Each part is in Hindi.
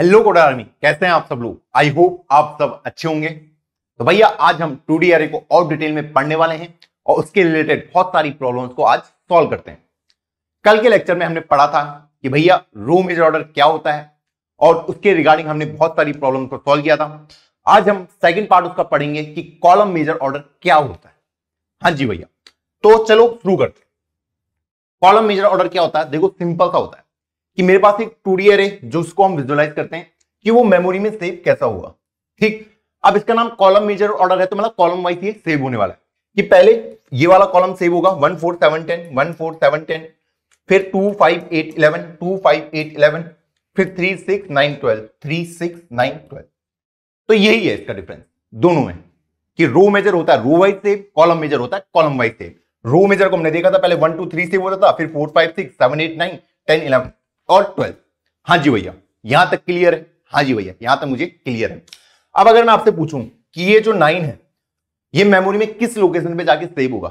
हेलो कोडर आर्मी, कैसे हैं आप सब लोग। आई होप आप सब अच्छे होंगे। तो भैया आज हम 2D एरे को और डिटेल में पढ़ने वाले हैं और उसके रिलेटेड बहुत सारी प्रॉब्लम्स को आज सॉल्व करते हैं। कल के लेक्चर में हमने पढ़ा था कि भैया रो मेजर ऑर्डर क्या होता है और उसके रिगार्डिंग हमने बहुत सारी प्रॉब्लम को सॉल्व किया था। आज हम सेकेंड पार्ट उसका पढ़ेंगे कि कॉलम मेजर ऑर्डर क्या होता है। हाँ जी भैया, तो चलो शुरू करते हैं। कॉलम मेजर ऑर्डर क्या होता है? देखो सिंपल सा होता है कि मेरे पास एक 2D एरे जो उसको हम विजुअलाइज करते हैं कि वो मेमोरी में सेव कैसा होगा। ठीक, अब इसका नाम कॉलम मेजर ऑर्डर है तो मतलब कॉलम वाइज ये सेव होने वाला है कि पहले ये वाला कॉलम सेव होगा 1 4 7 10 1 4 7 10, फिर 2 5 8 11, 2 5 8 11, फिर 3 6 9 12, 3 6 9 12। तो यही है इसका डिफरेंस दोनों में कि रो मेजर होता है row wise save, column major होता है column wise save. Row major को हमने देखा था पहले 1 2 3 सेव होता था, फिर 4 5 6 7 8 9 10 11 और 12। हाँ जी भैया, यहां तक क्लियर है। हाँ जी भैया, यहां तक मुझे क्लियर है। अब अगर मैं आपसे पूछूं कि ये जो 9 है ये मेमोरी में किस लोकेशन पे जाके सेव होगा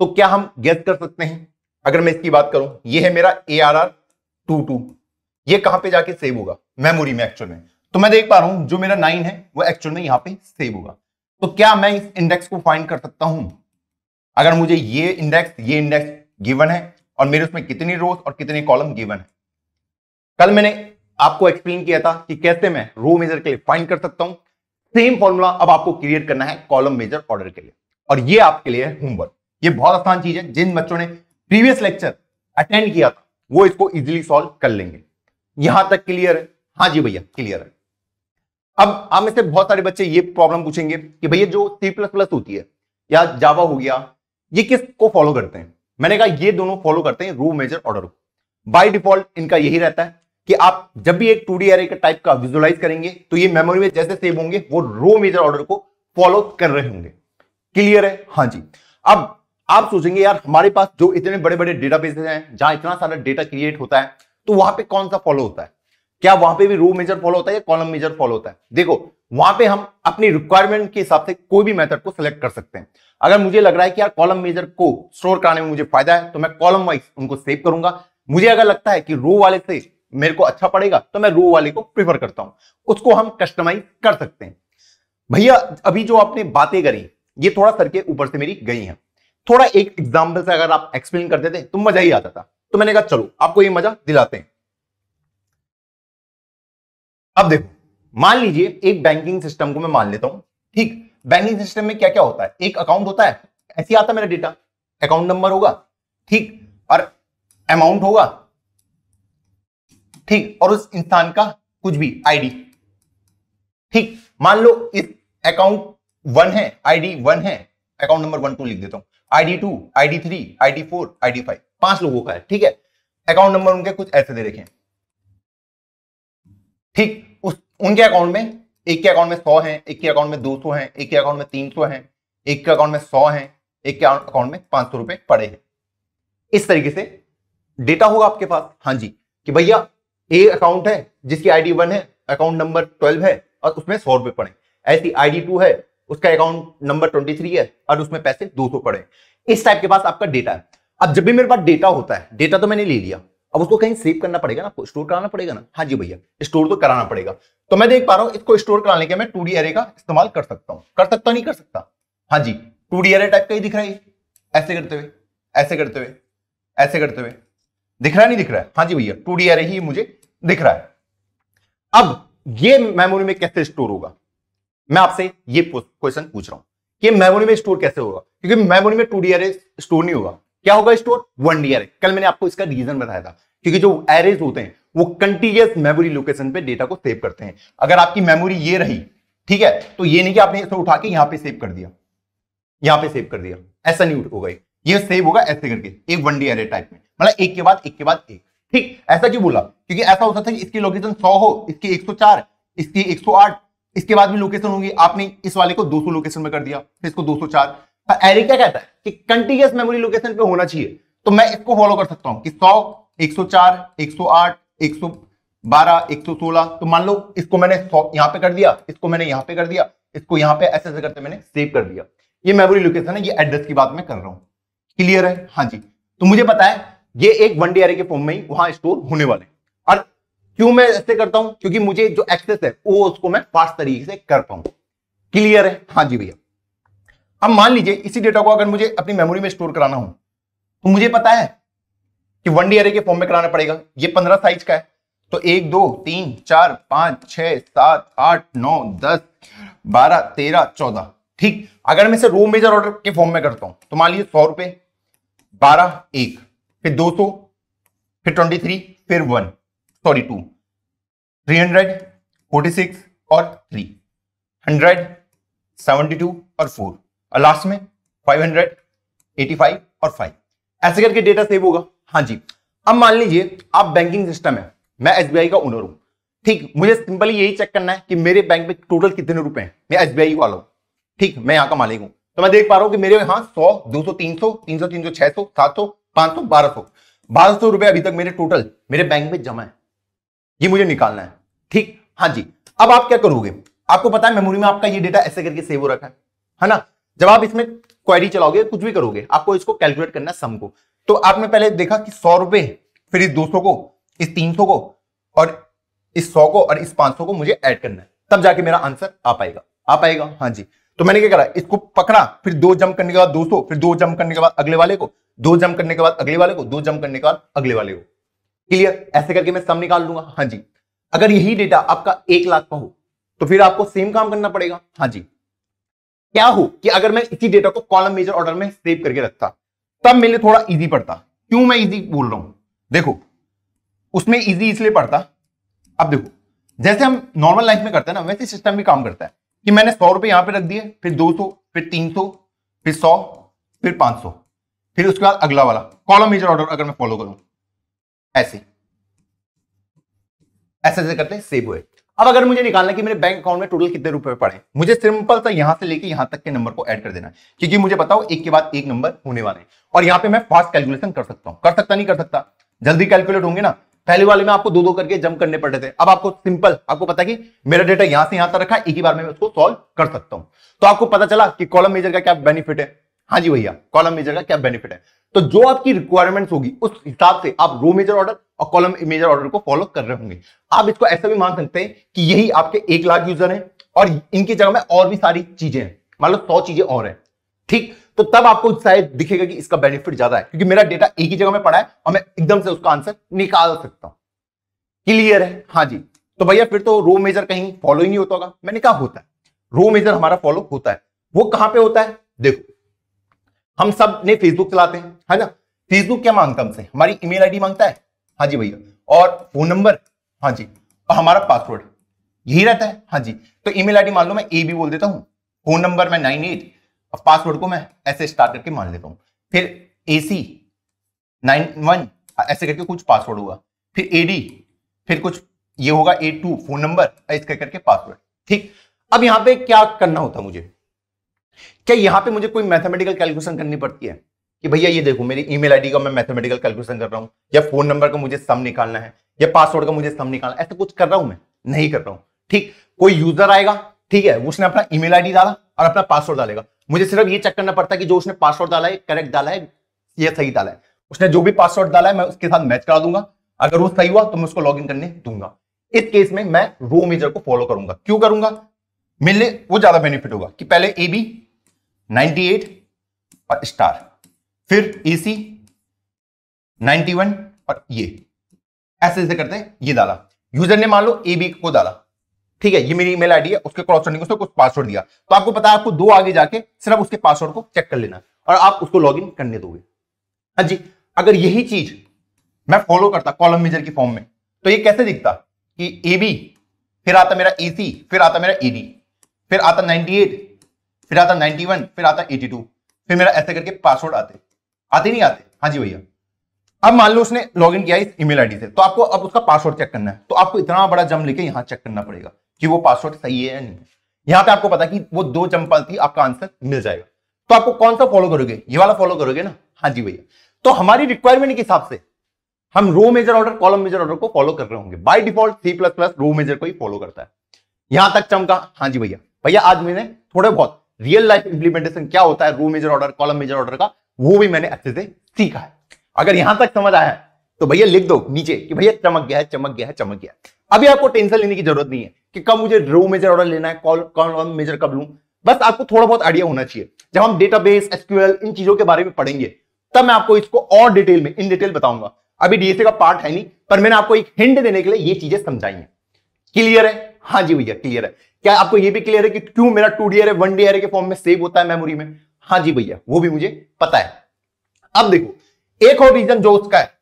तो क्या हम गेस कर सकते हैं? अगर मैं इसकी बात करूं, ये है मेरा ARR 22, ये कहां पे जाके सेव होगा मेमोरी में एक्चुअल में? तो मैं देख पा रहा हूं जो मेरा 9 है वो एक्चुअल में यहां पे सेव होगा। तो क्या मैं इस इंडेक्स को फाइंड कर सकता हूं? अगर मुझे ये इंडेक्स गिवन है और मेरे उसमें कितनी रोज और कितने कॉलम गिवन है। कल मैंने आपको एक्सप्लेन किया था कि कैसे मैं रो मेजर के लिए फाइंड कर सकता हूं। सेम फॉर्मूला अब आपको क्रिएट करना है कॉलम मेजर ऑर्डर के लिए, और ये आपके लिए होमवर्क। ये बहुत आसान चीज है, जिन बच्चों ने प्रीवियस लेक्चर अटेंड किया था वो इसको इजिली सॉल्व कर लेंगे। यहां तक क्लियर है? हाँ जी भैया, क्लियर है। अब आप में से बहुत सारे बच्चे ये प्रॉब्लम पूछेंगे कि भैया जो C++ होती है या जावा हो गया, ये किसको फॉलो करते हैं? मैंने कहा ये दोनों फॉलो करते हैं रो मेजर ऑर्डर को। बाय डिफॉल्ट इनका यही रहता है कि आप जब भी एक 2D एरे का टाइप का विजुअलाइज करेंगे तो ये मेमोरी में जैसे सेव होंगे वो रो मेजर ऑर्डर को फॉलो कर रहे होंगे। क्लियर है? हाँ जी। अब आप सोचेंगे यार हमारे पास जो इतने बड़े बड़े डेटाबेसेस हैं जहां इतना सारा डेटा क्रिएट होता है तो वहां पे कौन सा फॉलो होता है? क्या वहां पे भी रो मेजर फॉलो होता है या कॉलम मेजर फॉलो होता है? देखो वहां पे हम अपनी रिक्वायरमेंट के हिसाब से कोई भी मेथड को सिलेक्ट कर सकते हैं। अगर मुझे लग रहा है कि यार कॉलम मेजर को स्टोर कराने में मुझे फायदा है तो मैं कॉलम वाइज उनको सेव करूंगा। मुझे अगर लगता है कि रो वाले से मेरे को अच्छा पड़ेगा तो मैं रो वाले को प्रेफर करता हूं। उसको हम कस्टमाइज कर सकते हैं। भैया अभी जो आपने बातें करी ये थोड़ा सर के ऊपर से मेरी गई है। थोड़ा एक एग्जाम्पल से अगर आप एक्सप्लेन करते थे तो मजा ही आता था, तो मैंने कहा चलो आपको ये मजा दिलाते हैं। अब देखो, मान लीजिए एक बैंकिंग सिस्टम को मैं मान लेता हूं। ठीक, बैंकिंग सिस्टम में क्या क्या होता है? एक अकाउंट होता है, ऐसे आता मेरा डेटा, अकाउंट नंबर होगा, ठीक, और अमाउंट होगा, ठीक, और उस इंसान का कुछ भी आईडी। ठीक, मान लो इस अकाउंट 1 है, आईडी 1 है, अकाउंट नंबर 1 2 लिख देता हूं, आईडी 2, आईडी 3, आईडी 4, आईडी 5, 5 लोगों का है। ठीक है, अकाउंट नंबर उनके कुछ ऐसे दे रखे हैं। ठीक, उनके अकाउंट में, एक के अकाउंट में 100 हैं, एक के अकाउंट में 200 हैं, एक के अकाउंट में 300 हैं, एक के अकाउंट में 100 हैं, एक के अकाउंट में 500 रुपए पड़े हैं। इस तरीके से डेटा होगा आपके पास। हाँ जी, कि भैया एक अकाउंट है जिसकी आईडी 1 है, अकाउंट नंबर 12 है और उसमें 100 रुपए पड़े। ऐसी आईडी 2 है, उसका अकाउंट नंबर 23 है और उसमें पैसे 200 पड़े। इस टाइप के पास आपका डेटा है। अब जब भी मेरे पास डेटा होता है, डेटा तो मैंने ले लिया, अब उसको कहीं सेव करना पड़ेगा ना, स्टोर कराना पड़ेगा ना। हाँ जी भैया, स्टोर तो कराना पड़ेगा। तो मैं देख पा रहा हूं इसको स्टोर कराने के मैं 2D एरे का इस्तेमाल कर सकता हूं। कर सकता नहीं कर सकता? हाँ जी, 2D एरे टाइप का ही दिख रहा है, ऐसे करते हुए, ऐसे करते हुए, ऐसे करते हुए, दिख रहा नहीं दिख रहा है? हाँ जी भैया, 2D एरे ही मुझे दिख रहा है। अब ये मेमोरी में कैसे स्टोर होगा? मैं आपसे ये क्वेश्चन पूछ रहा हूं कि मेमोरी में स्टोर कैसे होगा, क्योंकि मेमोरी में 2D एरे स्टोर नहीं होगा। क्या होगा स्टोर? 1D array. कल मैंने आपको इसका रीजन बताया था, क्योंकि जो एरेज होते हैं वो कंटीन्यूअस मेमोरी लोकेशन पे डेटा को सेव करते हैं। अगर आपकी मेमोरी ये रही, ठीक है, तो ये नहीं कि आपने इसको उठा के यहां पे सेव कर दिया, यहां पे सेव कर दिया, ऐसा नहीं होगा। ये सेव होगा ऐसे करके, एक 1D एरे टाइप में, मतलब एक के बाद एक के बाद एक। ठीक, ऐसा क्यों बोला? क्योंकि ऐसा होता था कि इसकी लोकेशन 100 हो, इसकी 104, इसकी 108, इसके बाद भी लोकेशन होगी। आपने इस वाले को 200 लोकेशन में कर दिया, फिर इसको 204। एरे क्या कहता है कि कंटीन्यूअस मेमोरी लोकेशन पे होना चाहिए। तो मैं इसको फॉलो कर सकता हूं कि 100, 104, 108, 112, 116। तो मान लो इसको मैंने 100 यहां पे कर दिया, इसको मैंने यहां पे कर दिया, इसको यहां पे ऐसे ऐसे करते मैंने सेव कर दिया। ये मेमोरी लोकेशन है, ये एड्रेस की बात मैं कर रहा हूं। क्लियर है? हाँ जी। तो मुझे पता है ये एक 1D एरे के फॉर्म में ही वहां स्टोर होने वाले, और क्यों मैं ऐसे करता हूं? क्योंकि मुझे जो एक्सेस है वो उसको मैं फास्ट तरीके से कर पाऊं। क्लियर है? हाँ जी भैया। अब मान लीजिए इसी डेटा को अगर मुझे अपनी मेमोरी में स्टोर कराना हो तो मुझे पता है कि 1D एरे के फॉर्म में कराना पड़ेगा। ये 15 साइज का है, तो 1 2 3 4 5 6 7 8 9 10 12 13 14, ठीक। अगर मैं इसे रो मेजर ऑर्डर के फॉर्म में करता हूं तो मान लीजिए 100 रुपए 12 1, फिर 200, फिर 23, फिर 1 सॉरी 2, 300 46 और 3, 100 72 और 4, और लास्ट में 500 85 और 5। ऐसे करके डेटा सेव होगा। हाँ जी। अब मान लीजिए आप बैंकिंग सिस्टम है, मैं एसबीआई का ओनर हूं, ठीक। मुझे सिंपली यही चेक करना है कि मेरे बैंक में टोटल कितने रुपए हैं। मैं एसबीआई वाला हूं, ठीक, मैं यहां का मालिक हूं, तो मैं देख पा रहा हूं कि मेरे यहाँ 100 200 300 300 300 600 700 500 1200 रुपए अभी तक मेरे टोटल मेरे बैंक में जमा है। ये मुझे निकालना है, ठीक। हाँ जी। अब आप क्या करोगे? आपको पता है मेमोरी में आपका ये डेटा ऐसे करके सेव हो रखा है ना। जब आप इसमें क्वेरी चलाओगे, कुछ भी करोगे, आपको इसको कैलकुलेट करना है सम को। तो आपने पहले देखा कि 100 रुपए, फिर इस 200 को, इस 300 को, और इस 100 को, और इस 500 को मुझे ऐड करना है, तब जाके मेरा आंसर आ पाएगा। हाँ जी। तो मैंने क्या करा, इसको पकड़ा, फिर 2 जंप करने के बाद 200, फिर 2 जंप करने के बाद अगले वाले को, 2 जंप करने के बाद अगले वाले को, 2 जंप करने के बाद अगले वाले को। क्लियर? ऐसे करके मैं सम निकाल लूंगा। हाँ जी। अगर यही डेटा आपका 1 लाख का हो तो फिर आपको सेम काम करना पड़ेगा। हाँ जी। क्या हो कि अगर मैं इसी डेटा को कॉलम मेजर ऑर्डर में सेव करके रखता तब मेरे लिए थोड़ा इजी पड़ता। क्यों मैं इजी बोल रहा हूं? देखो, उसमें इजी इसलिए पड़ता, अब देखो जैसे हम नॉर्मल लाइफ में करते हैं ना, वैसे सिस्टम भी काम करता है कि मैंने 100 रुपए यहां पे रख दिए, फिर 200, फिर 300, फिर 100, फिर 500, फिर उसके बाद अगला वाला कॉलम मेजर ऑर्डर अगर मैं फॉलो करूं, ऐसे ऐसे करते सेव हुए। अब अगर मुझे निकालना है कि मेरे बैंक अकाउंट में टोटल कितने रुपए पड़े, मुझे सिंपल सा यहां से लेके यहां तक के नंबर को ऐड कर देना है, क्योंकि मुझे पता हो एक के बाद एक नंबर होने वाले हैं। और यहां पे मैं फास्ट कैलकुलेशन कर सकता हूं। कर सकता नहीं कर सकता, जल्दी कैलकुलेट होंगे ना। पहले वाले में आपको 2-2 करके जंप करने पड़े थे, अब आपको सिंपल, आपको पता कि मेरा डेटा यहां से यहां तक रखा है, एक ही बार में मैं उसको सॉल्व कर सकता हूं। तो आपको पता चला कि कॉलम मेजर का क्या बेनिफिट है। हाँ जी भैया, कॉलम मेजर का क्या बेनिफिट है। तो जो आपकी रिक्वायरमेंट्स होगी उस हिसाब से आप रो मेजर ऑर्डर और कॉलम मेजर ऑर्डर को फॉलो कर रहे होंगे। आप इसको ऐसा भी मान सकते हैं कि यही आपके 1 लाख यूजर हैं और इनकी जगह में और भी सारी चीजें हैं, मान लो 100 चीजें और हैं, ठीक। तो तब आपको शायद दिखेगा कि इसका बेनिफिट ज्यादा है, क्योंकि मेरा डेटा एक ही जगह में पड़ा है और मैं एकदम से उसका आंसर निकाल सकता हूं। क्लियर है? हाँ जी। तो भैया फिर तो रो मेजर कहीं फॉलो ही नहीं होता होगा। मैंने कहा होता है, रो मेजर हमारा फॉलो होता है। वो कहां पे होता है? देखो, हम सब ने फेसबुक चलाते हैं, है ना। फेसबुक क्या मांगता है हमसे? हमारी ईमेल आईडी मांगता है, हाँ जी भैया, और फोन नंबर, हाँ जी, और हमारा पासवर्ड यही रहता है। हाँ जी। तो ईमेल आईडी मान लो मैं AB बोल देता हूँ, फोन नंबर मैं 98, और पासवर्ड को मैं ऐसे स्टार्ट करके मान लेता हूँ, फिर AC 91 ऐसे करके कुछ पासवर्ड होगा, फिर AD, फिर कुछ ये होगा A2 फोन नंबर, ऐसे करके पासवर्ड, ठीक। अब यहाँ पे क्या करना होता मुझे? क्या यहां पे मुझे कोई मैथमेटिकल कैलकुलेशन करनी पड़ती है कि भैया ये देखो मेरी ईमेल आईडी का मैं मैथमेटिकल कैलकुलेशन कर रहा हूं, या फोन नंबर का मुझे सम निकालना है, या पासवर्ड का मुझे सम निकालना है, ऐसा कुछ कर रहा हूं? मैं नहीं कर रहा हूं, ठीक। कोई यूजर आएगा, ठीक है, उसने अपना ईमेल आईडी डाला और अपना पासवर्ड डालेगा। मुझे सिर्फ ये चेक करना पड़ता है कि जो उसने पासवर्ड डाला है करेक्ट डाला है या सही डाला है। उसने जो भी पासवर्ड डाला है मैं उसके साथ मैच करा दूंगा, अगर वो सही हुआ तो मैं उसको लॉग इन करने दूंगा। इस केस में मैं रो मेजर को फॉलो करूंगा। क्यों करूंगा? मेरे लिए वो ज्यादा बेनिफिट होगा कि पहले AB 98 और स्टार, फिर AC 91 और ये ऐसे ऐसे करते हैं। ये डाला यूजर ने, मान लो AB को डाला, ठीक है, ये मेरी ईमेल आईडी है, उसके क्रॉस चेकिंग उसने कुछ पासवर्ड दिया, तो आपको पता है आपको 2 आगे जाके सिर्फ उसके पासवर्ड को चेक कर लेना और आप उसको लॉग इन करने दोगे। हाँ जी। अगर यही चीज मैं फॉलो करता कॉलम मेजर की फॉर्म में तो ये कैसे दिखता कि AB, फिर आता मेरा AC, फिर आता मेरा AD, फिर आता 98, फिर आता 91, फिर आता 82, फिर मेरा ऐसे करके पासवर्ड आते नहीं आते। हाँ जी भैया। अब मान लो उसने लॉगिन किया इस ईमेल आईडी से, तो आपको अब उसका पासवर्ड चेक करना है, तो आपको इतना बड़ा जंप लेके यहाँ चेक करना पड़ेगा कि वो पासवर्ड सही है या नहीं। यहाँ पे आपको पता कि वो 2 जंप थी, आपका आंसर मिल जाएगा। तो आपको कौन सा फॉलो करोगे? ये वाला फॉलो करोगे ना। हाँ जी भैया। तो हमारी रिक्वायरमेंट के हिसाब से हम row major order column major order को फॉलो कर रहे होंगे। By default C++ row major को ही फॉलो करता है। यहां तक चमका? हाँ जी भैया। भैया आज मैंने थोड़े बहुत रियल लाइफ इंप्लीमेंटेशन क्या होता है row major order column major order का, वो भी मैंने अच्छे से सीखा है। अगर यहां तक समझ आया तो भैया लिख दो नीचे कि भैया चमक गया है, चमक गया है, चमक गया। अभी आपको टेंशन लेने की जरूरत नहीं है कि कब मुझे रो मेजर ऑर्डर लेना है, कॉलम मेजर कब लूं। बस आपको थोड़ा बहुत आइडिया होना चाहिए। जब हम डेटाबेस, एसक्यूएल इन चीजों के बारे में पढ़ेंगे तब मैं आपको इसको और डिटेल में इन डिटेल बताऊंगा। अभी डीएसए का पार्ट है नहीं, पर मैंने आपको एक हिंट देने के लिए ये चीजें समझाई हैं। क्लियर है? हाँ जी भैया क्लियर है। क्या आपको ये भी क्लियर है कि क्यों मेरा 2D एरे 1D एरे के फॉर्म में सेव होता है मेमोरी में? हाँ जी भैया वो भी मुझे पता है। अब देखो एक और रीजन जो उसका है,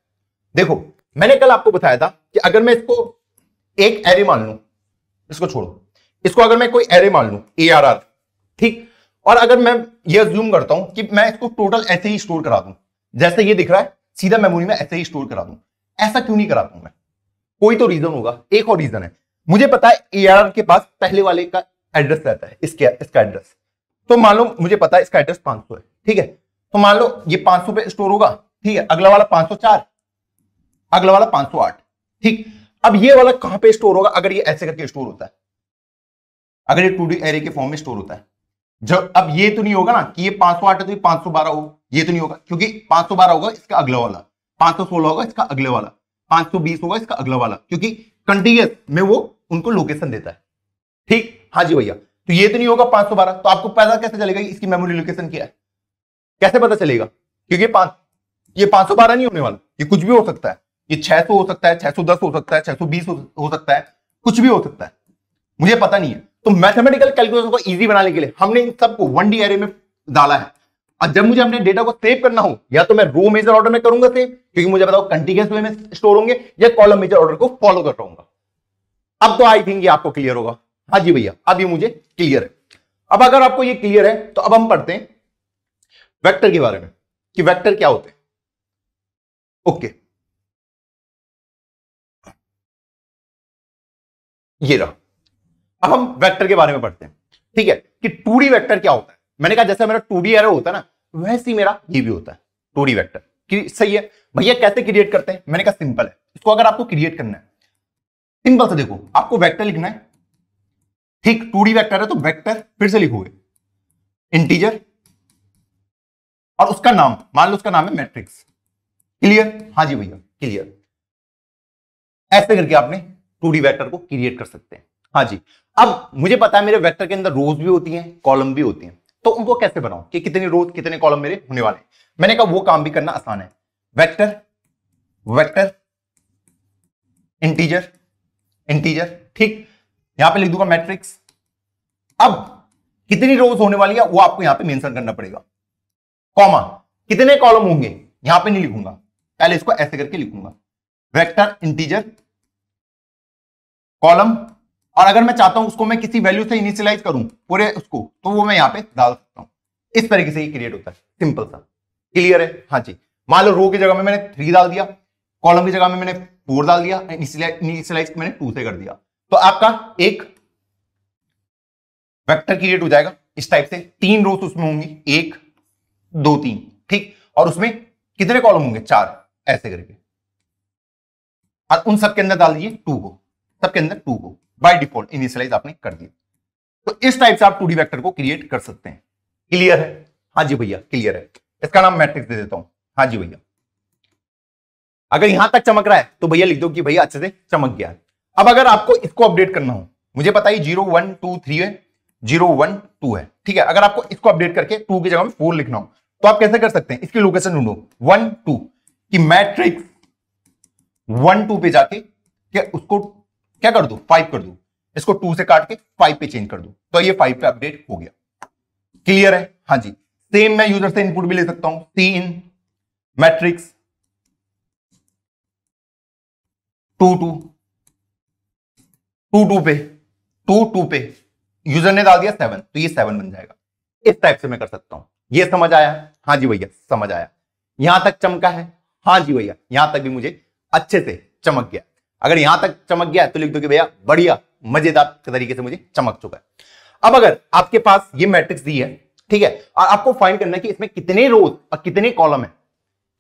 देखो मैंने कल आपको बताया था कि अगर मैं इसको एक एरे मान लू, इसको छोड़ो, इसको अगर मैं कोई एरे मान लू ARR, ठीक, और अगर मैं ये अज्यूम करता हूं कि मैं इसको टोटल ऐसे ही स्टोर करा दूं, जैसे ये दिख रहा है सीधा मेमोरी में ऐसे ही स्टोर करा दूं, ऐसा क्यों नहीं कराता हूं मैं? कोई तो रीजन होगा। एक और रीजन है, मुझे पता है ARR के पास पहले वाले का एड्रेस रहता है, इसका एड्रेस, तो मान लो मुझे पता है इसका एड्रेस 500 है, ठीक है, तो मान लो ये 500 पे स्टोर होगा, ठीक है, अगला वाला 504, अगला वाला 508, ठीक। अब ये वाला कहां पे स्टोर होगा? अगर ये ऐसे करके स्टोर होता है, अगर ये 2D एरे के फॉर्म में स्टोर होता है, जब अब ये तो नहीं होगा ना कि ये 508 है तो ये 512 हो, ये तो नहीं होगा क्योंकि 512 होगा इसका अगला वाला, 516 होगा इसका अगले वाला, 520 होगा इसका अगला वाला, क्योंकि कंटिन्यूअस में वो उनको लोकेशन देता है, ठीक। हाँ जी भैया, तो ये तो नहीं होगा 512, तो आपको पता कैसे चलेगा इसकी मेमोरी लोकेशन क्या है? कैसे पता चलेगा? क्योंकि ये 512 नहीं होने वाला, ये कुछ भी हो सकता है, ये 600 हो सकता है, 610 हो सकता है, 620 हो सकता है, कुछ भी हो सकता है, मुझे पता नहीं है। तो मैथमेटिकल कैलकुलेशन को इजी बनाने के लिए हमने इन सबको 1D एरे में डाला है। और जब मुझे अपने डेटा को सेव करना हो, या तो मैं रो मेजर ऑर्डर में करूंगा सेव, क्योंकि मुझे पता हो कंटिन्यूअस वे में स्टोर होंगे, या कॉलम मेजर ऑर्डर को फॉलो कर रहूंगा। अब तो आई थिंक ये आपको क्लियर होगा। हाँ जी भैया अब ये मुझे क्लियर है। अब अगर आपको ये क्लियर है तो अब हम पढ़ते हैं वेक्टर के बारे में कि वेक्टर क्या होते हैं। ओके ये रहा, अब हम वेक्टर के बारे में पढ़ते हैं, ठीक है, कि 2D वेक्टर क्या होता है। मैंने कहा जैसे मेरा 2D एरे होता है ना, वैसे ही मेरा ये भी होता है 2D वेक्टर, कि सही है भैया। कैसे क्रिएट करते हैं? मैंने कहा सिंपल है, इसको अगर आपको क्रिएट करना है सिंपल से, देखो आपको वेक्टर लिखना है, ठीक, 2D वेक्टर है तो वेक्टर फिर से लिखोगे इंटीजर, और उसका नाम मान लो उसका नाम है मैट्रिक्स। क्लियर? हाँ जी भैया क्लियर। ऐसे करके आपने 2D वेक्टर को क्रिएट कर सकते हैं। हाँ जी, अब मुझे पता है मेरे वेक्टर के अंदर रोज भी होती हैं, कॉलम भी होती हैं, तो उनको कैसे बनाऊं कि कितनी रोज कितने कॉलम मेरे होने वाले हैं? मैंने कहा वो काम भी करना आसान है, वेक्टर वेक्टर इंटीजर इंटीजर, ठीक, यहां पे लिख दूंगा मैट्रिक्स। अब कितनी रोज होने वाली है वो आपको यहां पे मेंशन करना पड़ेगा, कॉमा, कितने कॉलम होंगे यहां पे नहीं लिखूंगा, पहले इसको ऐसे करके लिखूंगा वेक्टर इंटीजर कॉलम, और अगर मैं चाहता हूं उसको मैं किसी वैल्यू से इनिशियलाइज करूं पूरे उसको, तो वो मैं यहां पे डाल सकता हूं। इस तरीके से ये क्रिएट होता है, सिंपल सा। क्लियर है? हाँ जी, मान लो रो की जगह में मैंने 3 डाल दिया, कॉलम की जगह में मैंने 4 डाल दिया, इनिशियलाइज मैंने 2 से कर दिया, तो आपका एक वेक्टर क्रिएट हो जाएगा। इस टाइप से 3 रोज उसमें होंगी, 1 2 3, ठीक, और उसमें कितने कॉलम होंगे? 4, ऐसे करके, और उन सबके अंदर डाल दिए 2 को, सबके अंदर 2 को बाय डिफॉल्ट इनिशियलाइज आपने कर दिया। तो इस टाइप से आप 2D वेक्टर को क्रिएट कर सकते हैं। क्लियर है? हाँ जी भैया क्लियर है। इसका नाम मैट्रिक्स दे देता हूं। हाँ जी भैया, अगर यहां तक चमक रहा है तो भैया लिख दो कि भैया अच्छे से चमक गया है। अब अगर आपको इसको अपडेट करना हो, मुझे पता है 0 1 2 3 है, 0 1 2 है, ठीक है, अगर आपको इसको अपडेट करके 2 की जगह में 4 लिखना हो तो आप कैसे कर सकते हैं? इसकी लोकेशन ढूंढो 1 2 की मैट्रिक्स 1 2 पे जाके उसको क्या कर दो? 5 कर दो, इसको 2 से काट के 5 पे चेंज कर दो, तो ये 5 पे अपडेट हो गया। क्लियर है? हाँ जी। सेम मैं यूजर से इनपुट भी ले सकता हूं, सी इन मैट्रिक्स 2 2 पे यूजर ने डाल दिया 7, तो ये 7 बन जाएगा। इस टाइप से मैं कर सकता हूं। ये समझ आया? हाँ जी भैया समझ आया। यहां तक चमका है? हाँ जी भैया यहां तक भी मुझे अच्छे से चमक गया। अगर यहां तक चमक गया तो लिख दो कि भैया बढ़िया मजेदार तरीके से मुझे चमक चुका है। अब अगर आपके पास ये मैट्रिक्स दी है, ठीक है, और आपको फाइंड करना है कि इसमें कितने रोज और कितने कॉलम है,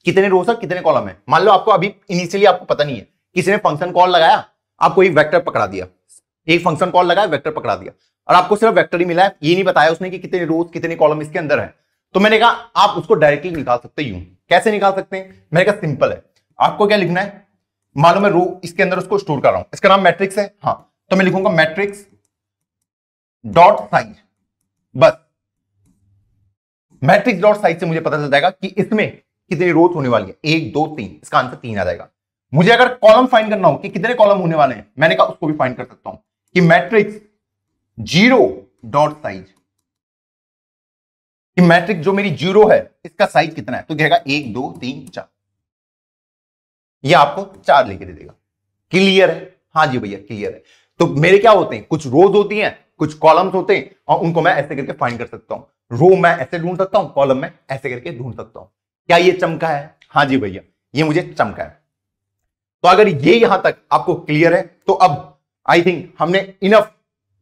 कितने रोज और कितने कॉलम है। मान लो आपको अभी इनिशियली आपको पता नहीं है, किसी ने फंक्शन कॉल लगाया, आपको एक वेक्टर पकड़ा दिया, एक फंक्शन कॉल लगाया वेक्टर पकड़ा दिया, और आपको सिर्फ वेक्टर ही मिला है, ये नहीं बताया उसने कि कितने रोज कितने कॉलम इसके अंदर है। तो मैंने कहा आप उसको डायरेक्टली निकाल सकते हैं। यूं कैसे निकाल सकते हैं? मैंने कहा सिंपल है, आपको क्या लिखना है, मान लो मैं रो इसके अंदर उसको स्टोर कर रहा हूं, इसका नाम मैट्रिक्स है, हाँ, तो मैं लिखूंगा मैट्रिक्स डॉट साइज। बस मैट्रिक्स डॉट साइज से मुझे पता चल जाएगा कि इसमें कितनी रोज होने वाली है, 1 2 3, इसका आंसर 3 आ जाएगा। मुझे अगर कॉलम फाइंड करना हो कि कितने कॉलम होने वाले हैं, मैंने कहा उसको भी फाइंड कर सकता हूं कि मैट्रिक्स 0 डॉट साइज, कि मैट्रिक्स जो मेरी 0 है इसका साइज कितना है, तो कहेगा 1 2 3 4, ये आपको 4 लेके दे देगा। क्लियर है? हाँ जी भैया क्लियर है। तो मेरे क्या होते हैं, कुछ रोज होती हैं, कुछ कॉलम्स होते हैं, और उनको मैं ऐसे करके फाइंड कर सकता हूं। रो मैं ऐसे ढूंढ सकता हूं, कॉलम में ऐसे करके ढूंढ सकता हूं। क्या ये चमका है? हाँ जी भैया ये मुझे चमका है। तो अगर ये यहां तक आपको क्लियर है तो अब आई थिंक हमने इनफ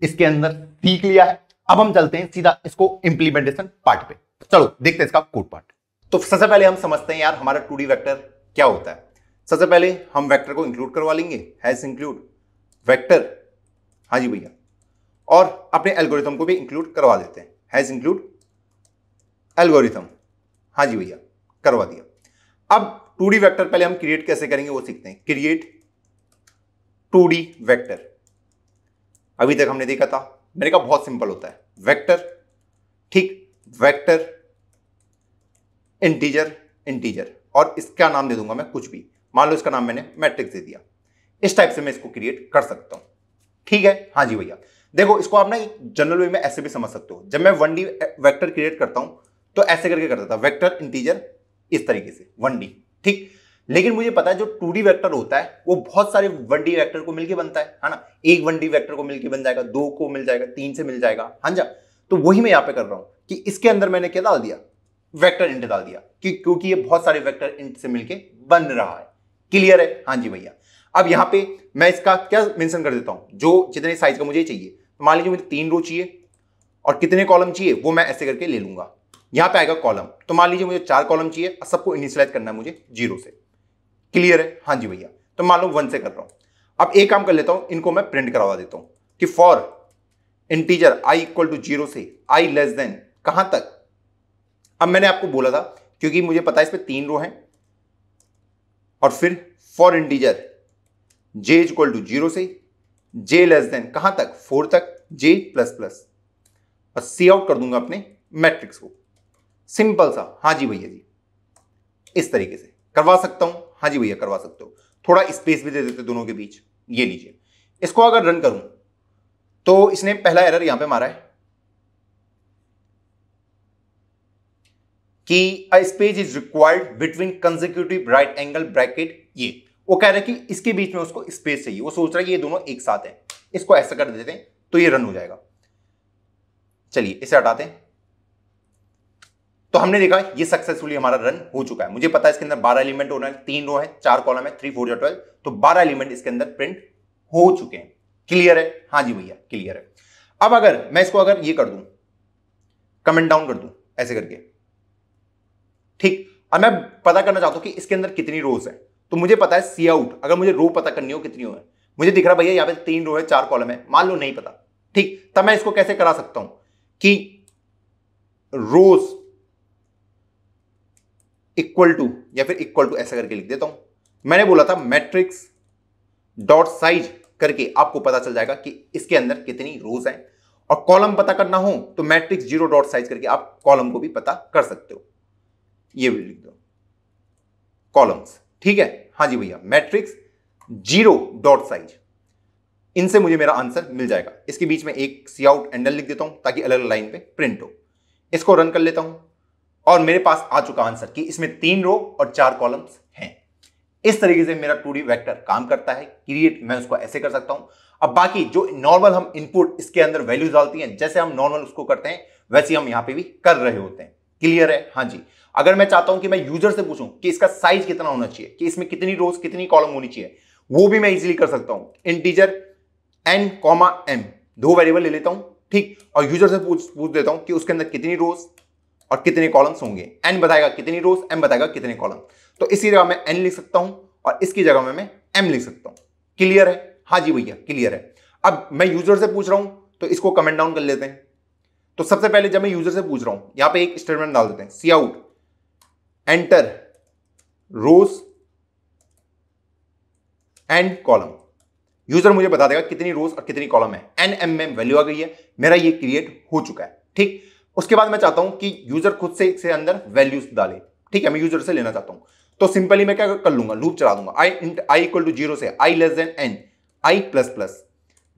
इसके अंदर सीख लिया है। अब हम चलते हैं सीधा इसको इंप्लीमेंटेशन पार्ट पे। चलो देखते हैं इसका कोड पार्ट। तो सबसे पहले हम समझते हैं यार हमारा 2D वेक्टर क्या होता है। सबसे पहले हम वेक्टर को इंक्लूड करवा लेंगे, हैज इंक्लूड वेक्टर, हाँ जी भैया, और अपने एल्गोरिथम को भी इंक्लूड करवा देते हैं, हैज इंक्लूड एल्गोरिथम, हाँ जी भैया करवा दिया। अब 2D वेक्टर पहले हम क्रिएट कैसे करेंगे वो सीखते हैं। क्रिएट 2D वेक्टर, अभी तक हमने देखा था, मैंने कहा बहुत सिंपल होता है वेक्टर, ठीक, वेक्टर इंटीजर इंटीजर, और इसका नाम दे दूंगा मैं कुछ भी, मान लो इसका नाम मैंने मैट्रिक्स दे दिया। इस टाइप से मैं इसको क्रिएट कर सकता हूं, ठीक है। हाँ जी भैया देखो इसको आप ना जनरल वे में ऐसे भी समझ सकते हो। जब मैं 1D वेक्टर क्रिएट करता हूं तो ऐसे करके करता था, वेक्टर इंटीजर, इस तरीके से 1D, ठीक। लेकिन मुझे पता है जो 2D वेक्टर होता है वो बहुत सारे 1D वेक्टर को मिलकर बनता है ना। एक 1D वेक्टर को मिलकर बन जाएगा, 2 को मिल जाएगा, 3 से मिल जाएगा, हाँ जा। तो वही मैं यहाँ पे कर रहा हूँ कि इसके अंदर मैंने क्या डाल दिया, वेक्टर इंट डाल दिया, क्योंकि ये बहुत सारे वेक्टर इंट से मिलके बन रहा है। क्लियर है? हाँ जी भैया। अब यहाँ पे मैं इसका क्या मेंशन कर देता हूँ, जो जितने साइज का मुझे चाहिए, मान लीजिए मुझे 3 रो चाहिए और कितने कॉलम चाहिए वो मैं ऐसे करके ले लूंगा। यहाँ पे आएगा कॉलम, तो मान लीजिए मुझे 4 कॉलम चाहिए और सबको इनिशियलाइज करना है मुझे 0 से। क्लियर है? हाँ जी भैया। तो मान लो 1 से कर रहा हूँ। अब एक काम कर लेता हूँ, इनको मैं प्रिंट करवा देता हूँ कि फॉर इंटीजर i = 0 से i < कहाँ तक। अब मैंने आपको बोला था क्योंकि मुझे पता है इसमें 3 रो हैं, और फिर फॉर इंटीजर j = 0 से j < कहाँ तक, 4 तक, j++, और सी आउट कर दूंगा अपने मैट्रिक्स को, सिंपल सा। हाँ जी भैया जी इस तरीके से करवा सकता हूं। हाँ जी भैया करवा सकते हो, थोड़ा स्पेस भी दे देते दोनों के बीच। ये लीजिए इसको अगर रन करूं तो इसने पहला एरर यहां पे मारा है कि a space is required between consecutive right angle bracket. ये वो कह रहा है कि इसके बीच में उसको स्पेस चाहिए, वो सोच रहा है कि ये दोनों एक साथ हैं। इसको ऐसा कर देते हैं तो ये रन हो जाएगा। चलिए इसे हटाते हैं। तो हमने देखा ये सक्सेसफुली हमारा रन हो चुका है। मुझे पता है इसके अंदर 12 एलिमेंट होना है, 3 रो है, 4 कॉलम है, 3 4 12, तो 12 एलिमेंट इसके अंदर प्रिंट हो चुके हैं। क्लियर है? हाँ जी भैया क्लियर है। अब अगर मैं इसको अगर ये कर दूं, कमेंट डाउन कर दूं ऐसे करके, ठीक। अब मैं पता करना चाहता हूं कि इसके अंदर कितनी रोज है, तो मुझे पता है सी आउट, अगर मुझे रो पता करनी हो कितनी हो है, मुझे दिख रहा भैया यहाँ पे 3 रो है, 4 कॉलम है, मान लो नहीं पता, ठीक। तब मैं इसको कैसे करा सकता हूं कि रोज इक्वल टू, या फिर इक्वल टू ऐसा करके लिख देता हूं। मैंने बोला था मैट्रिक्स डॉट साइज करके आपको पता चल जाएगा कि इसके अंदर कितनी रोज हैं, और कॉलम पता करना हो तो मैट्रिक्स 0 डॉट साइज करके आप कॉलम को भी पता कर सकते हो। ये भी लिख दो कॉलम्स, ठीक है। हाँ जी भैया मैट्रिक्स 0 डॉट साइज, इनसे मुझे मेरा आंसर मिल जाएगा। इसके बीच में एक सी आउट एंडल लिख देता हूं ताकि अलग अलग लाइन पे प्रिंट हो। इसको रन कर लेता हूं और मेरे पास आ चुका आंसर कि इसमें 3 रो और 4 कॉलम्स हैं। इस तरीके से मेरा 2D वेक्टर काम करता है। क्रिएट मैं उसको ऐसे कर सकता हूं। अब बाकी जो नॉर्मल हम इनपुट इसके अंदर वैल्यूज डालती हैं, जैसे हम नॉर्मल उसको करते हैं वैसे हम यहां पे भी कर रहे होते हैं। क्लियर है? हाँ जी। अगर मैं चाहता हूं कि मैं यूजर से पूछूं कि इसका साइज कितना होना चाहिए, कि इसमें कितनी रोज कितनी कॉलम होनी चाहिए, वो भी मैं इजिली कर सकता हूं। इंटीजर n, m 2 वेरिएबल ले लेता हूं, ठीक, और यूजर से पूछ देता हूं कि उसके अंदर कितनी रोज और कितने कॉलम्स होंगे। n बताएगा कितनी रोज, m बताएगा कितने कॉलम। तो इसी जगह मैं n लिख सकता हूं और इसकी जगह में मैं m लिख सकता हूं। क्लियर है? हाँ जी भैया क्लियर है। अब मैं यूजर से पूछ रहा हूं तो इसको कमेंट डाउन कर लेते हैं। तो सबसे पहले जब मैं यूजर से पूछ रहा हूं यहां पे एक स्टेटमेंट डाल देते हैं, C out enter rows and column, user मुझे बता देगा कितनी रोज और कितनी कॉलम है। एनएम में वैल्यू आ गई है, मेरा ये क्रिएट हो चुका है। ठीक, उसके बाद मैं चाहता हूं कि यूजर खुद से इसके अंदर वैल्यूज डाले। ठीक है, मैं यूजर से लेना चाहता हूं, तो सिंपली मैं क्या कर लूंगा, लूप चला दूंगा। आई इक्वल टू 0 से आई less than N, I plus plus,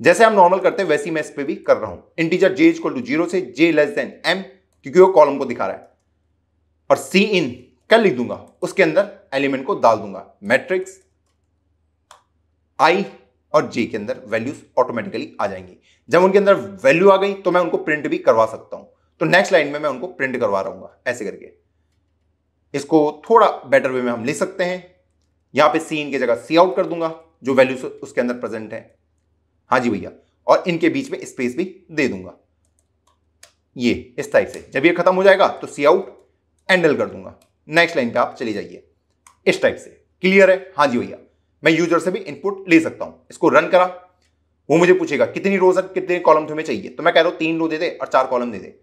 जैसे हम नॉर्मल करते हैं वैसी मैं इस पे भी कर रहा हूं। इंटीजर जे इक्वल टू 0 से जे लेस देन एम, क्योंकि वो कॉलम को दिखा रहा है, और सी इन कल लिख दूंगा, उसके अंदर एलिमेंट को डाल दूंगा। मैट्रिक्स आई और जे के अंदर वैल्यूज ऑटोमेटिकली आ जाएंगी। जब उनके अंदर वैल्यू आ गई तो मैं उनको प्रिंट भी करवा सकता हूं। तो नेक्स्ट लाइन में मैं उनको प्रिंट करवा रहा हूँ ऐसे करके। इसको थोड़ा बेटर वे में हम ले सकते हैं। यहाँ पे सी इन की जगह सी आउट कर दूंगा, जो वैल्यूज उसके अंदर प्रेजेंट है। हाँ जी भैया, और इनके बीच में स्पेस भी दे दूंगा, ये इस टाइप से। जब ये खत्म हो जाएगा तो सी आउट एंडल कर दूंगा। नेक्स्ट लाइन पे आप चले जाइए, इस टाइप से। क्लियर है? हाँ जी भैया, मैं यूजर से भी इनपुट ले सकता हूं। इसको रन करा, वो मुझे पूछेगा कितनी रोज और कितने कॉलम तुम्हें चाहिए, तो मैं कह रहा हूं 3 रो दे दे और 4 कॉलम दे दे।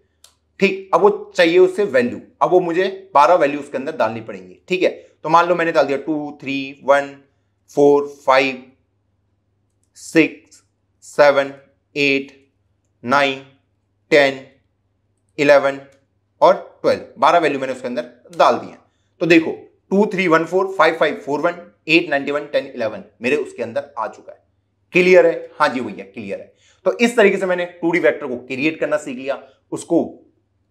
ठीक, अब वो चाहिए उससे वैल्यू। अब वो मुझे 12 वैल्यू उसके अंदर डालनी पड़ेंगी। ठीक है, तो मान लो मैंने डाल दिया 2, 3, 1, 4, 5, 6, 7, 8, 9, 10, 11 और 12, 12 वैल्यू मैंने उसके अंदर डाल दिए। तो देखो 2, 3, 1, 4, 5, 5, 4, 1, 8, 9, 10, 11 मेरे उसके अंदर आ चुका है। क्लियर है? हाँ जी भैया, क्लियर है। तो इस तरीके से मैंने 2D वेक्टर को क्रिएट करना सीख लिया। उसको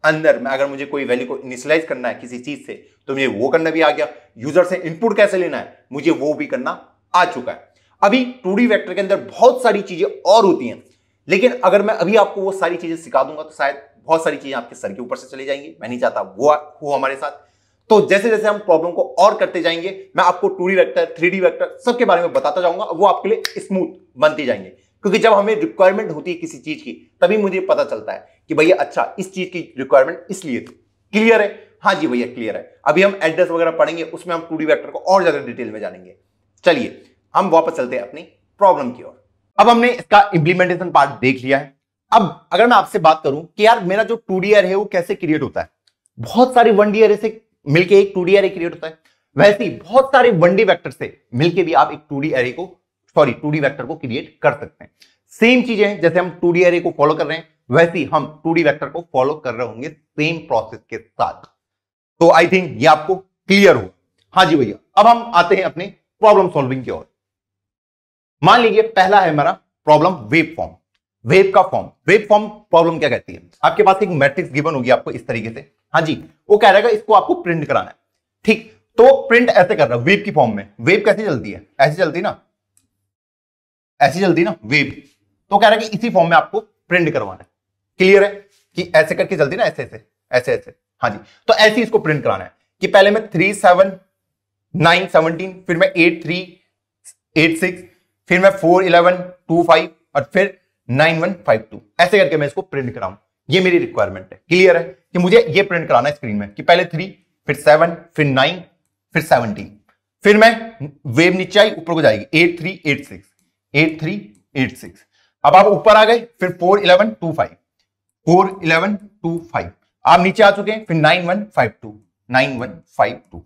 अंदर में अगर मुझे कोई वैल्यू को इनिशियलाइज करना है किसी चीज से, तो मुझे वो करना भी आ गया। यूजर से इनपुट कैसे लेना है, मुझे वो भी करना आ चुका है। अभी 2D वेक्टर के अंदर बहुत सारी चीजें और होती हैं, लेकिन अगर मैं अभी आपको वो सारी चीजें सिखा दूंगा तो शायद बहुत सारी चीजें आपके सर के ऊपर से चली जाएंगी। मैं नहीं चाहता वो हो हमारे साथ। तो जैसे जैसे हम प्रॉब्लम को और करते जाएंगे, मैं आपको 2D वेक्टर, 3D वेक्टर सबके बारे में बताता जाऊंगा। वो आपके लिए स्मूथ बनती जाएंगे, क्योंकि जब हमें रिक्वायरमेंट होती है किसी चीज की, तभी मुझे पता चलता है कि भैया अच्छा इस चीज की रिक्वायरमेंट इसलिए थी। क्लियर है? हाँ जी भैया, क्लियर है। अभी हम एड्रेस वगैरह पढ़ेंगे, उसमें हम 2D वेक्टर को और ज्यादा डिटेल में जानेंगे। चलिए हम वापस चलते हैं अपनी प्रॉब्लम की ओर। अब हमने इसका इंप्लीमेंटेशन पार्ट देख लिया है। अब अगर मैं आपसे बात करूं कि यार मेरा जो 2D एरे है वो कैसे क्रिएट होता है, बहुत सारे 1D एरे से मिलके एक 2D एरे क्रिएट होता है, वैसे ही बहुत सारे 1D वेक्टर से मिलके भी आप एक 2D एरे को, सॉरी 2D वेक्टर को क्रिएट कर सकते हैं। सेम चीजें हैं, जैसे हम 2D एरे को फॉलो कर रहे हैं वैसे ही हम 2D वेक्टर को फॉलो कर रहे होंगे सेम प्रोसेस के साथ। तो आई थिंक ये आपको क्लियर हो। हाँ जी भैया, अब हम आते हैं अपने प्रॉब्लम सॉल्विंग की ओर। मान लीजिए पहला है हमारा प्रॉब्लम वेब फॉर्म, वेब का फॉर्म। वेब फॉर्म प्रॉब्लम क्या कहती है, आपके पास एक मैट्रिक्स गिवन होगी आपको इस तरीके से। हाँ जी, वो कह रहा है इसको आपको प्रिंट कराना है। ठीक, तो प्रिंट ऐसे कर रहा है वेब की फॉर्म में। वेब कैसे चलती है, ऐसे चलती ना, ऐसे चलती ना वेब। तो कह रहा है कि इसी फॉर्म में आपको प्रिंट करवाना है। क्लियर है कि ऐसे करके चलती ना, ऐसे ऐसे ऐसे ऐसे। हाँ जी, तो ऐसे इसको प्रिंट कराना है कि पहले मैं 3, 7, 9, 17, फिर मैं 8, 3, 8, 6, फिर मैं 4, 11, 25 और फिर 9, 1, 5, 2, ऐसे करके मैं इसको प्रिंट कराऊं। ये मेरी रिक्वायरमेंट है। क्लियर है कि मुझे ये प्रिंट कराना है स्क्रीन में कि पहले 3, फिर 7, फिर 9, फिर 17, फिर मैं वेव नीचे आई ऊपर को जाएगी 8, 3, 8, 6, 8, 3, 8, 6। अब आप ऊपर आ गए, फिर 4, 11, 25, 4, 11, 25, आप नीचे आ चुके हैं, फिर 9, 1, 5, 2, 9, 1, 5, 2,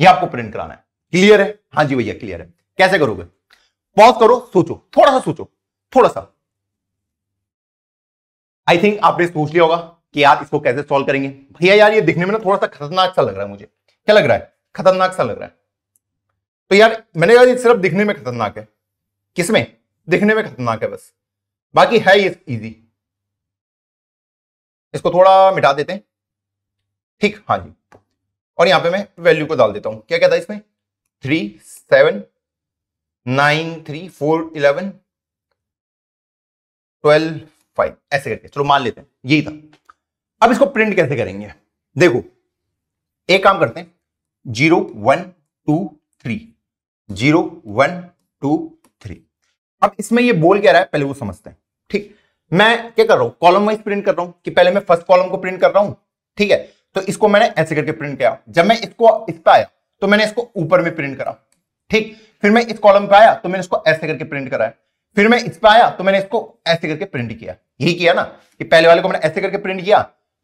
ये आपको प्रिंट कराना है। क्लियर है? हाँ जी भैया, क्लियर है। कैसे करोगे, पॉज करो, सोचो, थोड़ा सा सोचो, थोड़ा सा। आई थिंक आपने सोच लिया होगा कि यार इसको कैसे सॉल्व करेंगे। भैया यार ये दिखने में ना थोड़ा सा खतरनाक सा लग रहा है मुझे। क्या लग रहा है, खतरनाक सा लग रहा है। तो यार मैंने कहा ये सिर्फ दिखने में खतरनाक है। किसमें? दिखने में खतरनाक है बस, बाकी है ये इजी। इसको थोड़ा मिटा देते हैं। ठीक, हाँ जी, और यहां पे मैं वैल्यू को डाल देता हूं। क्या कहता है इसमें, 3, 7, 9, 3, 4, 11, 12, 5, ऐसे करके चलो मान लेते हैं यही था। अब इसको प्रिंट कैसे करेंगे, देखो एक काम करते हैं, 0, 1, 2, 3, 0, 1, 2, 3। अब इसमें ये बोल क्या रहा है पहले वो समझते हैं। ठीक, मैं क्या कर रहा हूं, कॉलम वाइज प्रिंट कर रहा हूं कि पहले मैं फर्स्ट कॉलम को प्रिंट कर रहा हूं। ठीक है, तो इसको मैंने ऐसे करके प्रिंट किया। जब मैं इसको इस पर आया तो मैंने इसको ऊपर में प्रिंट करा। ठीक, फिर मैं इस कॉलम पे आया तो मैंने इसको ऐसे करके प्रिंट कराया। फिर मैं इस पे आया तो मैंने इसको ऐसे करके प्रिंट किया। यही किया ना कि पहले वाले को मैंने ऐसे करके प्रिंट किया।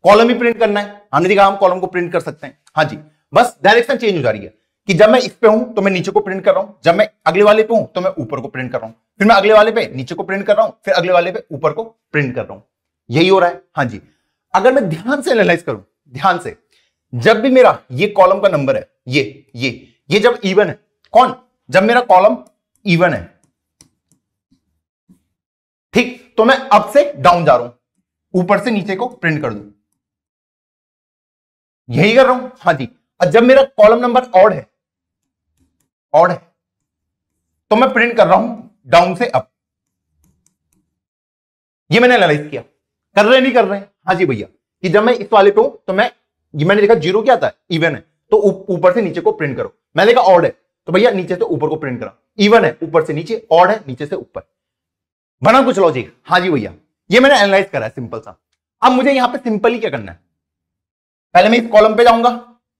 कॉलम ही प्रिंट करना है, हमने देखा हम कॉलम को प्रिंट कर सकते हैं। हाँ जी, बस डायरेक्शन चेंज हो जा रही है। कि जब मैं इस पे हूं तो मैं नीचे को प्रिंट कर रहा हूं, जब मैं अगले वाले पे हूं तो मैं ऊपर को प्रिंट कर रहा हूं, फिर मैं अगले वाले पे नीचे को प्रिंट कर रहा हूं, फिर अगले वाले पे ऊपर को प्रिंट कर रहा हूं। यही हो रहा है। हाँ जी, अगर मैं ध्यान से एनालाइज करूं, ध्यान से, जब भी मेरा ये कॉलम का नंबर है, ये जब इवन है, कौन, जब मेरा कॉलम इवन है, ठीक, तो मैं अप से डाउन जा रहा हूं, ऊपर से नीचे को प्रिंट कर दूं, यही कर रहा हूं। हाँ जी, और जब मेरा कॉलम नंबर ऑड है, तो मैं प्रिंट कर रहा हूं डाउन से अप। ये मैंने एनालाइज किया। कर रहे नहीं कर रहे? हाँ जी भैया, कि जब मैं इस वाले पे हूं तो मैं, ये मैंने देखा जीरो क्या आता है, इवन है, तो ऊपर से नीचे को प्रिंट करो। मैंने देखा ऑड है तो भैया नीचे से ऊपर को प्रिंट करा, इवन है ऊपर से नीचे, ऑड है नीचे से ऊपर। बना कुछ लॉजिक? हाँ जी भैया, ये मैंने एनालाइज करा है सिंपल सा। अब मुझे यहां पे सिंपल ही क्या करना है, पहले मैं इस कॉलम पे जाऊंगा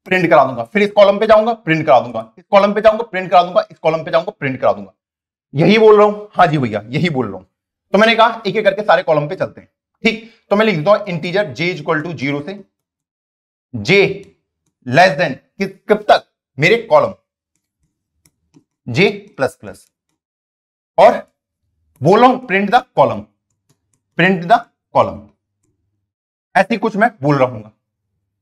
प्रिंट करा दूंगा, फिर इस कॉलम पे जाऊंगा प्रिंट करा दूंगा, इस कॉलम पे जाऊंगा प्रिंट करा दूंगा, इस कॉलम पे जाऊंगा प्रिंट करा दूंगा, यही बोल रहा हूं। हाँ जी भैया, यही बोल रहा हूं। तो मैंने कहा एक एक करके सारे कॉलम पे चलते हैं, ठीक। तो मैं लिख देता हूं इंटीजर जे इक्वल टू 0 से जे लेस देन कब तक मेरे कॉलम जे प्लस प्लस, और बोल रहा हूं प्रिंट द कॉलम, ऐसे कुछ मैं बोल रहा हूंगा,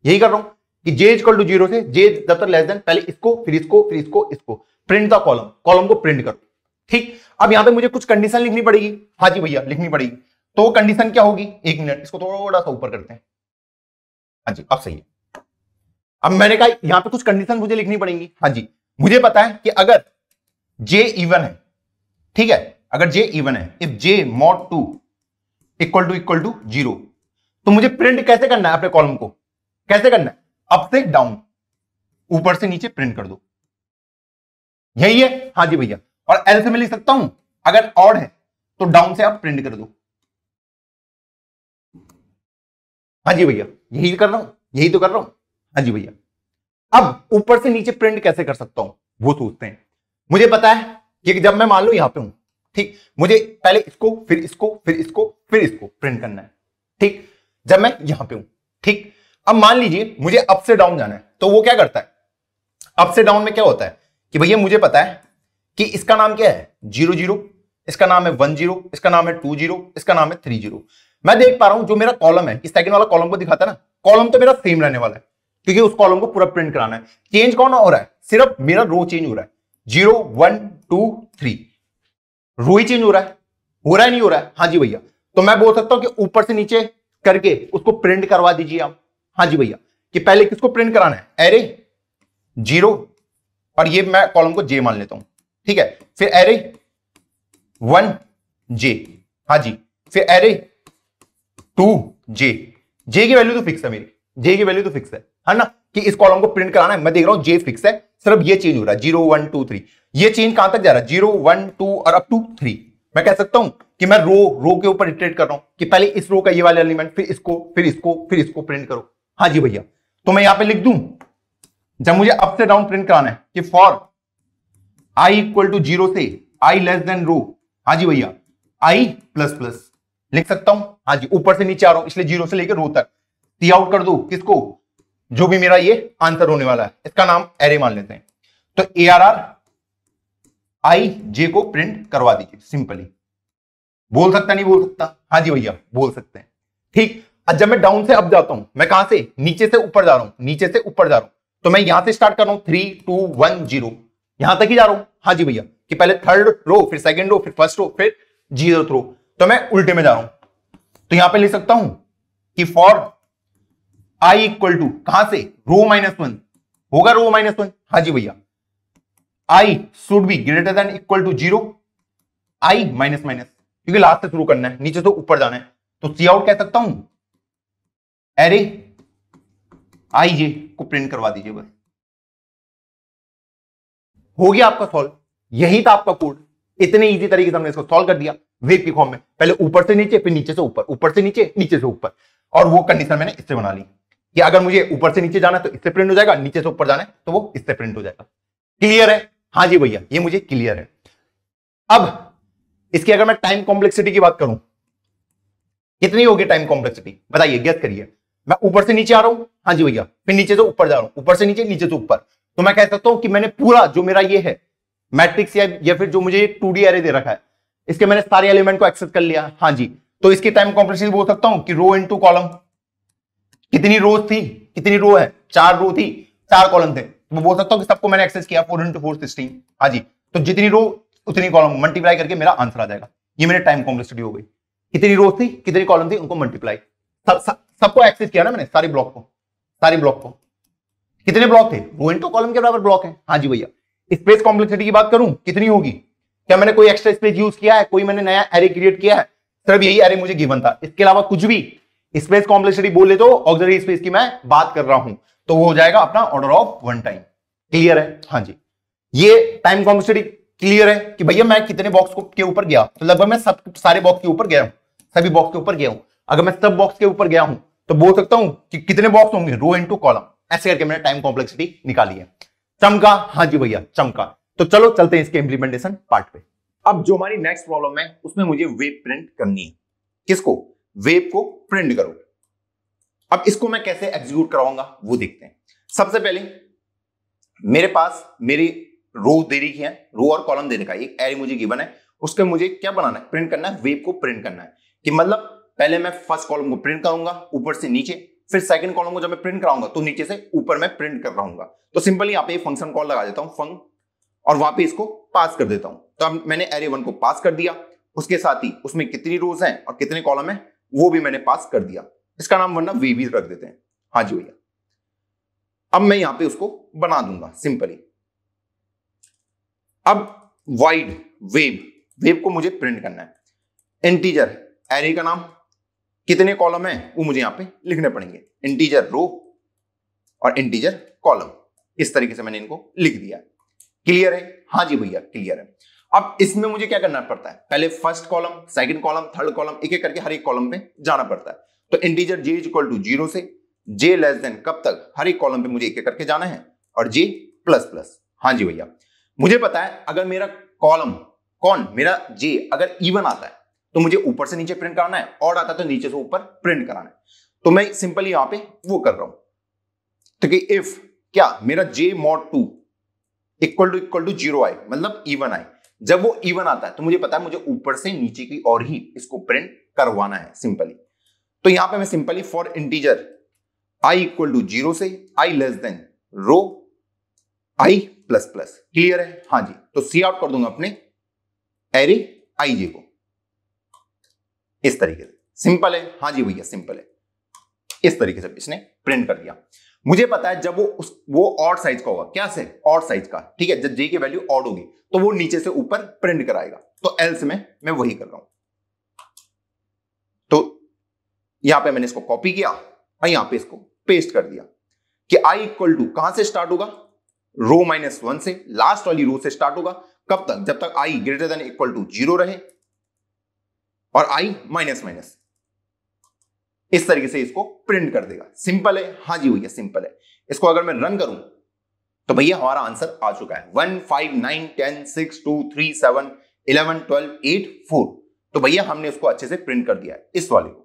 यही कर रहा हूं कि जे इक्वल टू 0 से जे जब तक लेस देन, पहले इसको फिर इसको फिर इसको इसको, प्रिंट द कॉलम, को प्रिंट करो, ठीक। अब यहां पे मुझे कुछ कंडीशन लिखनी पड़ेगी। हाँ जी भैया, लिखनी पड़ेगी। तो कंडीशन क्या होगी, एक मिनट, इसको थोड़ा सा ऊपर करते हैं। हाँ जी, अब सही है। अब मैंने कहा यहां पे कुछ कंडीशन मुझे लिखनी पड़ेंगी। हाँ जी, मुझे पता है कि अगर जे इवन है, ठीक है, अगर जे इवन है, if J mod 2 equal to 0, तो मुझे प्रिंट कैसे करना है अपने कॉलम को, कैसे करना है, अप से डाउन, ऊपर से नीचे प्रिंट कर दो, यही है। हाँ जी भैया, और एल्स में लिख सकता हूं अगर ऑड है तो डाउन से आप प्रिंट कर दो। हाँ जी भैया, यही कर रहा हूं, यही तो कर रहा हूं। हाँ जी भैया, अब ऊपर से नीचे प्रिंट कैसे कर सकता हूं वो सोचते हैं। मुझे पता है कि जब मैं मान लू यहां पे हूं, ठीक, मुझे पहले इसको फिर इसको फिर इसको फिर इसको प्रिंट करना है, ठीक, जब मैं यहां पे हूं, ठीक। अब मान लीजिए मुझे अप से डाउन जाना है, तो वो क्या करता है, अप से डाउन में क्या होता है कि भैया मुझे पता है कि इसका नाम क्या है 0 0, इसका नाम है 1 0, इसका नाम है 2 0, इसका नाम है 3 0। मैं देख पा रहा हूं जो मेरा कॉलम है, इस सेकंड वाला कॉलम को दिखाता है ना, कॉलम तो मेरा सेम रहने वाला है क्योंकि उस कॉलम को पूरा प्रिंट कराना है। चेंज कौन हो रहा है, सिर्फ मेरा रो चेंज हो रहा है, 0 1 2 3, रो ही चेंज हो रहा है, नहीं हो रहा है। हाँ जी भैया, तो मैं बोल सकता हूं कि ऊपर से नीचे करके उसको प्रिंट करवा दीजिए आप। हाँ जी भैया, कि पहले किसको प्रिंट कराना है, एरे 0, और ये मैं कॉलम को जे मान लेता हूं, ठीक है, फिर एरे 1 जे, हाँ जी, फिर एरे 2 जे, जे की वैल्यू तो फिक्स है मेरी, जे की वैल्यू तो फिक्स है ना, कि इस कॉलम को प्रिंट कराना है, मैं देख रहा हूं जे फिक्स है, सिर्फ ये चेंज हो रहा है 0 1 2 3। ये चेंज कहां तक जा रहा है, 0 1 2 और अप टू 3। मैं कह सकता हूं कि मैं रो के ऊपर इटरेट कर रहा हूं, कि पहले इस रो का ये वाला एलिमेंट, फिर इसको फिर इसको फिर इसको प्रिंट करो। हाँ जी भैया, तो मैं यहां पे लिख दूं, जब मुझे अप से डाउन प्रिंट कराना है, कि फॉर आई इक्वल टू 0 से आई लेस देन रो, हाँ जी भैया, आई प्लस प्लस लिख सकता हूं। हाँ जी, ऊपर से नीचे आ रहा हूं इसलिए 0 से लेकर रो तक, टी आउट कर दो किसको, जो भी मेरा ये आंसर होने वाला है, इसका नाम एरे मान लेते हैं, तो ARR आई जे को प्रिंट करवा दीजिए सिंपली। बोल सकता, नहीं बोल सकता? हाँ जी भैया, बोल सकते हैं, ठीक। अब जब मैं डाउन से अप जाता हूं, मैं कहां से, नीचे से ऊपर जा रहा हूं, नीचे से ऊपर जा रहा हूं, तो मैं यहां से स्टार्ट कर रहा हूं 3 2 1 0, यहां तक ही जा रहा हूं। हाँ जी भैया, कि पहले थर्ड रो, फिर सेकंड रो, फिर फर्स्ट रो, फिर 0th रो, तो मैं उल्टे में जा रहा हूं। तो यहां पे लिख सकता हूं कि फॉर आई इक्वल टू, कहां से, रो माइनस 1 होगा, रो माइनस 1। हाँ जी भैया, I should be greater than equal to 0, I minus minus, क्योंकि लास्ट से शुरू करना है, नीचे से ऊपर जाना है, तो सी आउट कह सकता हूं एरे आई जे को प्रिंट करवा दीजिए, बस हो गया आपका सॉल्व। यही था आपका कोड, इतने इजी तरीके से हमने इसको सॉल्व कर दिया वेव के फॉर्म में, पहले ऊपर से नीचे, फिर नीचे से ऊपर, ऊपर से नीचे, नीचे से ऊपर, और वो कंडीशन मैंने इससे बना ली कि अगर मुझे ऊपर से नीचे जाना है तो इससे प्रिंट हो जाएगा, नीचे से ऊपर जाना है तो वो इससे प्रिंट हो जाएगा। क्लियर है? हाँ जी भैया, ये मुझे क्लियर है। अब इसकी अगर मैं टाइम कॉम्प्लेक्सिटी की बात करूं, कितनी होगी टाइम कॉम्प्लेक्सिटी, बताइए, गेस करिए। मैं ऊपर से नीचे आ रहा हूं, हाँ जी भैया, फिर नीचे से ऊपर जा रहा हूं, ऊपर से नीचे, नीचे से ऊपर, तो मैं कह सकता हूं कि मैंने पूरा जो मेरा ये है मैट्रिक्स या फिर जो मुझे 2D एरे दे रखा है, इसके मैंने सारे एलिमेंट को एक्सेस कर लिया। हाँ जी, तो इसकी टाइम कॉम्प्लेक्सिटी बोल सकता हूं कि रो इनटू कॉलम। कितनी रोज थी, कितनी रो है, 4 रो थी, 4 कॉलम थे, मैं बोल सकता हूं कि सबको मैंने एक्सेस किया 4 into 4 16। हाँ जी, तो जितनी रो उतनी कॉलम मल्टीप्लाई करके मेरा आंसर आ जाएगा। ये मेरी टाइम कॉम्प्लेक्सिटी हो गई, कितनी रो थी, कितनी कॉलम थी, उनको मल्टीप्लाई, सबको एक्सेस किया ना मैंने, सारे ब्लॉक को। कितने ब्लॉक थे, रो इनटू कॉलम के बराबर ब्लॉक है। हाँ जी भैया, स्पेस कॉम्प्लेक्सिटी की बात करूं कितनी होगी, क्या मैंने कोई एक्स्ट्रा स्पेस यूज किया है, कोई मैंने नया एरे क्रिएट किया है, सिर्फ यही एरे मुझे गिवन था, इसके अलावा कुछ भी स्पेस कॉम्प्लेक्सिटी बोले तो ऑक्सिलरी स्पेस की मैं बात कर रहा हूं, तो वो हो जाएगा अपना ऑर्डर ऑफ 1 टाइम। क्लियर है? हाँ जी, ये टाइम कॉम्प्लेक्सिटी क्लियर है कि भैया मैं कितने बॉक्स के ऊपर गया, तो लगभग मैं सारे बॉक्स के ऊपर गया हूँ, सभी बॉक्स के ऊपर गया हूँ। अगर मैं सब बॉक्स के ऊपर गया हूँ तो बोल सकता हूँ कि कितने बॉक्स होंगे, रो इनटू कॉलम। ऐसे करके मैंने टाइम कॉम्प्लेक्सिटी निकाली है। चमका? हाँ जी भैया चमका। तो चलो चलते हैं इसके इम्प्लीमेंटेशन पार्ट पे। अब जो हमारी नेक्स्ट प्रॉब्लम है उसमें मुझे वेब प्रिंट करनी है। किसको? वेब को प्रिंट करो। अब इसको मैं कैसे एग्जीक्यूट कराऊंगा वो देखते हैं। सबसे पहले मेरे पास मेरी रो दे रखी है, रो और कॉलम दे रखा है, एक एरे मुझे गिवन है, उसके मुझे क्या बनाना है, प्रिंट करना है, वेब को प्रिंट करना है। कि मतलब पहले मैं फर्स्ट कॉलम को प्रिंट करूंगा ऊपर से नीचे, फिर सेकंड कॉलम को जब मैं प्रिंट कराऊंगा तो नीचे से ऊपर मैं प्रिंट कर रहा हूँ। तो सिंपली यहाँ पे फंक्शन कॉल लगा देता हूँ, फंक, और वहां पे इसको पास कर देता हूं। तो अब मैंने एरे 1 को पास कर दिया, उसके साथ ही उसमें कितनी रोज हैं और कितने कॉलम हैं वो भी मैंने पास कर दिया। इसका नाम वरना वे भी रख देते हैं। हाँ जी भैया, अब मैं यहां पे उसको बना दूंगा सिंपली। अब वाइड वेब को मुझे प्रिंट करना है। इंटीजर एरे का नाम, कितने कॉलम है वो मुझे यहां पे लिखने पड़ेंगे, इंटीजर रो और इंटीजर कॉलम। इस तरीके से मैंने इनको लिख दिया। क्लियर है? हाँ जी भैया क्लियर है। अब इसमें मुझे क्या करना पड़ता है, पहले first column, second column, third column, एक एक करके हर एक कॉलम पे जाना पड़ता है। तो इंटीजर जे इक्वल टू 0 से जे लेस देन कब तक, हर एक कॉलम पे मुझे एक एक करके जाना है, और जे प्लस प्लस। हाँ जी भैया, मुझे पता है अगर मेरा कॉलम कौन, मेरा जे अगर इवन आता है तो मुझे ऊपर से नीचे प्रिंट कराना है, और आता है तो नीचे से ऊपर प्रिंट कराना है। तो मैं सिंपली यहां पे वो कर रहा हूं। तो कि इफ क्या मेरा जे मॉड 2 इक्वल टू 0 आए, मतलब इवन आए, जब वो इवन आता है तो मुझे पता है मुझे ऊपर से नीचे की ओर ही इसको प्रिंट करवाना है सिंपली। तो यहां पे मैं simply for integer i equal to 0 से i less than row i plus plus. Clear है? हाँ जी, तो सी आउट कर दूंगा अपने एरे आई जे को इस तरीके से। सिंपल है? हाँ जी भैया सिंपल है। इस तरीके से इसने प्रिंट कर दिया। मुझे पता है जब वो ऑड साइज का होगा, क्या से ऑड साइज का, ठीक है, जब जे की वैल्यू ऑड होगी तो वो नीचे से ऊपर प्रिंट कराएगा। तो एल्स में मैं वही कर रहा हूं। तो यहां पे मैंने इसको कॉपी किया और यहां पे इसको पेस्ट कर दिया कि i इक्वल टू कहां से स्टार्ट होगा, रो माइनस 1 से, लास्ट वाली रो से स्टार्ट होगा, कब तक, जब तक i greater than equal to 0 रहे और i माइनस माइनस। इस तरीके से इसको प्रिंट कर देगा। सिंपल है? हाँ जी भैया सिंपल है। इसको अगर मैं रन करूं तो भैया हमारा आंसर आ चुका है 1 5 9 10 6 2 3 7 11 12 8 4। तो भैया हमने उसको अच्छे से प्रिंट कर दिया है इस वाले को।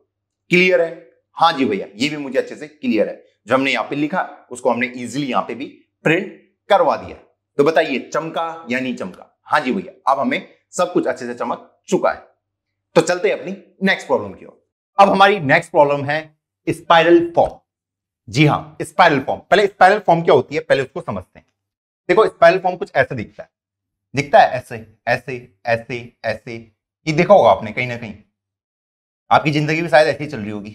क्लियर है? हाँ जी भैया, ये भी मुझे अच्छे से क्लियर है। जो हमने यहाँ पे लिखा उसको हमने इजिली यहाँ पे भी प्रिंट करवा दिया। तो बताइए चमका या नहीं चमका? हाँ जी भैया, अब हमें सब कुछ अच्छे से चमक चुका है। तो चलते हैं अपनी नेक्स्ट प्रॉब्लम की ओर। अब हमारी नेक्स्ट प्रॉब्लम है स्पाइरल फॉर्म। जी हाँ, स्पाइरल फॉर्म। पहले स्पाइरल फॉर्म क्या होती है पहले उसको समझते हैं। देखो स्पाइरल फॉर्म कुछ ऐसे दिखता है, ऐसे ऐसे ऐसे ऐसे। ये देखा होगा आपने कहीं ना कहीं, आपकी जिंदगी भी शायद ऐसी ही चल रही होगी,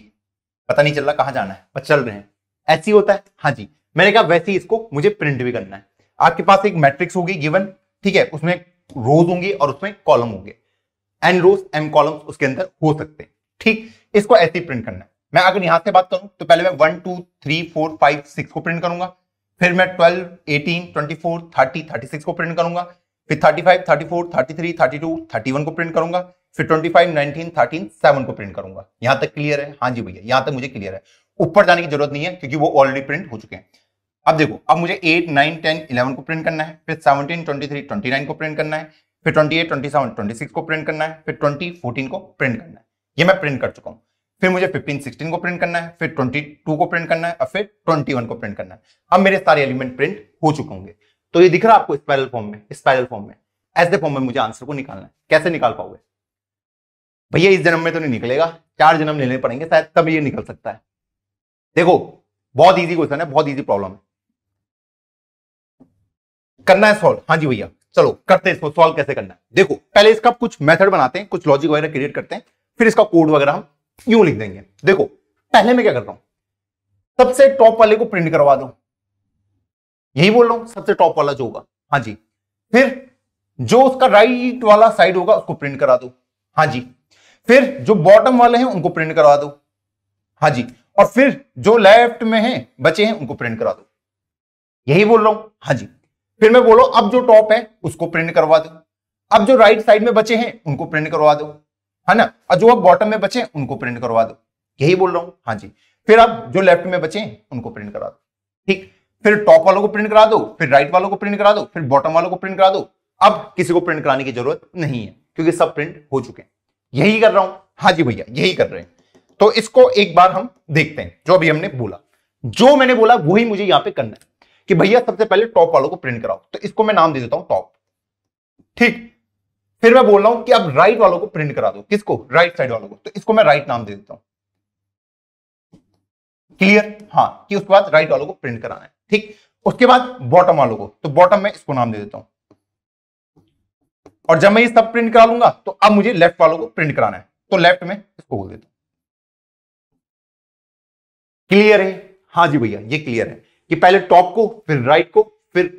पता नहीं चल रहा कहाँ जाना है पर चल रहे हैं, ऐसी होता है। हाँ जी, मैंने कहा वैसे ही इसको मुझे प्रिंट भी करना है। आपके पास एक मैट्रिक्स होगी गिवन, ठीक है, उसमें रोज होंगी और उसमें कॉलम होंगे, एन रोज एम कॉलम्स उसके अंदर हो सकते हैं, ठीक। इसको ऐसे ही प्रिंट करना है। मैं अगर यहां से बात करूं तो पहले मैं 1 2 3 4 5 6 को प्रिंट करूंगा, फिर मैं 12 18 24 30 36 को प्रिंट करूंगा, फिर 35 34 33 32 31 को प्रिंट करूंगा, फिर 25 19 13 7 को प्रिंट करूंगा। यहां तक क्लियर है? हाँ जी भैया, यहां तक मुझे क्लियर है। ऊपर जाने की जरूरत नहीं है क्योंकि वो ऑलरेडी प्रिंट हो चुके हैं। अब देखो, अब मुझे 8 9 10 11 को प्रिंट करना है, फिर 17 23 29 को प्रिंट करना है, फिर 28 27 26 को प्रिंट करना है, फिर 20 14 को प्रिंट करना है। ये मैं प्रिंट कर चुका हूं। फिर मुझे 15 16 को प्रिंट करना है, फिर 22 को प्रिंट करना है और फिर 21 को प्रिंट करना है। अब मेरे सारे एलिमेंट प्रिंट हो चुके होंगे। तो ये दिख रहा है आपको स्पाइरल फॉर्म में ऐसे फॉर्म में मुझे आंसर को निकालना है। कैसे निकाल पाओगे भैया? इस जन्म में तो नहीं निकलेगा, 4 जन्म लेने पड़ेंगे शायद तब ये निकल सकता है। देखो बहुत इजी क्वेश्चन है, बहुत इजी प्रॉब्लम है, करना है सॉल्व। हाँ जी भैया चलो करते हैं इसको सॉल्व। कैसे करना है? देखो पहले इसका कुछ मेथड बनाते हैं, कुछ लॉजिक वगैरह क्रिएट करते हैं, फिर इसका कोड वगैरह हम यूं लिख देंगे। देखो पहले मैं क्या कर रहा हूं, सबसे टॉप वाले को प्रिंट करवा दूं, यही बोल रहा हूं, सबसे टॉप वाला जो होगा। हाँ जी, फिर जो उसका राइट वाला साइड होगा उसको प्रिंट करा दो। हाँ जी, फिर जो बॉटम वाले हैं उनको प्रिंट करवा दो। हाँ जी, और फिर जो लेफ्ट में हैं बचे हैं उनको प्रिंट करा दो, यही बोल रहा हूं। हाँ जी, फिर मैं बोल रहा हूं अब जो टॉप है उसको प्रिंट करवा दो, अब जो राइट साइड में बचे हैं उनको प्रिंट करवा दो, है ना, और जो अब बॉटम में बचे हैं उनको प्रिंट करवा दो, यही बोल रहा हूं। हाँ जी, फिर अब जो लेफ्ट में बचे हैं उनको प्रिंट करा दो, ठीक, फिर टॉप वालों को प्रिंट करा दो, फिर राइट वालों को प्रिंट करा दो, फिर बॉटम वालों को प्रिंट करा दो। अब किसी को प्रिंट कराने की जरूरत नहीं है क्योंकि सब प्रिंट हो चुके हैं, यही कर रहा हूं। हाँ जी भैया यही कर रहे हैं। तो इसको एक बार हम देखते हैं, जो अभी हमने बोला, जो मैंने बोला वही मुझे यहां पे करना है कि भैया सबसे पहले टॉप वालों को प्रिंट कराओ। तो इसको मैं नाम दे देता हूं टॉप, ठीक। फिर मैं बोल रहा हूं कि अब राइट वालों को प्रिंट करा दो, किसको? राइट साइड वालों को। तो इसको मैं राइट नाम दे देता हूं, क्लियर। हाँ, कि उसके बाद राइट वालों को प्रिंट कराना है, ठीक। उसके बाद बॉटम वालों को, तो बॉटम में इसको नाम दे देता हूं, और जब मैं ये सब प्रिंट करा लूंगा तो अब मुझे लेफ्ट वालों को प्रिंट कराना है, तो लेफ्ट में इसको बोल देता हूं। क्लियर है? हाँ जी भैया ये क्लियर है कि पहले टॉप को, फिर राइट को, फिर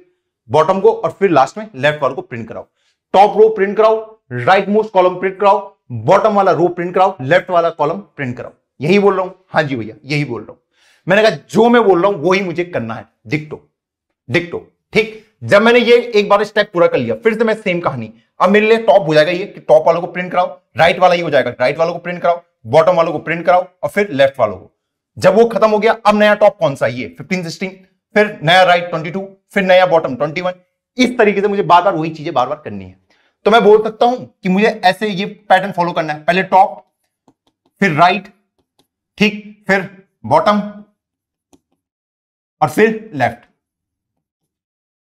बॉटम को, और फिर लास्ट में लेफ्ट वालों को प्रिंट कराओ। टॉप रो प्रिंट कराओ, राइट मोस्ट कॉलम प्रिंट कराओ, बॉटम वाला रो प्रिंट कराओ, लेफ्ट वाला कॉलम प्रिंट कराओ, यही बोल रहा हूं। हाँ जी भैया यही बोल रहा हूं। मैंने कहा जो मैं बोल रहा हूं वही मुझे करना है, डिक्टो, ठीक। जब मैंने ये एक बार स्टेप पूरा कर लिया, फिर से मैं सेम कहानी, अब मेरे लिए टॉप हो जाएगा ये कि टॉप वालों को प्रिंट कराओ, राइट वाला ये हो जाएगा राइट वालों को प्रिंट कराओ, बॉटम वालों को प्रिंट कराओ, और फिर लेफ्ट वालों को। जब वो खत्म हो गया, अब नया टॉप कौन सा? ये 15, 16, फिर नया राइट 22, फिर नया बॉटम 21। इस तरीके से मुझे बार बार वही चीजें बार बार करनी है। तो मैं बोल सकता हूं कि मुझे ऐसे ये पैटर्न फॉलो करना है, पहले टॉप, फिर राइट, ठीक, फिर बॉटम, और फिर लेफ्ट।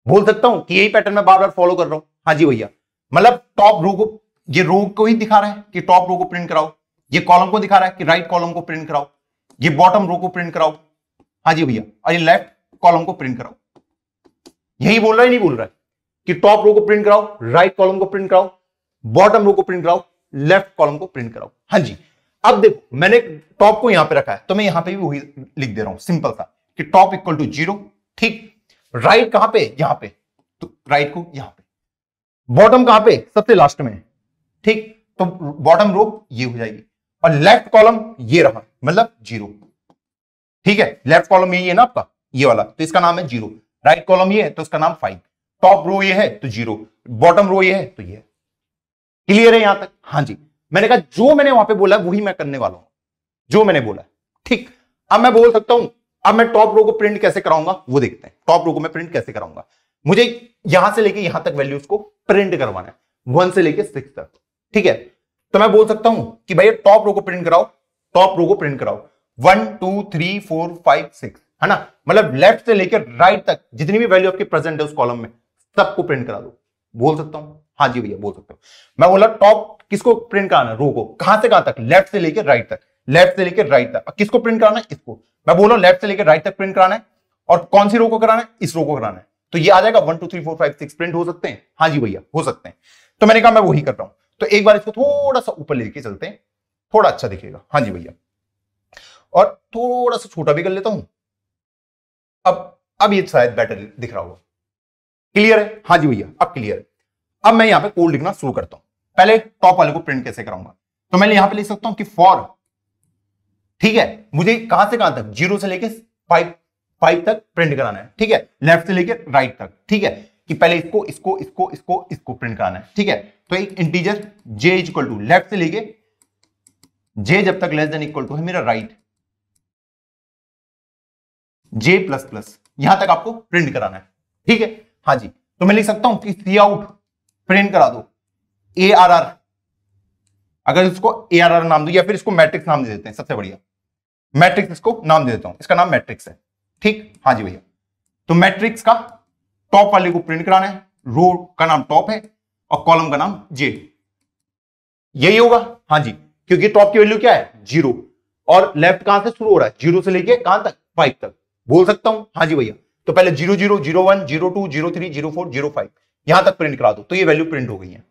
बोल सकता हूं कि यही पैटर्न मैं बार बार फॉलो कर रहा हूं। हाँ जी भैया, मतलब टॉप रो को, ये रो को ही दिखा रहा है कि टॉप रो को प्रिंट कराओ, ये कॉलम को दिखा रहा है कि राइट कॉलम को प्रिंट कराओ, ये बॉटम रो को प्रिंट कराओ। हाँ जी भैया, और ये लेफ्ट कॉलम को प्रिंट कराओ, यही बोल रहा है। नहीं बोल रहा है कि टॉप रो को प्रिंट कराओ, राइट कॉलम को प्रिंट कराओ, बॉटम रो को प्रिंट कराओ, लेफ्ट कॉलम को प्रिंट कराओ। हाँ जी, अब देखो मैंने टॉप को यहां पर रखा है तो मैं यहां पर भी वही लिख दे रहा हूं, सिंपल था कि टॉप इक्वल टू 0, ठीक। राइट कहां पे? यहां पे, तो राइट को यहां पे। बॉटम कहां पे? सबसे लास्ट में, ठीक। तो बॉटम रो ये हो जाएगी, और लेफ्ट कॉलम ये रहा, मतलब 0, ठीक है। लेफ्ट कॉलम यही है ना आपका, ये वाला, तो इसका नाम है 0। राइट कॉलम ये है तो इसका नाम 5। टॉप रो ये है तो 0, बॉटम रो ये है तो ये। क्लियर है यहां तक? हाँ जी, मैंने कहा जो मैंने वहां पर बोला वही मैं करने वाला हूं, जो मैंने बोला, ठीक। अब मैं बोल सकता हूं, अब मैं टॉप रो को प्रिंट कैसे कराऊंगा वो देखते हैं। टॉप रो को मैं प्रिंट कैसे कराऊंगा? मुझे यहां से लेके यहां तक वैल्यूज को प्रिंट करवाना है, 1 से लेके 6 तक, ठीक है। तो मैं बोल सकता हूं कि भैया टॉप रो को प्रिंट कराओ, टॉप रो को प्रिंट कराओ 1, 2, 3, 4, 5, 6, है ना, मतलब लेफ्ट से लेकर राइट तक जितनी भी वैल्यू आपकी प्रेजेंट है उस कॉलम में सबको प्रिंट करा दो, बोल सकता हूं। हाँ जी भैया बोल सकता हूं। मैं बोला टॉप किसको प्रिंट कराना? रो को। कहां से कहां तक? लेफ्ट से लेकर राइट तक, लेफ्ट से लेकर राइट तक। किसको प्रिंट कराना है? इसको। मैं बोल रहा हूं लेफ्ट से लेकर राइट तक प्रिंट कराना है, और कौन सी रो को कराना है? इस रो को कराना है। तो ये आ जाएगा 1, 2, 3, 4, 5, 6 प्रिंट हो सकते हैं। हाँ जी भैया हो सकते हैं। तो मैंने कहा मैं वही कर रहा हूं। तो एक बार इसको थोड़ा सा ऊपर लेके चलते हैं, थोड़ा अच्छा दिखेगा। हाँ जी भैया, और थोड़ा सा छोटा भी कर लेता हूं। अब ये शायद बेटर दिख रहा होगा। क्लियर है? हाँ जी भैया अब क्लियर है। अब मैं यहां पर कोड लिखना शुरू करता हूं। पहले टॉप वाले को प्रिंट कैसे कराऊंगा? तो मैं यहां पर लिख सकता हूं कि फॉर, ठीक है, मुझे कहां से कहां तक? 0 से लेके 5 तक प्रिंट कराना है, ठीक है, लेफ्ट से लेके राइट तक, ठीक है, कि पहले इसको इसको इसको इसको इसको प्रिंट कराना है, ठीक है। तो एक integer j equal to left से लेके j जब तक लेस देन इक्वल टू है मेरा राइट, j प्लस प्लस, यहां तक आपको प्रिंट कराना है, ठीक है। हाँ जी, तो मैं लिख सकता हूं कि सी आउट प्रिंट करा दो ARR, अगर इसको ARR नाम दो या फिर इसको मैट्रिक्स नाम दे देते हैं, सबसे बढ़िया मैट्रिक्स इसको नाम दे देता हूं, इसका नाम मैट्रिक्स है, ठीक। हाँ जी भैया, तो मैट्रिक्स का टॉप वाले को प्रिंट कराना है, रो का नाम टॉप है और कॉलम का नाम जे, यही होगा हाँ जी, क्योंकि टॉप की वैल्यू क्या है 0 और लेफ्ट कहां से शुरू हो रहा है 0 से लेके कहां तक 5 तक बोल सकता हूं हाँ जी भैया। तो पहले 00, 01, 02, 03, 04, 05 यहां तक प्रिंट करा दो तो ये वैल्यू प्रिंट हो गई है।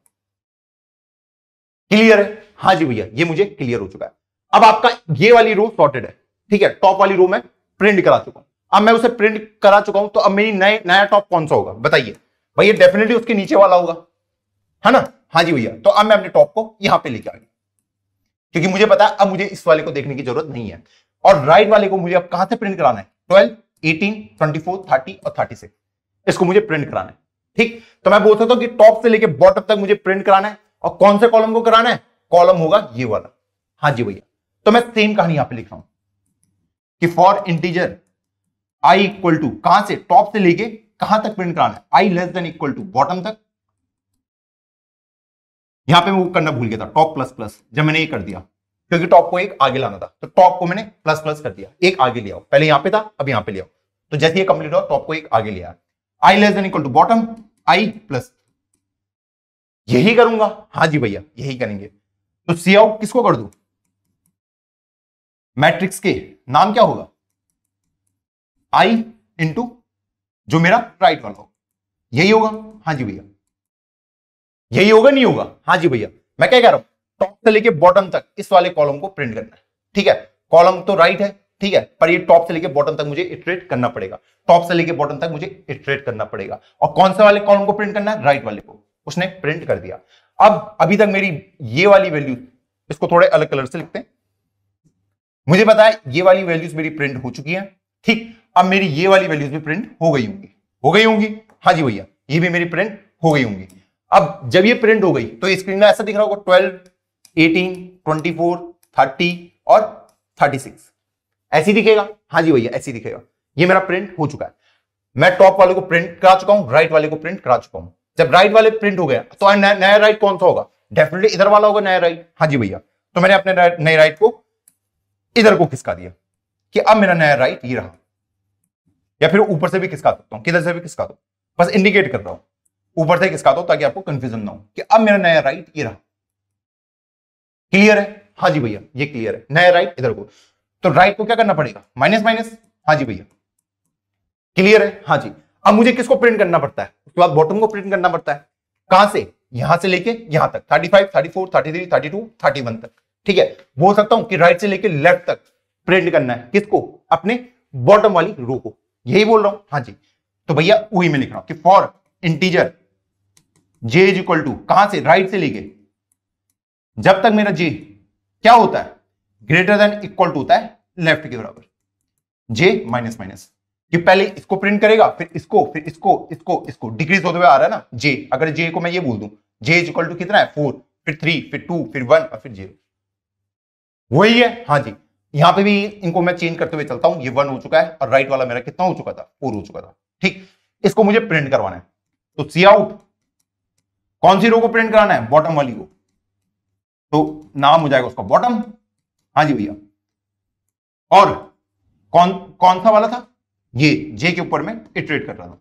क्लियर है हाँ जी भैया, ये मुझे क्लियर हो चुका है। अब आपका ये वाली रो सॉर्टेड है, ठीक है, टॉप वाली रो में प्रिंट करा चुका हूं, अब मैं उसे प्रिंट करा चुका हूं तो अब मेरी नया टॉप कौन सा होगा बताइए भैया, डेफिनेटली उसके नीचे वाला होगा है ना हाँ जी भैया। तो अब मैं अपने टॉप को यहां पे लेके आ गया क्योंकि मुझे पता है अब मुझे इस वाले को देखने की जरूरत नहीं है, और राइट वाले को मुझे अब कहां से प्रिंट कराना है 12, 18, 24, 30 और 36 इसको मुझे प्रिंट कराना है। ठीक, तो मैं बोल सकता हूं कि टॉप से लेके बॉटम तक मुझे प्रिंट कराना है और कौन से कॉलम को कराना है, कॉलम होगा ये वाला हाँ जी भैया। तो मैं सेम कहानी यहां पे लिख रहा हूं कि for integer I equal to कहां से टॉप से लेके कहां तक प्रिंट कराना है आई less than equal to bottom तक। यहां पे मैं वो करना भूल गया था टॉप प्लस प्लस, जब मैंने ये कर दिया क्योंकि टॉप को एक आगे लाना था तो टॉप को मैंने प्लस प्लस कर दिया, एक आगे ले आओ, पहले यहां पे था अब यहां पे ले आओ, तो जैसे ये कंप्लीट हो टॉप को एक आगे ले आया। आई less than equal to bottom I plus, यही करूंगा हाँ जी भैया यही करेंगे। तो सी आउट किसको कर दू, मैट्रिक्स के नाम क्या होगा आई इंटू जो मेरा राइट वाला होगा, यही होगा हाँ जी भैया, यही होगा नहीं होगा हाँ जी भैया। मैं क्या कह रहा हूं टॉप से लेके बॉटम तक इस वाले कॉलम को प्रिंट करना है, ठीक है, कॉलम तो राइट है ठीक है, पर ये टॉप से लेके बॉटम तक मुझे इटरेट करना पड़ेगा, टॉप से लेके बॉटम तक मुझे इटरेट करना पड़ेगा, और कौन से वाले कॉलम को प्रिंट करना है राइट वाले को, उसने प्रिंट कर दिया। अब अभी तक मेरी ये वाली वैल्यू, इसको थोड़े अलग कलर से लिखते हैं, मुझे पता है ये वाली वैल्यूज मेरी प्रिंट हो चुकी है। ठीक, अब मेरी ये वाली वैल्यूज भी प्रिंट हो गई होंगी, हो गई होंगी हाँ जी भैया, ये भी मेरी प्रिंट हो गई होंगी। अब जब ये प्रिंट हो गई तो स्क्रीन में ऐसा दिख रहा होगा 12, 18, 24, 30 और 36 ऐसी दिखेगा हाँ जी भैया, ऐसी दिखेगा। ये मेरा प्रिंट हो चुका है, मैं टॉप वाले को प्रिंट करा चुका हूं, राइट वाले को प्रिंट करा चुका हूं। जब राइट वाले प्रिंट हो गया तो नया राइट कौन सा होगा, डेफिनेटली इधर वाला होगा नया राइट हाँ जी भैया। तो मैंने अपने नए राइट को इधर को खिसका दिया कि अब मेरा नया राइट ये रहा, या फिर ऊपर से भी खिसका सकता हूं, किधर से भी खिसका दो, बस इंडिकेट कर रहा हूं ऊपर से खिसका दो ताकि आपको कंफ्यूजन ना हो कि अब मेरा नया राइट ये रहा। क्लियर है हाँ जी भैया, ये क्लियर है, नया राइट इधर को, तो राइट को क्या करना पड़ेगा माइनस माइनस हाँ जी भैया। क्लियर है हाँ जी। अब मुझे किसको प्रिंट करना पड़ता है, उसके बाद बॉटम को प्रिंट करना पड़ता है, कहां से यहां से लेके यहां तक 35, 34, 33, 32, 31 तक। ठीक है, बोल सकता हूं कि राइट से लेके लेफ्ट तक प्रिंट करना है किसको, अपने बॉटम वाली रो को, यही बोल रहा हूं हाँ जी। तो भैया वही मैं लिख रहा हूं कि for integer J is equal to कहां से राइट से लेके जब तक मेरा जे क्या होता है ग्रेटर देन इक्वल टू होता है लेफ्ट के बराबर, जे माइनस माइनस कि पहले इसको प्रिंट करेगा फिर इसको फिर इसको इसको इसको, डिक्रीज होते हुए आ रहा है ना जे, अगर जे को मैं ये बोल दूं जे इज इक्वल टू कितना है 4 फिर 3 फिर 2 फिर 1 और फिर 0, वही है हाँ जी। यहां पे भी इनको मैं चेंज करते हुए चलता हूं, ये 1 हो चुका है और राइट वाला मेरा कितना हो चुका था 4 हो चुका था। ठीक, इसको मुझे प्रिंट करवाना है तो सी आउट कौन सी रो को प्रिंट कराना है बॉटम वाली को, तो नाम हो जाएगा उसका बॉटम हाँ जी भैया, और कौन सा वाला था ये जे के ऊपर में इटरेट कर रहा था।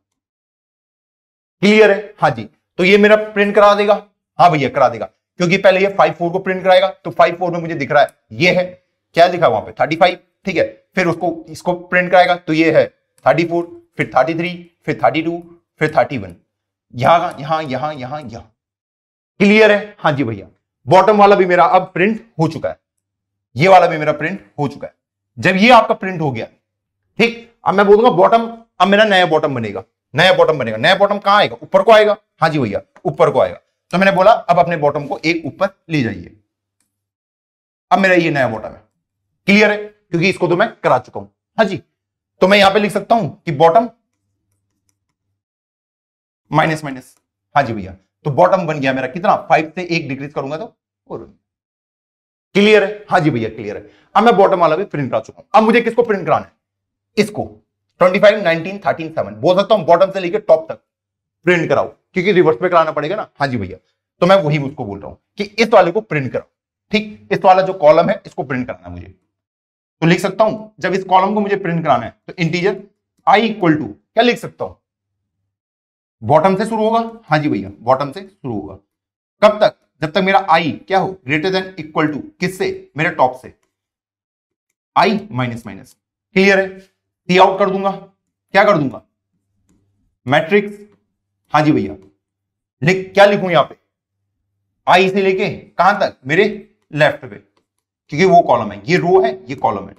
क्लियर है हाँ जी, तो ये मेरा प्रिंट करा देगा हाँ भैया करा देगा, क्योंकि पहले ये 54 को प्रिंट कराएगा तो 54 में मुझे दिख रहा है ये है क्या लिखा वहां पे 35 ठीक है, फिर उसको इसको प्रिंट कराएगा तो ये है 34 फिर 33 फिर 32 फिर 31 यहां यहां यहां यहां यहां। क्लियर है हाँ जी भैया, बॉटम वाला भी मेरा अब प्रिंट हो चुका है, ये वाला भी मेरा प्रिंट हो चुका है। जब ये आपका प्रिंट हो गया ठीक, अब मैं बोलूंगा बॉटम, अब मेरा नया बॉटम बनेगा, नया बॉटम बनेगा, नया बॉटम कहां आएगा ऊपर को आएगा हाँ जी भैया ऊपर को आएगा। तो मैंने बोला अब अपने बॉटम को एक ऊपर ले जाइए, अब मेरा ये नया बॉटम है। क्लियर है, क्योंकि इसको तो मैं करा चुका हूं हाँ जी। तो मैं यहां पे लिख सकता हूं कि बॉटम माइनस माइनस हाँ जी भैया, तो बॉटम बन गया मेरा कितना 5 से 1 डिक्रीज करूंगा तो और। क्लियर है हाँ जी भैया, क्लियर है। अब मैं बॉटम वाला भी प्रिंट करा चुका हूं, अब मुझे किसको प्रिंट कराना है, इसको 25, 19, 13, 7 बोल सकता हूं बॉटम से लेकर टॉप तक प्रिंट कराओ, क्योंकि रिवर्स पे कराना पड़ेगा ना हाँ जी भैया। तो मैं वही मुझको बोल रहा हूं कि इस वाले को प्रिंट कराओ, ठीक, इस वाला जो कॉलम है इसको प्रिंट कराना है मुझे, तो लिख सकता हूं जब इस कॉलम को मुझे प्रिंट कराना है तो इंटीजर आई इक्वल टू क्या लिख सकता हूं बॉटम से शुरू होगा, हाँ जी भैया बॉटम से शुरू होगा। कब तक? जब तक मेरा आई क्या हो ग्रेटर देन इक्वल टू किससे, मेरे टॉप से, आई माइनस माइनस। क्लियर है? टी आउट कर दूंगा, क्या कर दूंगा, मैट्रिक्स। हाँ जी भैया क्या लिखूं यहां पे, आई से लेके कहां तक, मेरे लेफ्ट पे, क्योंकि वो कॉलम है, ये रो है, ये कॉलम है।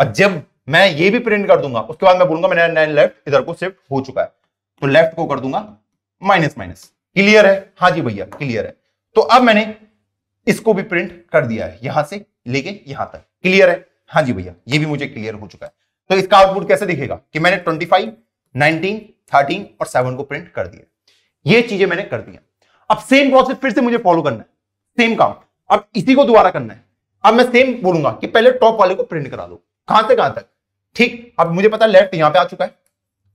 और जब मैं ये भी प्रिंट कर दूंगा उसके बाद मैं बोलूंगा मैंने लेफ्ट इधर को शिफ्ट हो चुका है, तो लेफ्ट को कर दूंगा माइनस माइनस। क्लियर है? हाँ जी भैया क्लियर है। तो अब मैंने इसको भी प्रिंट कर दिया है, यहां से लेके यहां तक। क्लियर है? हाँ जी भैया ये भी मुझे क्लियर हो चुका है। तो इसका आउटपुट कैसे दिखेगा कि मैंने 25, 19, 13 और 7 को प्रिंट कर दिया। ये चीजें मैंने कर दी। अब सेम प्रोसेस फिर से मुझे फॉलो करना है, सेम काम, अब इसी को दोबारा करना है। अब मैं सेम बोलूंगा कि पहले टॉप वाले को प्रिंट करा दो, कहां से कहां तक, ठीक। अब मुझे पता लेफ्ट यहां पे आ चुका है,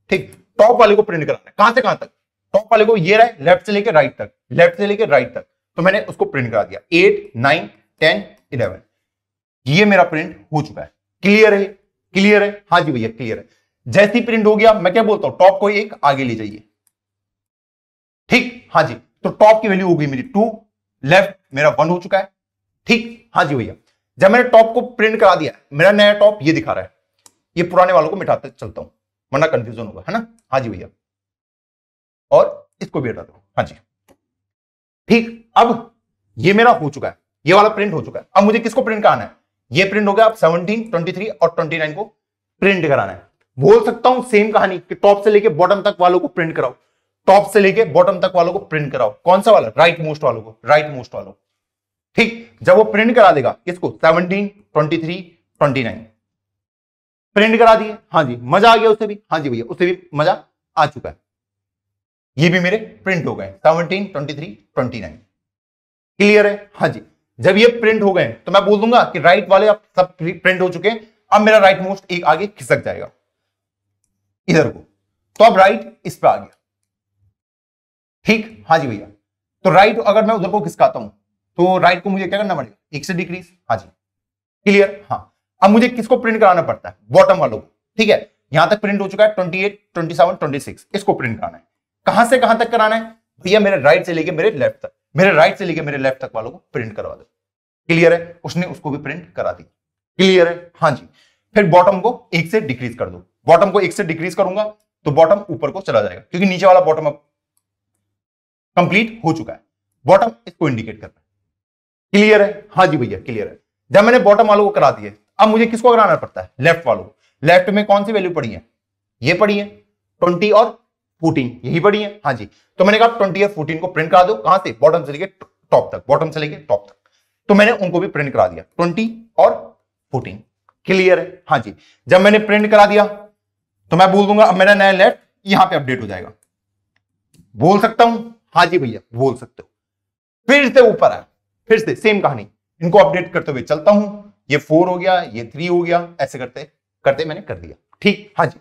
ठीक, टॉप वाले को प्रिंट कराना है, कहां से कहां तक, टॉप वाले को ये रहा है लेफ्ट से लेकर राइट तक, लेफ्ट से लेकर राइट तक। तो मैंने उसको प्रिंट करा दिया 8, 9, 10, 11, ये मेरा प्रिंट हो चुका है। क्लियर है? क्लियर है, हाँ जी भैया क्लियर है। जैसे ही प्रिंट हो गया मैं क्या बोलता हूं, टॉप को एक आगे ले जाइए, ठीक। हाँ जी, तो टॉप की वैल्यू हो गई मेरी 2, लेफ्ट मेरा 1 हो चुका है, ठीक। हाँ जी भैया जब मैंने टॉप को प्रिंट करा दिया मेरा नया टॉप ये दिखा रहा है। ये पुराने वालों को मिटाते चलता हूं वरना कंफ्यूजन होगा, है ना। हाँ जी भैया, और इसको भी हटा दो। हाँ जी ठीक, अब ये मेरा हो चुका है, ये वाला प्रिंट हो चुका है। अब मुझे किसको प्रिंट कराना है, ये प्रिंट हो गया। अब 17, 23 और 29 को प्रिंट कराना है। बोल सकता हूं सेम कहानी कि टॉप से लेके बॉटम तक वालों को प्रिंट कराओ, टॉप से लेके बॉटम तक वालों को प्रिंट कराओ। कौन सा वाला, राइट मोस्ट वालों को, राइट मोस्ट वालों, ठीक। जब वो प्रिंट करा देगा इसको 17, 23, 29 प्रिंट करा दिए। हाँ जी मजा आ गया उसे भी, हाँ जी भैया उसे भी मजा आ चुका है। ये भी मेरे प्रिंट हो गए 17, 23, 29। क्लियर है? हाँ जी, जब ये प्रिंट हो गए तो मैं बोल दूंगा कि राइट वाले अब सब प्रिंट हो चुके हैं, अब मेरा राइट मोस्ट एक आगे खिसक जाएगा इधर को, तो अब राइट इस पर आ गया, ठीक। हाँ जी भैया, तो राइट अगर मैं उधर को खिसकाता हूं तो राइट को मुझे क्या करना पड़ेगा, एक से डिक्रीज। हाँ जी क्लियर। हाँ, अब मुझे किसको प्रिंट कराना पड़ता है, बॉटम वालों को, ठीक है। यहां तक प्रिंट हो चुका है 28, 27, 26, इसको प्रिंट कराना है। कहां से कहां तक कराना है भैया, मेरे राइट से लेके मेरे लेफ्ट तक, मेरे राइट से लेके मेरे लेफ्ट तक वालों को प्रिंट करवा दो। क्लियर है? उसने उसको भी प्रिंट करा दी। क्लियर है? हाँ जी, फिर बॉटम को एक से डिक्रीज कर दो। बॉटम को एक से डिक्रीज करूंगा तो बॉटम ऊपर को चला जाएगा, क्योंकि नीचे वाला बॉटम अब कंप्लीट हो चुका है। बॉटम इसको इंडिकेट करना है। क्लियर है? हाँ जी भैया क्लियर है। जब मैंने बॉटम वालों को करा दिए, अब मुझे किसको कराना पड़ता है, लेफ्ट वालों को। लेफ्ट में कौन सी वैल्यू पड़ी है, ये पड़ी है 20 और 14, यही पड़ी है। हाँ जी, तो मैंने कहा 20 और 14 को प्रिंट करा दो, कहां से, बॉटम से लेके टॉप तक, बॉटम से लेके टॉप तक। तो मैंने उनको भी प्रिंट करा दिया 20 और 14। क्लियर है? हाँ जी, जब मैंने प्रिंट करा दिया तो मैं बोल दूंगा अब मेरा नया लेफ्ट यहां पे अपडेट हो जाएगा, बोल सकता हूं। हाँ जी भैया बोल सकते हो। फिर से ऊपर आया, फिर से सेम कहानी, इनको अपडेट करते हुए चलता हूं। ये 4 हो गया, ये 3 हो गया, ऐसे करते करते मैंने कर दिया, ठीक। हाँ जी,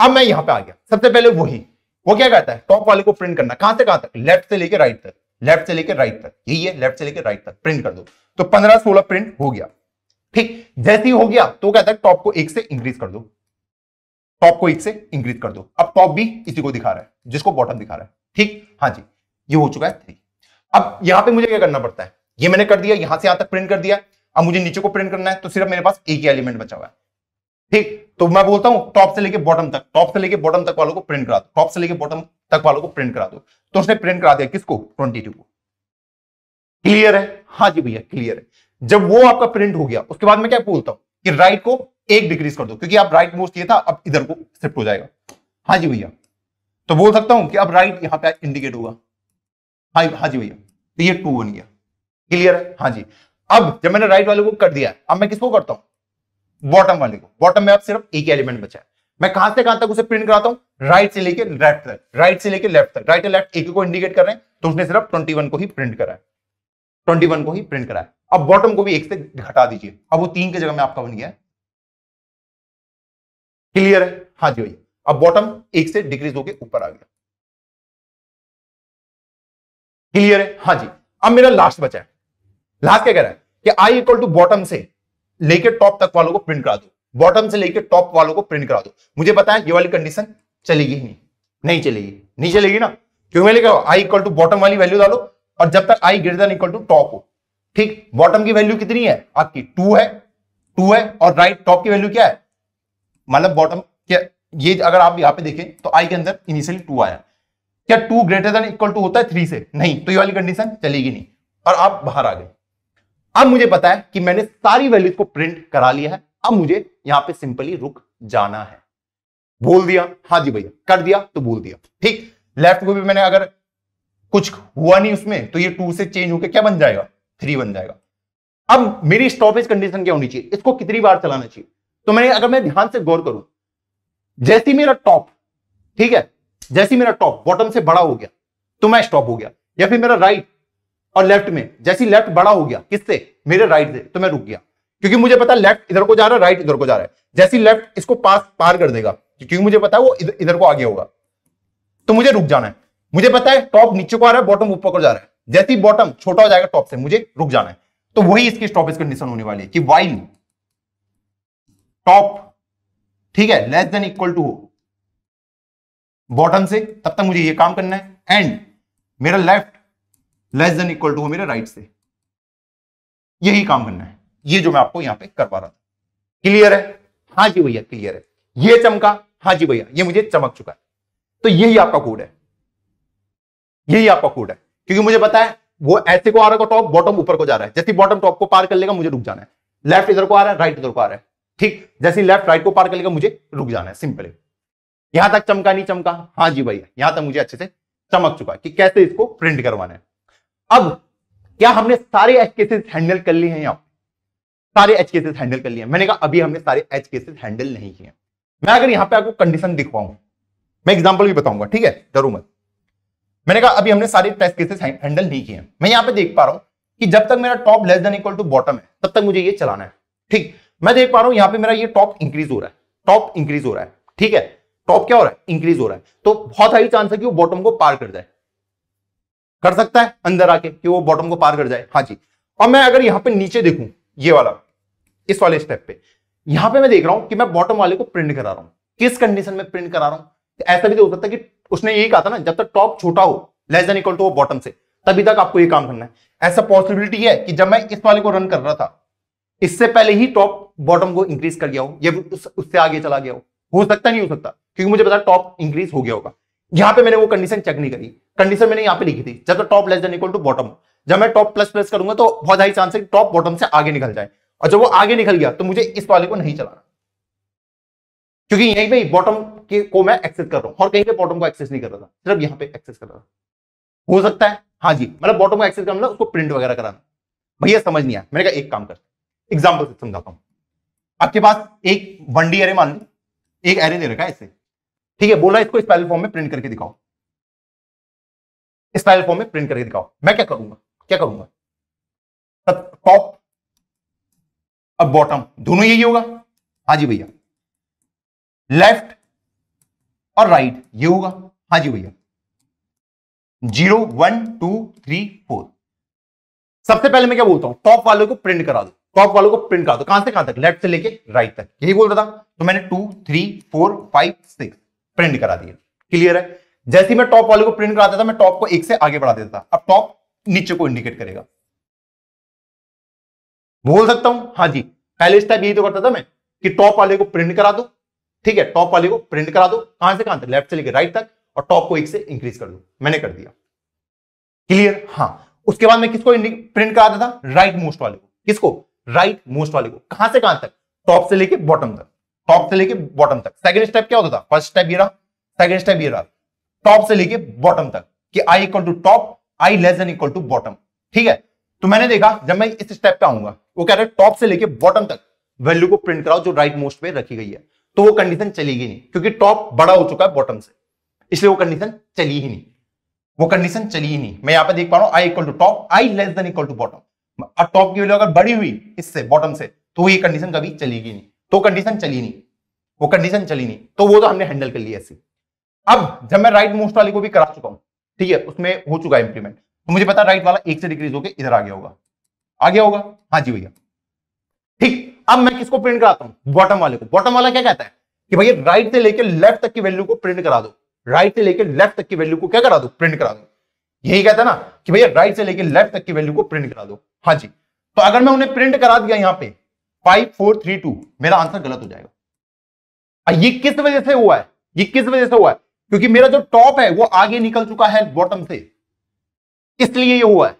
अब मैं यहां पे आ गया। सबसे पहले वो क्या कहता है, टॉप वाले को प्रिंट करना, कहां से कहां तक, लेफ्ट से लेकर राइट तक, लेफ्ट से लेकर राइट तक, यही है, लेफ्ट से लेकर राइट तक प्रिंट कर दो। तो 15, 16 प्रिंट हो गया, ठीक। जैसे ही हो गया तो कहता है टॉप को एक से इंक्रीज कर दो, टॉप को एक से इंक्रीज कर दो। अब टॉप भी इसी को दिखा रहा है जिसको बॉटम दिखा रहा है, ठीक। हाँ जी, ये हो चुका है 3। अब यहां पे मुझे क्या करना पड़ता है, ये मैंने कर दिया, यहां से यहां तक प्रिंट कर दिया। अब मुझे नीचे को प्रिंट करना है, तो सिर्फ मेरे पास एक ही एलिमेंट बचा हुआ है, ठीक। तो मैं बोलता हूं टॉप से लेके बॉटम तक, टॉप से लेके बॉटम तक वालों को प्रिंट करा दो, टॉप से लेके बॉटम तक वालों को प्रिंट करा दो। तो उसने प्रिंट करा दिया किसको, 22 को। क्लियर है? हाँ जी भैया क्लियर है। जब वो आपका प्रिंट हो गया उसके बाद मैं क्या बोलता हूं कि राइट को एक डिक्रीज कर दो, क्योंकि आप राइट मोस्ट ये था, अब इधर को शिफ्ट हो जाएगा। हाँ जी भैया, तो बोल सकता हूं कि अब राइट यहां पे इंडिकेट होगा। हाँ जी भैया, तो ये 2 बन गया। क्लियर है? हाँ जी, अब जब मैंने राइट वाले को कर दिया, अब मैं किसको करता हूं, बॉटम वाले को। बॉटम में अब सिर्फ एक एलिमेंट बचा है, मैं कहां से कहां तक उसे प्रिंट कराता हूं, राइट से लेके लेफ्ट तक, राइट से लेके लेफ्ट तक, राइट और लेफ्ट एक को इंडिकेट कर रहे हैं। तो उसने सिर्फ 21 को ही प्रिंट करा है, 21 को ही प्रिंट करा है। अब बॉटम को भी एक से घटा दीजिए, अब वो 3 की जगह में आपका बन गया है। क्लियर है? हाँ जी भैया, अब बॉटम एक से डिक्रीज होकर ऊपर आ गया। क्लियर है? हाँ जी, अब मेरा लास्ट बचा है। लास्ट क्या कह रहा है कि आई इक्वल टू बॉटम से लेके टॉप तक वालों को प्रिंट करा दो, बॉटम से लेके टॉप वालों को प्रिंट करा दो। मुझे पता है ये वाली कंडीशन चलेगी ही नहीं, नहीं चलेगी। नीचे लेगी ना, क्यों मिलेगा आई इक्वल टू बॉटम वाली वैल्यू डालो और जब तक आई greater than equal to top हो। ठीक, बॉटम की वैल्यू कितनी है आपकी, टू है और राइट टॉप की वैल्यू क्या है, मतलब बॉटम क्या, ये अगर आप यहाँ पे देखें तो आई के अंदर इनिशियली 2 आया। क्या 2 ग्रेटर देन इक्वल टू होता है 3 से? नहीं, तो ये वाली कंडीशन चलेगी नहीं और आप बाहर आ गए। अब मुझे पता है कि मैंने सारी वैल्यूज को प्रिंट करा लिया है, अब मुझे यहाँ पे सिंपली रुक जाना है। बोल दिया हाँ जी भैया, कर दिया तो बोल दिया। ठीक, लेफ्ट को भी मैंने अगर कुछ हुआ नहीं उसमें तो ये 2 से चेंज होकर क्या बन जाएगा, 3 बन जाएगा। अब मेरी स्टॉपेज कंडीशन क्या होनी चाहिए, इसको कितनी बार चलाना चाहिए, तो मैंने अगर मैं ध्यान से गौर करूं, जैसे मेरा टॉप, ठीक है, जैसे मेरा टॉप बॉटम से बड़ा हो गया तो मैं स्टॉप हो गया, या फिर मेरा राइट और लेफ्ट में जैसे लेफ्ट बड़ा हो गया किससे, मेरे राइट से, तो मैं रुक गया क्योंकि मुझे पता लेफ्ट इधर को जा रहा है, राइट इधर को जा रहा है। जैसे लेफ्ट इसको पार कर देगा क्योंकि मुझे पता है वो इधर को आगे होगा, तो मुझे रुक जाना है। मुझे पता है टॉप नीचे को आ रहा है, बॉटम ऊपर को जा रहा है, जैसे बॉटम छोटा हो जाएगा टॉप से मुझे रुक जाना है। तो वही इसकी स्टॉपेज कंडीशन होने वाली है कि व्हाइल टॉप, ठीक है, लेस देन इक्वल टू हो बॉटम से, तब तक मुझे ये काम करना है, एंड मेरा left less than equal to हो मेरे राइट से, यही काम करना है। ये जो मैं आपको यहां पे करवा रहा था, क्लियर है? हाँ जी भैया क्लियर है। ये चमका, हाँ जी भैया ये मुझे चमक चुका है। तो यही आपका कोड है, यही आपका कोड है, क्योंकि मुझे पता है वो ऐसे को आ रहा है टॉप, बॉटम ऊपर को जा रहा है, जैसे बॉटम टॉप को पार कर लेगा मुझे रुक जाना है, लेफ्ट इधर को आ रहा है, राइट इधर को आ रहा है, ठीक, जैसे लेफ्ट राइट को पार कर लेगा मुझे रुक जाना है। सिंपल है। यहां तक चमका नहीं चमका, हाँ जी भैया यहां तक मुझे अच्छे से चमक चुका कि कैसे इसको प्रिंट करवाना है। अब क्या हमने सारे एज केसेस हैंडल कर लिए हैं? यहाँ सारे एज केसेस हैंडल कर लिए, मैंने कहा अभी हमने सारे एज केसेस हैंडल नहीं किए। मैं अगर यहाँ पे आपको कंडीशन दिखवाऊं, मैं एग्जाम्पल भी बताऊंगा, ठीक है, डरो मत। मैंने कहा अभी हमने सारे टेस्ट केसेस हैंडल नहीं किए हैं। मैं यहाँ पे देख पा रहा हूँ कि जब तक मेरा top less than equal to bottom है तब तक मुझे ये चलाना है। ठीक, मैं देख पा रहा हूँ यहाँ पे मेरा ये टॉप इंक्रीज हो रहा है, टॉप इंक्रीज हो रहा है, ठीक है, टॉप क्या हो रहा है, इंक्रीज हो रहा है, तो बहुत हाई चांस है कि वो बॉटम को पार कर जाए, कर सकता है अंदर आके कि वो बॉटम को पार कर जाए। हाँ जी। और मैं अगर यहाँ पे नीचे देखूं, ये वाला, इस वाले स्टेप पे, यहाँ पे मैं देख रहा हूं कि मैं बॉटम वाले को प्रिंट करा रहा हूँ। किस कंडीशन में प्रिंट करा रहा हूँ? ऐसा भी तो हो सकता है कि उसने यही कहा था ना, जब तक टॉप छोटा हो less than equal to bottom से, तभी तक आपको ये काम करना है। ऐसा पॉसिबिलिटी है कि जब मैं इस वाले को रन कर रहा था, इससे पहले ही टॉप बॉटम को इंक्रीज कर गया हो या उससे आगे चला गया हो सकता नहीं हो सकता, क्योंकि मुझे पता टॉप इंक्रीज हो गया होगा। यहाँ पे मैंने वो कंडीशन चेक नहीं करी, कंडीशन मैंने यहाँ पे लिखी थी जब तक top less than equal to bottom. जब मैं टॉप प्लस प्लस करूंगा तो बहुत हाई चांस है कि टॉप बॉटम से आगे निकल जाए, और जब वो आगे निकल गया तो मुझे इस वाले को नहीं चलाना, क्योंकि यहीं पे बॉटम को मैं एक्सेस कर रहा हूँ और कहीं पे बॉटम को एक्सेस नहीं कर रहा था, सिर्फ यहाँ पे एक्सेस कर रहा था। हो सकता है, हाँ जी, मतलब बॉटम को एक्सेस करना, उसको प्रिंट वगैरह कराना। भैया समझ नहीं आया, मैंने कहा एक काम कर, एग्जाम्पल से समझाता हूँ। आपके पास एक 1D एरे, मान लो एक एरे दे रखा है ऐसे, ठीक है, बोला इसको स्पाइरल फॉर्म में प्रिंट करके दिखाओ, स्पाइरल फॉर्म में प्रिंट करके दिखाओ। मैं क्या करूंगा, टॉप अब बॉटम दोनों यही होगा, हाँ जी भैया, लेफ्ट और राइट ये होगा, हाँ जी भैया, 0 1 2 3 4। सबसे पहले मैं क्या बोलता हूं, टॉप वालों को प्रिंट करा दो, टॉप वालों को प्रिंट करा दो, कहां से कहां तक, लेफ्ट से लेके राइट तक, यही बोल रहा था। तो मैंने 2 3 4 5 6 प्रिंट करा दिया। क्लियर है? जैसे ही मैं टॉप वाले को प्रिंट कराता था, मैं टॉप को एक से आगे बढ़ा देता था, अब टॉप नीचे को इंडिकेट करेगा, बोल सकता हूं हाँ जी। पहले स्टेप यही तो करता था मैं कि टॉप वाले को प्रिंट करा दो, ठीक है, टॉप वाले को प्रिंट करा दो, कहां से कहां तक, लेफ्ट से लेकर राइट तक, और टॉप को एक से इंक्रीज कर दो, मैंने कर दिया। क्लियर? हाँ। उसके बाद मैं किसको प्रिंट कराता था, राइट मोस्ट वाले को, किसको, राइट मोस्ट वाले को, कहां से कहां तक, टॉप से लेके बॉटम तक, टॉप से लेके बॉटम तक। सेकंड स्टेप क्या होता था, फर्स्ट स्टेप ये रहा, सेकंड स्टेप ये रहा, टॉप से लेके बॉटम तक कि i equal to top, i less than equal to bottom, ठीक है। तो मैंने देखा जब मैं इस स्टेप पे आऊंगा, वो कह रहा है टॉप से लेके बॉटम तक वैल्यू को प्रिंट कराओ जो राइट मोस्ट पे रखी गई है, तो वो कंडीशन चलेगी नहीं क्योंकि टॉप बड़ा हो चुका है बॉटम से, इसलिए वो कंडीशन चली ही नहीं, वो कंडीशन चली ही नहीं। मैं यहाँ पे देख पा रहा हूँ i equal to top, i less than equal to bottom, और टॉप की वैल्यू अगर बड़ी हुई इससे बॉटम से तो ये कंडीशन कभी चलेगी नहीं, तो कंडीशन चली नहीं, वो कंडीशन चली नहीं, तो वो तो हमने हैंडल कर लिया ऐसी। अब जब मैं राइट मोस्ट वाले को भी करा चुका हूं, ठीक है, उसमें हो चुका है इंप्लीमेंट, तो मुझे पता राइट वाला एक से डिक्रीज होकर इधर आ गया होगा, हाँ जी भैया। ठीक, अब मैं किसको प्रिंट कराता हूं, बॉटम वाले को। बॉटम वाला क्या कहता है कि भैया राइट से लेकर लेफ्ट तक की वैल्यू को प्रिंट करा दो, राइट से लेकर लेफ्ट तक की वैल्यू को क्या करा दो, प्रिंट करा दो। यही कहता है ना कि भैया राइट से लेकर लेफ्ट तक की वैल्यू को प्रिंट करा दो। हाँ जी, तो अगर मैं उन्हें प्रिंट करा दिया यहां पे 5432, मेरा आंसर गलत हो जाएगा। ये किस वजह से हुआ है, ये किस वजह से हुआ है? क्योंकि मेरा जो टॉप है वो आगे निकल चुका है बॉटम से, इसलिए ये हुआ है।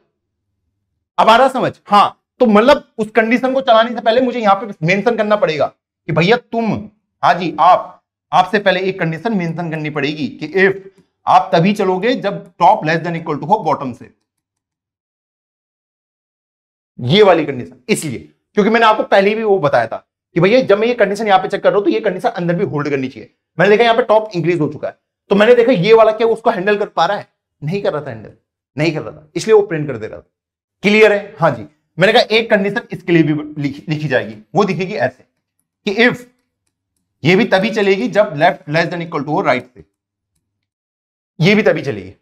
अब आ रहा समझ? हाँ, तो मतलब उस कंडीशन को चलाने से पहले मुझे यहां पे मेंशन करना पड़ेगा कि भैया तुम, हाँ जी आपसे पहले एक कंडीशन मेंशन करनी पड़ेगी कि इफ आप तभी चलोगे जब top less than equal to हो बॉटम से, ये वाली कंडीशन। इसलिए क्योंकि मैंने आपको पहले भी वो बताया था कि भैया जब मैं ये कंडीशन यहां पे चेक कर रहा हूं तो ये कंडीशन अंदर भी होल्ड करनी चाहिए। मैंने देखा यहां पे टॉप इंक्रीज हो चुका है, तो मैंने देखा ये वाला क्या उसको हैंडल कर पा रहा है, नहीं कर रहा था, हैंडल नहीं कर रहा था, इसलिए वो प्रिंट कर दे रहा था। क्लियर है? हाँ जी, मैंने कहा एक कंडीशन इसके लिए भी लिखी जाएगी, वो दिखेगी ऐसे कि इफ ये भी तभी चलेगी जब left less than equal to हो राइट से, ये भी तभी चलेगी,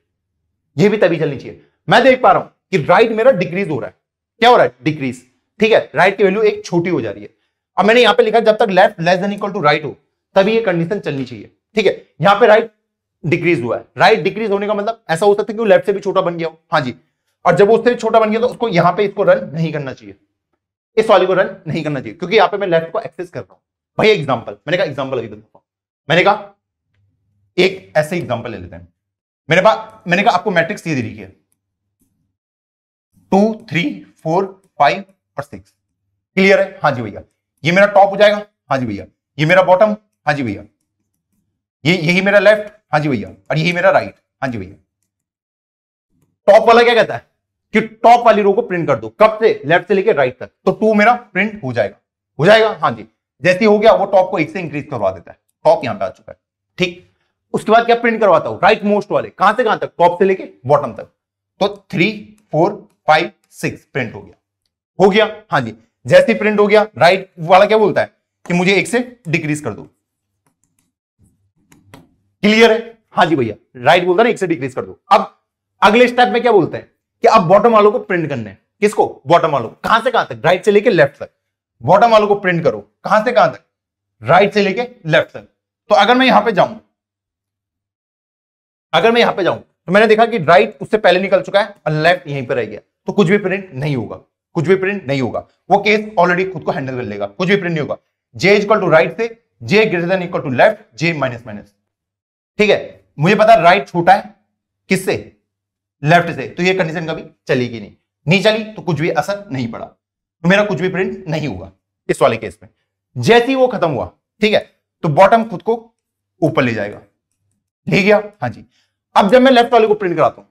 ये भी तभी चलनी चाहिए। मैं देख पा रहा हूं कि राइट मेरा डिक्रीज हो रहा है, क्या हो रहा है, डिक्रीज। ठीक है, राइट की वैल्यू एक छोटी हो जा रही है। अब मैंने यहां पे लिखा जब तक left less than equal to right हो तभी ये कंडीशन चलनी चाहिए। ठीक है, यहां पे राइट डिक्रीज हुआ है, राइट डिक्रीज होने का मतलब ऐसा हो सकता है कि लेफ्ट से भी छोटा बन गया हो। हाँ जी, और जब उससे भी छोटा बन गया तो उसको यहां पे इसको रन नहीं करना चाहिए, इस वाले को रन नहीं करना चाहिए, क्योंकि यहां पे मैं लेफ्ट को एक्सेस कर रहा हूं। भैया एग्जांपल, मैंने कहा एग्जांपल अभी बताता हूं, मैंने कहा एक ऐसे एग्जांपल ले लेते हैं। मैंने कहा आपको मैट्रिक्स ये दे रखी है 2 3 4 5 और 6। क्लियर है? हाँ जी भैया, ये मेरा टॉप हो जाएगा, हाँ जी भैया, ये मेरा बॉटम, हाँ जी भैया, यही मेरा लेफ्ट, हाँ जी भैया, और यही मेरा राइट, हाँ जी भैया। टॉप वाला क्या कहता है कि टॉप वाली रो को प्रिंट कर दो, कब से, लेफ्ट से लेकर राइट तक, तो 2 मेरा प्रिंट हो जाएगा, हो जाएगा। हाँ जी, जैसे हो गया वो टॉप को 1 से इंक्रीज करवा देता है, टॉप यहां पे आ चुका है। ठीक, उसके बाद क्या प्रिंट करवाता हूं, राइट मोस्ट वाले, कहां से कहां तक, टॉप से लेके बॉटम तक, तो 3 4 5 6 प्रिंट हो गया, हो गया। हाँ जी, जैसे प्रिंट हो गया राइट वाला क्या बोलता है कि मुझे 1 से डिक्रीज कर दो। क्लियर है? हाँ जी भैया, राइट बोलता है 1 से डिक्रीज कर दो। अब अगले स्टेप में क्या बोलते हैं कि अब बॉटम वालों को प्रिंट करने हैं, किसको, बॉटम वालों को, कहां से कहां तक, राइट से लेके लेफ्ट तक, बॉटम वालों को प्रिंट करो, कहां से कहां तक, राइट से लेके लेफ्ट तक। तो अगर मैं यहां पे जाऊं, अगर मैं यहां पे जाऊं तो मैंने देखा कि राइट उससे पहले निकल चुका है और लेफ्ट यहीं पर रह गया, तो कुछ भी प्रिंट नहीं होगा, कुछ भी प्रिंट नहीं होगा, वो केस ऑलरेडी खुद को हैंडल कर लेगा, कुछ भी प्रिंट नहीं होगा। जे इक्वल टू राइट से, j greater than equal to left, j minus minus. ठीक है, मुझे पता राइट छोटा है किससे, लेफ्ट से, तो ये कंडीशन कभी चलेगी नहीं, नहीं चली तो कुछ भी असर नहीं पड़ा, तो मेरा कुछ भी प्रिंट नहीं होगा इस वाले केस में। जैसे ही वो खत्म हुआ, ठीक है, तो बॉटम खुद को ऊपर ले जाएगा, ले गया। हाँ जी, अब जब मैं लेफ्ट वाले को प्रिंट कराता हूं,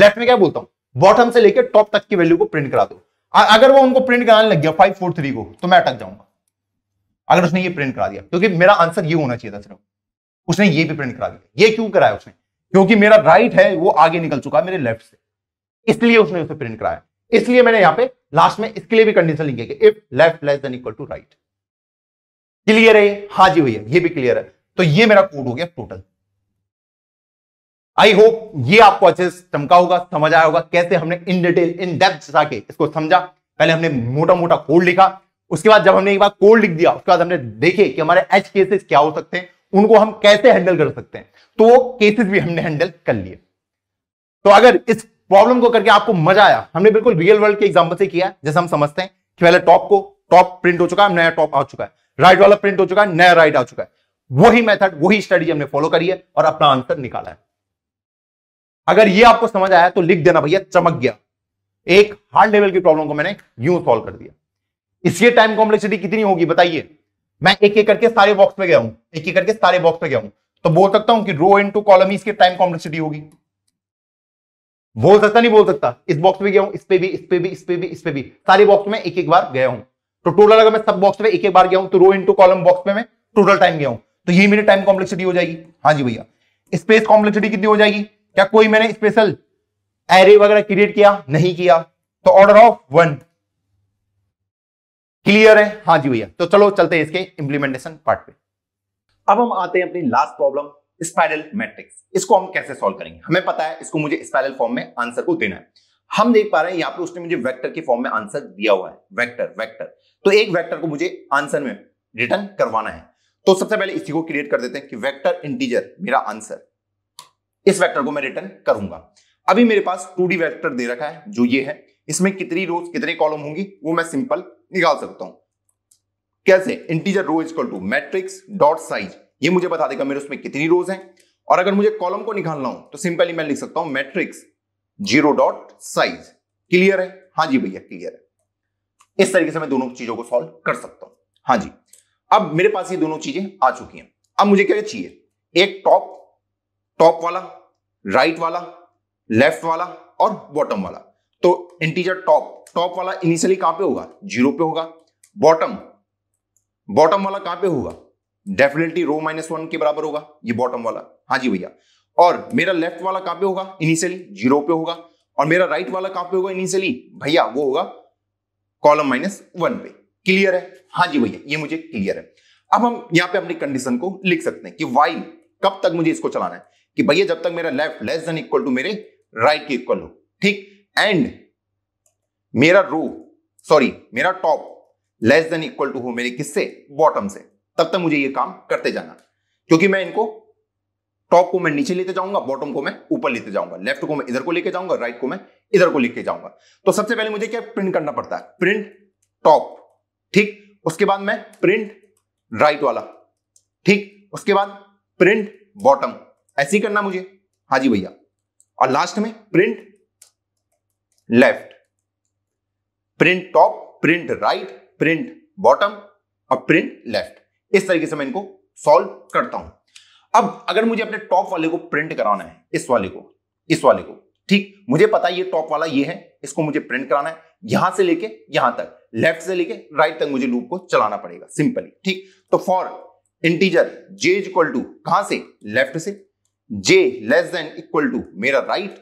लेफ्ट में क्या बोलता हूं, बॉटम से लेकर टॉप तक की वैल्यू को प्रिंट करा दो। अगर वो उनको प्रिंट कराने लग गया 5 4 3 को, तो मैं अटक जाऊंगा अगर उसने ये प्रिंट करा दिया, क्योंकि मेरा आंसर ये होना चाहिए था सिर्फ, उसने ये भी प्रिंट करा दिया। ये क्यों कराया उसने, क्योंकि मेरा राइट है वो आगे निकल चुका है मेरे लेफ्ट से, इसलिए उसने उसे प्रिंट कराया। इसलिए मैंने यहां पे लास्ट में इसके लिए भी कंडीशन लिखी है कि if left less than equal to right. Clear है? हाँ जी भैया, ये भी क्लियर है। तो ये मेरा कोड हो गया टोटल। आई होप ये आपको अच्छे से चमका होगा, समझ आया होगा कैसे हमने इन डिटेल इन डेप्थ जाके इसको समझा। पहले हमने मोटा मोटा कोड लिखा, उसके बाद जब हमने एक बार कोड लिख दिया उसके बाद हमने देखे कि हमारे एज केसेस क्या हो सकते हैं, उनको हम कैसे हैंडल कर सकते हैं, तो वो केसेस भी हमने हैंडल कर लिए। तो अगर इस प्रॉब्लम को करके आपको मजा आया, हमने बिल्कुल रियल वर्ल्ड के एग्जांपल से किया है, जैसे हम समझते हैं कि पहले टॉप को, टॉप प्रिंट हो चुका है, नया टॉप आ चुका है, राइट वाला प्रिंट हो चुका है, नया राइट आ चुका है, वही मेथड वही स्ट्रेटजी हमने फॉलो करी है और अपना आंसर निकाला है। अगर ये आपको समझ आया तो लिख देना भैया चमक गया, एक हार्ड लेवल की प्रॉब्लम को मैंने यूं सॉल्व कर दिया। इसकी टाइम कॉम्प्लेक्सिटी कितनी होगी बताइए? मैं एक एक करके सारे बॉक्स में गया हूं, एक एक करके सारे बॉक्स में गया हूं, तो बोल सकता हूं कि रो इनटू कॉलम ही इसकी टाइम कॉम्प्लेक्सिटी होगी? बोल सकता, नहीं बोल सकता? इस बॉक्स में गया हूं, इस पे भी, इस पे भी, इस पे भी, इस पे भी, सारे बॉक्स में एक एक बार गया हूं, तो टोटल अगर मैं सब बॉक्स में एक एक बार गया हूं तो रो इनटू कॉलम बॉक्स में मैं टोटल टाइम गया हूं, तो यही मेरी टाइम कॉम्प्लेक्सिटी हो जाएगी। हाँ जी भैया, स्पेस कॉम्प्लेक्सिटी कितनी हो जाएगी? क्या कोई मैंने स्पेशल एरे वगैरह क्रिएट किया? नहीं किया, तो ऑर्डर ऑफ 1। क्लियर है? हाँ जी भैया, तो चलो चलते हैं इसके इंप्लीमेंटेशन पार्ट पे। अब हम आते हैं अपनी लास्ट प्रॉब्लम, स्पाइरल मैट्रिक्स। इसको हम कैसे सॉल्व करेंगे? हमें पता है इसको मुझे स्पाइरल फॉर्म में आंसर को देना है। हम देख पा रहे हैं यहाँ पे उसने मुझे वेक्टर के फॉर्म में आंसर दिया हुआ है, वेक्टर वेक्टर, तो एक वेक्टर को मुझे आंसर में रिटर्न करवाना है। तो सबसे पहले इसी को क्रिएट कर देते हैं कि वेक्टर इंटीजर मेरा आंसर, इस वेक्टर को मैं रिटर्न करूंगा। अभी मेरे पास 2D वेक्टर दे रखा है जो ये है, इसमें कितनी रोज कितने कॉलम होंगी वो मैं सिंपल निकाल सकता हूं। कैसे? Integer row equal to matrix dot size, ये मुझे बता देगा मेरे उसमें कितनी रोज हैं। और अगर मुझे कॉलम को निकालना हो तो सिंपली मैं लिख सकता हूं matrix zero dot size. Clear है? हाँ जी भैया क्लियर है। इस तरीके से मैं दोनों चीजों को सॉल्व कर सकता हूं। हाँ जी, अब मेरे पास ये दोनों चीजें आ चुकी हैं। अब मुझे क्या चाहिए? एक टॉप वाला, राइट वाला, लेफ्ट वाला और बॉटम वाला। तो इंटीजर टॉप वाला इनिशियली कहां पे होगा? जीरो पे होगा। बॉटम वाला कहां पे होगा? डेफिनेटली रो माइनस वन के बराबर होगा, ये बॉटम वाला। हाँ जी भैया। और मेरा लेफ्ट वाला कहां पे होगा? इनिशियली जीरो पे होगा। और मेरा राइट वाला कहां पे होगा इनिशियली? भैया वो होगा कॉलम माइनस वन पे। क्लियर है? हाँ जी भैया, ये मुझे क्लियर है। अब हम यहां पे अपनी कंडीशन को लिख सकते हैं कि वाइल कब तक मुझे इसको चलाना है कि भैया जब तक मेरा left less than equal to मेरे राइट के इक्वल हो, ठीक, एंड मेरा top less than equal to हो मेरे किससे? बॉटम से। तब तक मुझे ये काम करते जाना, क्योंकि मैं इनको टॉप को मैं नीचे लेते जाऊंगा, बॉटम को मैं ऊपर लेते जाऊंगा, लेफ्ट को मैं इधर को लेके जाऊंगा, राइट को मैं इधर को लेके जाऊंगा। तो सबसे पहले मुझे क्या प्रिंट करना पड़ता है? प्रिंट टॉप, ठीक, उसके बाद मैं प्रिंट राइट वाला, ठीक, उसके बाद प्रिंट बॉटम, ऐसे ही करना मुझे। हाँ जी भैया। और लास्ट में print left, print top, print right, print bottom और प्रिंट लेफ्ट। इस तरीके से मैं इनको सॉल्व करता हूं। अब अगर मुझे अपने टॉप वाले को प्रिंट कराना है, इस वाले को, ठीक, मुझे पता है ये टॉप वाला ये है, इसको मुझे प्रिंट कराना है यहां से लेके यहां तक, लेफ्ट से लेके राइट तक मुझे लूप को चलाना पड़ेगा सिंपली, ठीक। तो for integer J is equal to कहां से? लेफ्ट से, जे लेस देन इक्वल टू मेरा राइट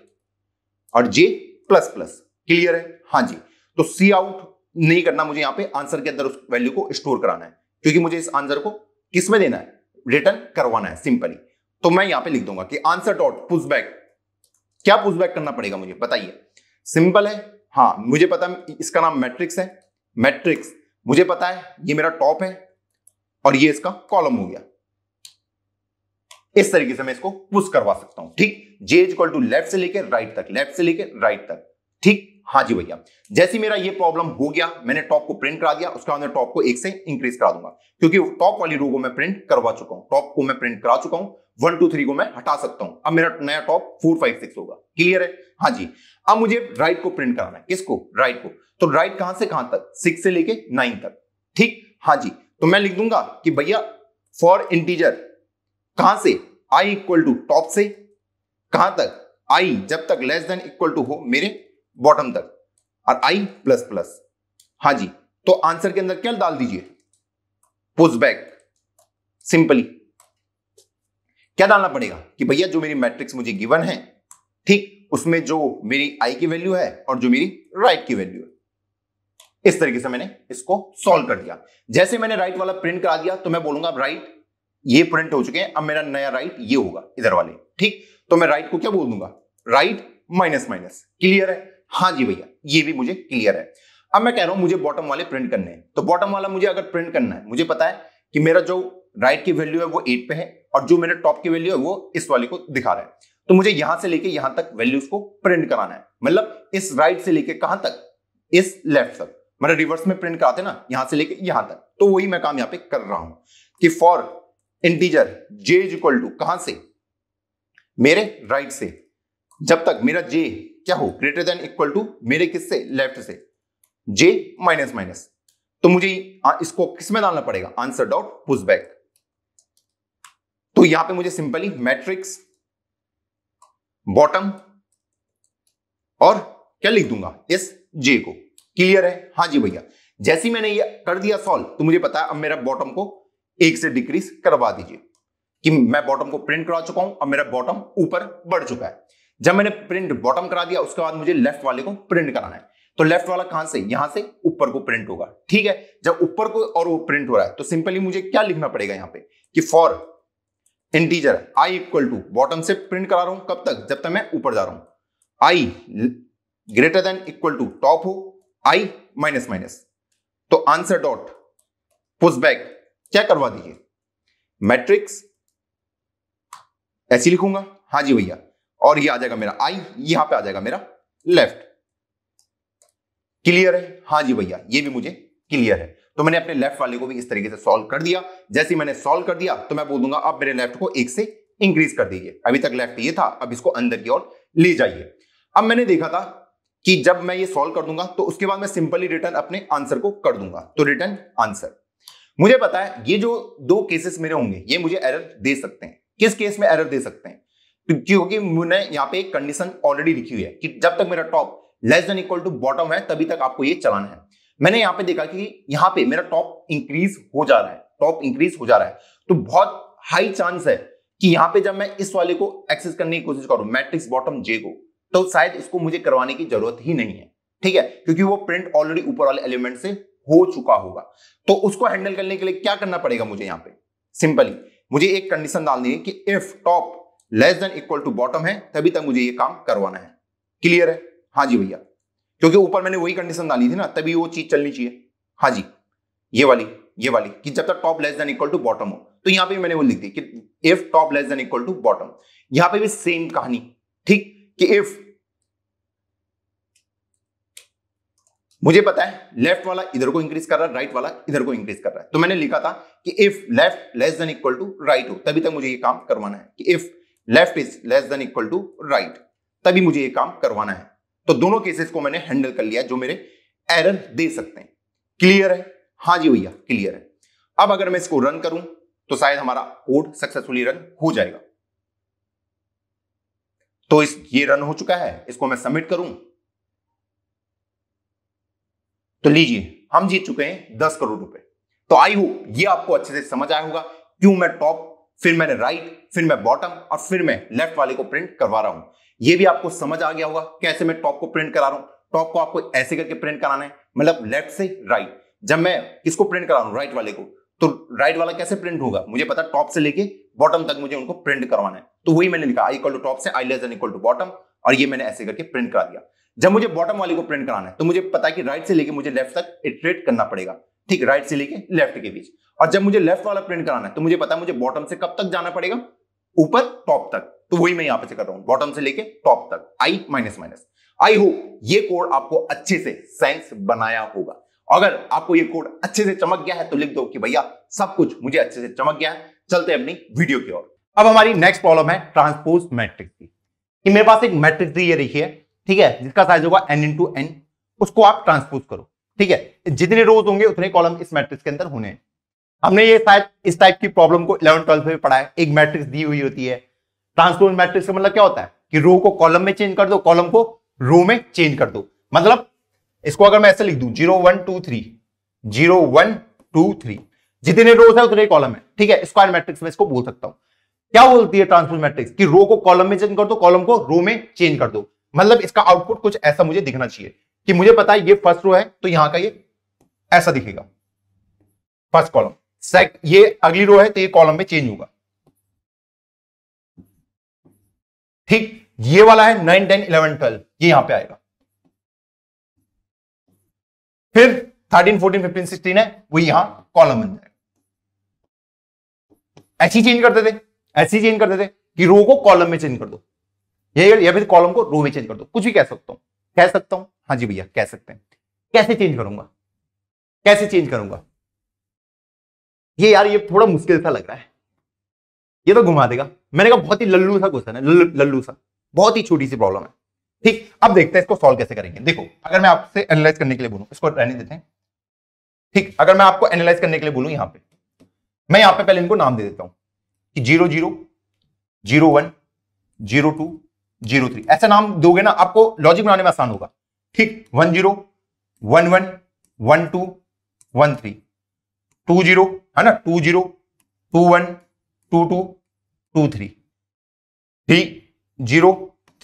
और जे प्लस प्लस। क्लियर है? हाँ जी। तो सी आउट नहीं करना मुझे, यहां पे आंसर के अंदर उस वैल्यू को स्टोर कराना है, क्योंकि मुझे इस आंसर को किसमें देना है? रिटर्न करवाना है सिंपली। तो मैं यहां पे लिख दूंगा कि आंसर डॉट पुशबैक। क्या पुशबैक करना पड़ेगा मुझे? बताइए। सिंपल है। हाँ, मुझे पता है इसका नाम मैट्रिक्स है, मैट्रिक्स, मुझे पता है ये मेरा टॉप है और ये इसका कॉलम हो गया। इस तरीके से मैं इसको पुश करवा सकता हूं, ठीक, जे इक्वल टू लेफ्ट से लेकर राइट तक, लेफ्ट से लेकर राइट तक, ठीक। हाँ जी भैया। जैसे मेरा ये प्रॉब्लम हो गया, मैंने टॉप को प्रिंट करा दिया, उसके बाद टॉप को एक से इंक्रीज करा दूंगा, क्योंकि टॉप वाली रो को मैं प्रिंट करवा चुका हूं, टॉप को मैं प्रिंट करा चुका हूं, 1 2 3 को मैं हटा सकता हूं। अब मेरा नया टॉप 4 5 6 होगा। क्लियर है? हाँ जी। अब मुझे राइट को प्रिंट कराना है। किसको? राइट को। तो राइट कहां से कहां तक? 6 से लेके 9 तक, ठीक। हाँ जी। तो मैं लिख दूंगा कि भैया फॉर इंटीजर कहां से? आई इक्वल टू टॉप से कहां तक? आई जब तक लेस देन इक्वल टू हो मेरे बॉटम तक और आई प्लस प्लस। हाँ जी। तो आंसर के अंदर क्या डाल दीजिए? पुशबैक। सिंपली क्या डालना पड़ेगा कि भैया जो मेरी मैट्रिक्स मुझे गिवन है, ठीक, उसमें जो मेरी आई की वैल्यू है और जो मेरी राइट की वैल्यू है। इस तरीके से मैंने इसको सॉल्व कर दिया। जैसे मैंने राइट वाला प्रिंट करा दिया तो मैं बोलूंगा राइट ये प्रिंट हो चुके हैं, अब मेरा नया राइट ये होगा इधर वाले, ठीक। तो मैं राइट को क्या बोल दूंगा? Right minus minus. क्लियर है? हाँ जी भैया, ये भी मुझे क्लियर है। अब मैं कह रहा हूं मुझे बॉटम वाले प्रिंट करने हैं, तो बॉटम वाला मुझे अगर प्रिंट करना है, मुझे पता है कि मेरा जो राइट की वैल्यू है वो 8 पे है और जो मेरा टॉप की वैल्यू है वो इस वाले को दिखा रहा है, तो मुझे यहां से लेके यहां तक वैल्यूज को प्रिंट कराना है, मतलब इस राइट से लेके कहां तक? इस लेफ्ट तक। मतलब रिवर्स में प्रिंट कराते ना, यहां से लेके यहां तक। तो वही मैं काम यहां पे कर रहा हूं कि for integer J is equal to कहां से? मेरे राइट से, जब तक मेरा जे क्या हो? ग्रेटर देन इक्वल टू मेरे किससे? लेफ्ट से, जे माइनस माइनस। तो मुझे इसको किसमें डालना पड़ेगा? Answer dot push back. तो यहां पे मुझे सिंपली मैट्रिक्स बॉटम और क्या लिख दूंगा? इस जे को। क्लियर है? हाँ जी भैया। जैसे ही मैंने ये कर दिया सॉल्व, तो मुझे पता है अब मेरा बॉटम को 1 से डिक्रीज करवा दीजिए कि मैं बॉटम को प्रिंट करा चुका हूं, अब मेरा बॉटम ऊपर बढ़ चुका है। जब मैंने प्रिंट बॉटम करा दिया, उसके बाद मुझे लेफ्ट वाले को प्रिंट कराना है, तो लेफ्ट वाला कहां से? यहां से ऊपर को प्रिंट होगा, ठीक है। जब ऊपर को और वो प्रिंट हो रहा है, तो सिंपली मुझे क्या लिखना पड़ेगा यहां पे कि for integer I equal to, bottom से प्रिंट करा रहा हूं कब तक? जब तक मैं ऊपर जा रहा हूं, आई greater than equal to top हो, आई माइनस माइनस। तो आंसर डॉट पुशबैक क्या करवा दीजिए? मैट्रिक्स ऐसी लिखूंगा। हाँ जी भैया। और ये आ जाएगा मेरा आई, यहां पे आ जाएगा मेरा लेफ्ट। क्लियर है? हाँ जी भैया, ये भी मुझे क्लियर है। तो मैंने अपने लेफ्ट वाले को भी इस तरीके से सॉल्व कर दिया। जैसे मैंने सॉल्व कर दिया तो मैं बोल दूंगा अब मेरे लेफ्ट को एक से इंक्रीज कर दीजिए। अभी तक लेफ्ट ये था, अब इसको अंदर की ओर ले जाइए। अब मैंने देखा था कि जब मैं ये सॉल्व कर दूंगा तो उसके बाद मैं सिंपली रिटर्न अपने आंसर को कर दूंगा, तो रिटर्न आंसर। मुझे पता है ये जो दो केसेस मेरे होंगे ये मुझे एरर दे सकते हैं। किस केस में एरर दे सकते हैं? क्योंकि मैंने यहाँ पे एक कंडीशन ऑलरेडी लिखी हुई है कि जब तक मेरा top less than equal to bottom है तभी तक आपको ये चलाना है। मैंने यहाँ पे देखा कि यहाँ पे मेरा टॉप इंक्रीज हो जा रहा है, टॉप इंक्रीज हो जा रहा है, तो बहुत हाई चांस है कि यहाँ पे जब मैं इस वाले को एक्सेस करने की कोशिश करूं मैट्रिक्स बॉटम जे को, तो शायद इसको मुझे करवाने की जरूरत ही नहीं है, ठीक है, क्योंकि वो प्रिंट ऑलरेडी ऊपर वाले एलिमेंट से हो चुका होगा। तो उसको हैंडल करने के लिए क्या करना पड़ेगा मुझे? यहाँ पे सिंपली मुझे एक कंडीशन डालनी है कि if top less than equal to bottom है तभी तक मुझे ये काम करवाना है। क्लियर है? हाँ जी भैया, क्योंकि ऊपर मैंने वही कंडीशन डाली थी ना, तभी वो चीज चलनी चाहिए। हाँ जी, ये वाली कि जब तक top less than equal to bottom हो, तो यहाँ पे मैंने वो लिख दी कि if top less than equal to bottom. यहाँ पे भी सेम कहानी, ठीक, कि इफ मुझे पता है लेफ्ट वाला इधर को इंक्रीज कर रहा है, राइट वाला इधर को इंक्रीज कर रहा है, तो मैंने लिखा था कि if left less than equal to right हो तभी तक मुझे ये काम करवाना है, कि if left is less than equal to right तभी मुझे ये काम करवाना है। तो दोनों केसेस को मैंने हैंडल कर लिया जो मेरे एरर दे सकते हैं। क्लियर है? हाँ जी भैया, क्लियर है। अब अगर मैं इसको रन करूं तो शायद हमारा कोड सक्सेसफुली रन हो जाएगा। तो ये रन हो चुका है, इसको मैं सबमिट करूं तो लीजिए हम जीत चुके हैं 10 करोड़ रुपए। तो आई होप ये आपको अच्छे से समझ आया होगा क्यों मैं टॉप, फिर मैंने राइट, फिर मैं बॉटम और फिर मैं लेफ्ट वाले को प्रिंट करवा रहा हूं। ये भी आपको समझ आ गया होगा कैसे मैं टॉप को प्रिंट करा रहा हूं। टॉप को आपको ऐसे करके प्रिंट कराना है, मतलब लेफ्ट से राइट। जब मैं किसको प्रिंट करा रहा हूं? राइट वाले को। तो राइट वाला कैसे प्रिंट होगा? मुझे पता टॉप से लेके बॉटम तक मुझे उनको प्रिंट करवाना है, तो वही मैंने लिखा आई इक्वल टू टॉप से आई less than equal to bottom, और ये मैंने ऐसे करके प्रिंट करा दिया। जब मुझे बॉटम वाले को प्रिंट कराना है तो मुझे पता है कि राइट से लेके मुझे लेफ्ट तक इटरेट करना पड़ेगा, ठीक, राइट से लेके लेफ्ट के बीच। और जब मुझे लेफ्ट वाला प्रिंट कराना है तो मुझे पता है मुझे बॉटम से कब तक जाना पड़ेगा? ऊपर टॉप तक। तो वही मैं यहां पे कर रहा हूं, बॉटम से लेके टॉप तक, आई माइनस माइनस। आई होप ये कोड आपको अच्छे से सेंस बनाया होगा। अगर आपको ये कोड अच्छे से चमक गया है तो लिख दो कि भैया सब कुछ मुझे अच्छे से चमक गया है। चलते हैं अपनी वीडियो की ओर। अब हमारी नेक्स्ट प्रॉब्लम है ट्रांसपोज मैट्रिक्स की, कि मेरे पास एक मैट्रिक्स दी है, देखिए, ठीक है, जिसका साइज होगा n×n, उसको आप ट्रांसपोज करो, ठीक है, जितने रोज होंगे उतने कॉलम इस मैट्रिक्स के अंदर होने हैं। हमने ये शायद इस टाइप की प्रॉब्लम को 11वीं 12वीं में पढ़ा है। एक मैट्रिक्स दी हुई होती है, ट्रांसपोज मैट्रिक्स का मतलब क्या होता है कि रो को कॉलम में चेंज कर दो, कॉलम को रो में चेंज कर दो। मतलब इसको अगर मैं ऐसे लिख दूं 0 1 2 3 0 1 2 3, जितने रोज है उतने कॉलम है, ठीक है, स्क्वायर मैट्रिक्स में इसको बोल सकता हूं। क्या बोलती है ट्रांसपोज मैट्रिक्स कि रो को कॉलम में चेंज कर दो, कॉलम को रो में चेंज कर दो। मतलब इसका आउटपुट कुछ ऐसा मुझे दिखना चाहिए कि मुझे पता है ये फर्स्ट रो है तो यहां का ये ऐसा दिखेगा फर्स्ट कॉलम, ये अगली रो है तो ये कॉलम में चेंज होगा, ठीक। ये वाला है 9 10 11 12, ये यहां पे आएगा। फिर 13 14 15 16 है, वो यहां कॉलम बन जाएगा। ऐसी चेंज करते थे कि रो को कॉलम में चेंज कर दो, या फिर कॉलम को रो में चेंज कर दो, कुछ भी कह सकता हूं। हाँ जी भैया, कह सकते हैं। कैसे चेंज करूंगा ये यार, ये थोड़ा मुश्किल सा लग रहा है, ये तो घुमा देगा। मैंने कहा बहुत ही लल्लू सा क्वेश्चन है, लल्लू सा, बहुत ही छोटी सी प्रॉब्लम है, ठीक। अब देखते हैं इसको सॉल्व कैसे करेंगे। देखो, अगर मैं आपसे एनालाइज करने के लिए बोलूं, इसको रहने देते हैं, ठीक। अगर मैं आपको एनालाइज करने के लिए बोलूं, यहाँ पे पहले इनको नाम दे देता हूं कि 0 0 0 1 0 2 0 3, ऐसा नाम दोगे ना आपको लॉजिक बनाने में आसान होगा, ठीक। 1 0 1 1 1 2 1 3 2 0 है ना, 2 0 2 1 2 2 2 3 3 0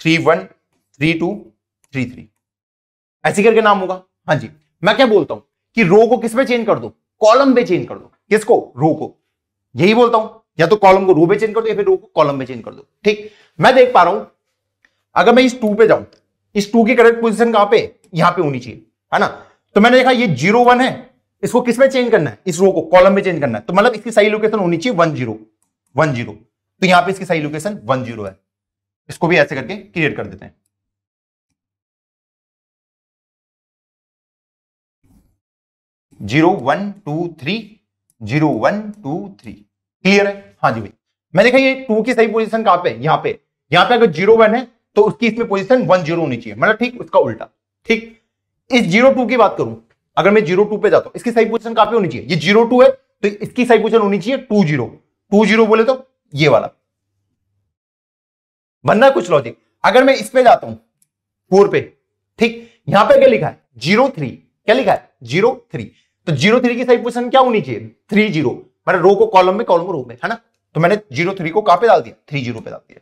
3 1 3 2 3 3, ऐसे करके नाम होगा। हाँ जी, मैं क्या बोलता हूं कि रो को किस में चेंज कर दो? कॉलम में चेंज कर दो। किसको? रो को। यही बोलता हूं, या तो कॉलम को रो में चेंज कर दो या फिर रो को कॉलम में चेंज कर दो, ठीक। मैं देख पा रहा हूं अगर मैं इस 2 पे जाऊं, इस 2 की करेक्ट पोजीशन कहां पे? यहां पे होनी चाहिए, है ना। तो मैंने देखा ये 0 1 है, इसको किस में चेंज करना है? इस रो को कॉलम में चेंज करना है, तो मतलब इसकी सही लोकेशन होनी चाहिए 1 0 1 0, तो यहां पे इसकी सही लोकेशन 1 0 है। इसको भी ऐसे करके क्रिएट कर देते हैं। Zero one two three, 0 1 2 3, clear है? हाँ जी भाई, मैंने कहा ये 2 की सही पोजीशन कहाँ पे? यहाँ पे। यहाँ पे अगर 0 1 है तो उसकी इसमें पोजीशन 1 0 होनी चाहिए, मतलब ठीक उसका उल्टा। ठीक, इस 0 2 की बात करूं, अगर मैं 0 2 पे जाता हूं, इसकी सही पोजीशन कहाँ पे होनी चाहिए? ये 0 2 है तो इसकी सही पोजीशन होनी चाहिए 2 0 2 0, बोले तो ये वाला बनना कुछ लॉजिक। अगर मैं इस पे जाता हूं 4 पे, ठीक, यहां पे क्या लिखा है? 0 3, क्या लिखा है? 0 3, तो 0 3 की सही पोजीशन क्या होनी चाहिए? 3 0, मतलब रो को कॉलम में, कॉलम को रो में, है ना? तो मैंने 0 3 को कहां पे डाल दिया? 3 0 पे डाल दिया।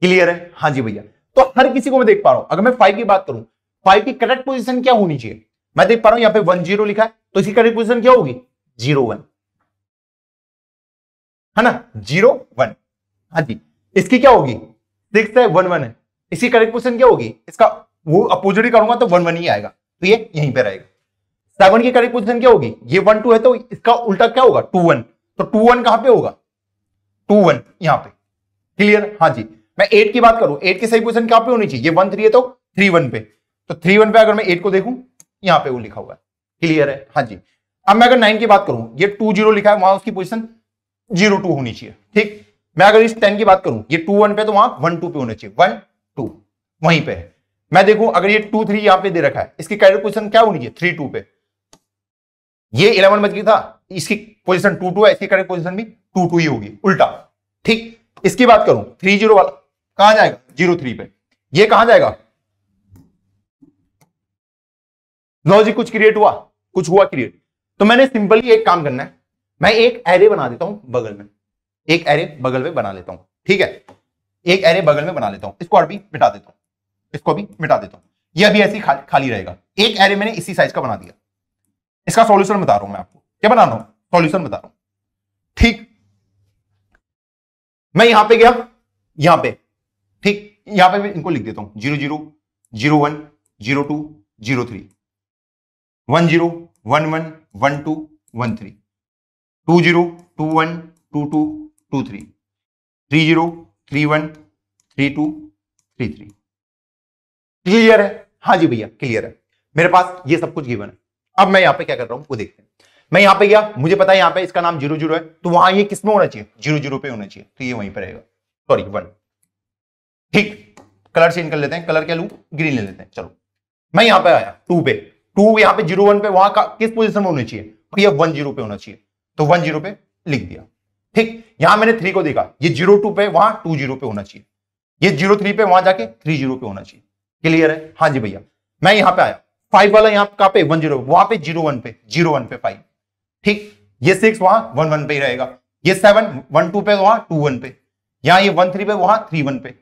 क्लियर है? हाँ जी भैया, तो हर किसी को मैं देख पा रहा हूं। अगर मैं 5 की बात करूं, 5 की करेक्ट पोजीशन क्या होनी चाहिए? मैं देख पा रहा हूं यहाँ पे 1 0 लिखा है, तो इसकी करेक्ट पोजीशन क्या होगी? 0 1, है ना? 0 1, हाँ जी। इसकी क्या होगी? 6 है, 1 1 है, इसकी करेक्ट पोजीशन क्या होगी? इसका वो अपोजिट ही करूंगा तो 1 1 ही आएगा, तो ये यहीं पे रहेगा। 7 की करेक्ट पोजीशन क्या होगी? ये 1 2 है तो इसका उल्टा क्या होगा? 2 1, तो 2 1 कहां पे होगा? 2 1 यहां पे। क्लियर? हाँ जी। मैं 8 की बात करूं, 8 की सही पोजीशन कहां पे होनी चाहिए? ये 1 3 है तो 3 1 पे, तो 3 1 पे अगर मैं 8 को देखूं, यहां पे वो लिखा हुआ है। क्लियर है? हाँ जी। अब मैं अगर 9 की बात करूं, ये 2 0 लिखा है, वहां उसकी पोजीशन 0 2 होनी चाहिए। ठीक, मैं अगर इस 10 की बात करूं, ये 2 1 पे तो वहां 1 2 पे होना चाहिए, 1 2 वहीं पे है। मैं देखूं अगर ये 2 3 यहां पे दे रखा है, इसकी करेक्ट पोजीशन क्या होनी चाहिए? 3 2 पे। ये 11 बच गई था, इसकी पोजीशन 2 2 है, इसकी करेक्ट पोजीशन भी 2 2 ही होगी, उल्टा। ठीक, इसकी बात करूं 3 0 वाला कहां जाएगा? 0 3 पे। ये कहां जाएगा? लॉजिक कुछ क्रिएट हुआ, कुछ हुआ क्रिएट। तो मैंने सिंपली एक काम करना है, मैं एक एरे बना देता हूं बगल में, एक एरे बगल में बना लेता हूं। ठीक है, एक एरे बगल में बना लेता हूं, इसको और भी मिटा देता हूं, इसको भी मिटा देता हूं, यह भी ऐसे खाली रहेगा। एक एरे मैंने इसी साइज का बना दिया। इसका सॉल्यूशन बता रहा हूं मैं आपको, क्या बना रहा हूं? सॉल्यूशन बता रहा हूं। ठीक, मैं यहां पे गया, यहां पे, ठीक, यहां पे मैं इनको लिख देता हूं 0 0 0 1 0 2 0 3 1 0 2 1 0 2 1 2 1 3 2 0 2 1 2 2 1 3 3 0 3 1 3 2 3 3। क्लियर है? हाँ जी भैया, क्लियर है। मेरे पास ये सब कुछ गिवन है। अब मैं यहाँ पे क्या कर रहा हूं वो देखते हैं। मैं यहाँ पे गया, मुझे पता है यहाँ पे इसका नाम 0 0 है, तो वहां ये किसमें होना चाहिए? 0 0 पे होना चाहिए, तो ये वहीं पे रहेगा, सॉरी 1। ठीक, कलर चेंज कर लेते हैं, कलर क्या लूं? ग्रीन ले लेते हैं। चलो, मैं यहाँ पे आया 2 पे, 2 यहाँ पे 0 1 पे वहां किस पोजिशन में होना चाहिए? भैया 1 0 पे होना चाहिए, तो 1 0 पे लिख दिया। ठीक, यहाँ मैंने 3 को देखा, ये 0 2 पे वहां 2 0 पे होना चाहिए, ये 0 3 पे वहां जाके 3 0 पे होना चाहिए। क्लियर है? हाँ जी भैया। मैं यहाँ पे आया 5 वाला, यहाँ कहाँ पे? 1 0, वहां पे 0 1 पे, 0 1 पे 5। ठीक, ये 6 वहां 1 1 पे ही रहेगा, ये 7 1 2 पे वहां 2 1 पे, यहाँ ये 1 3 पे वहां 3 1 पे।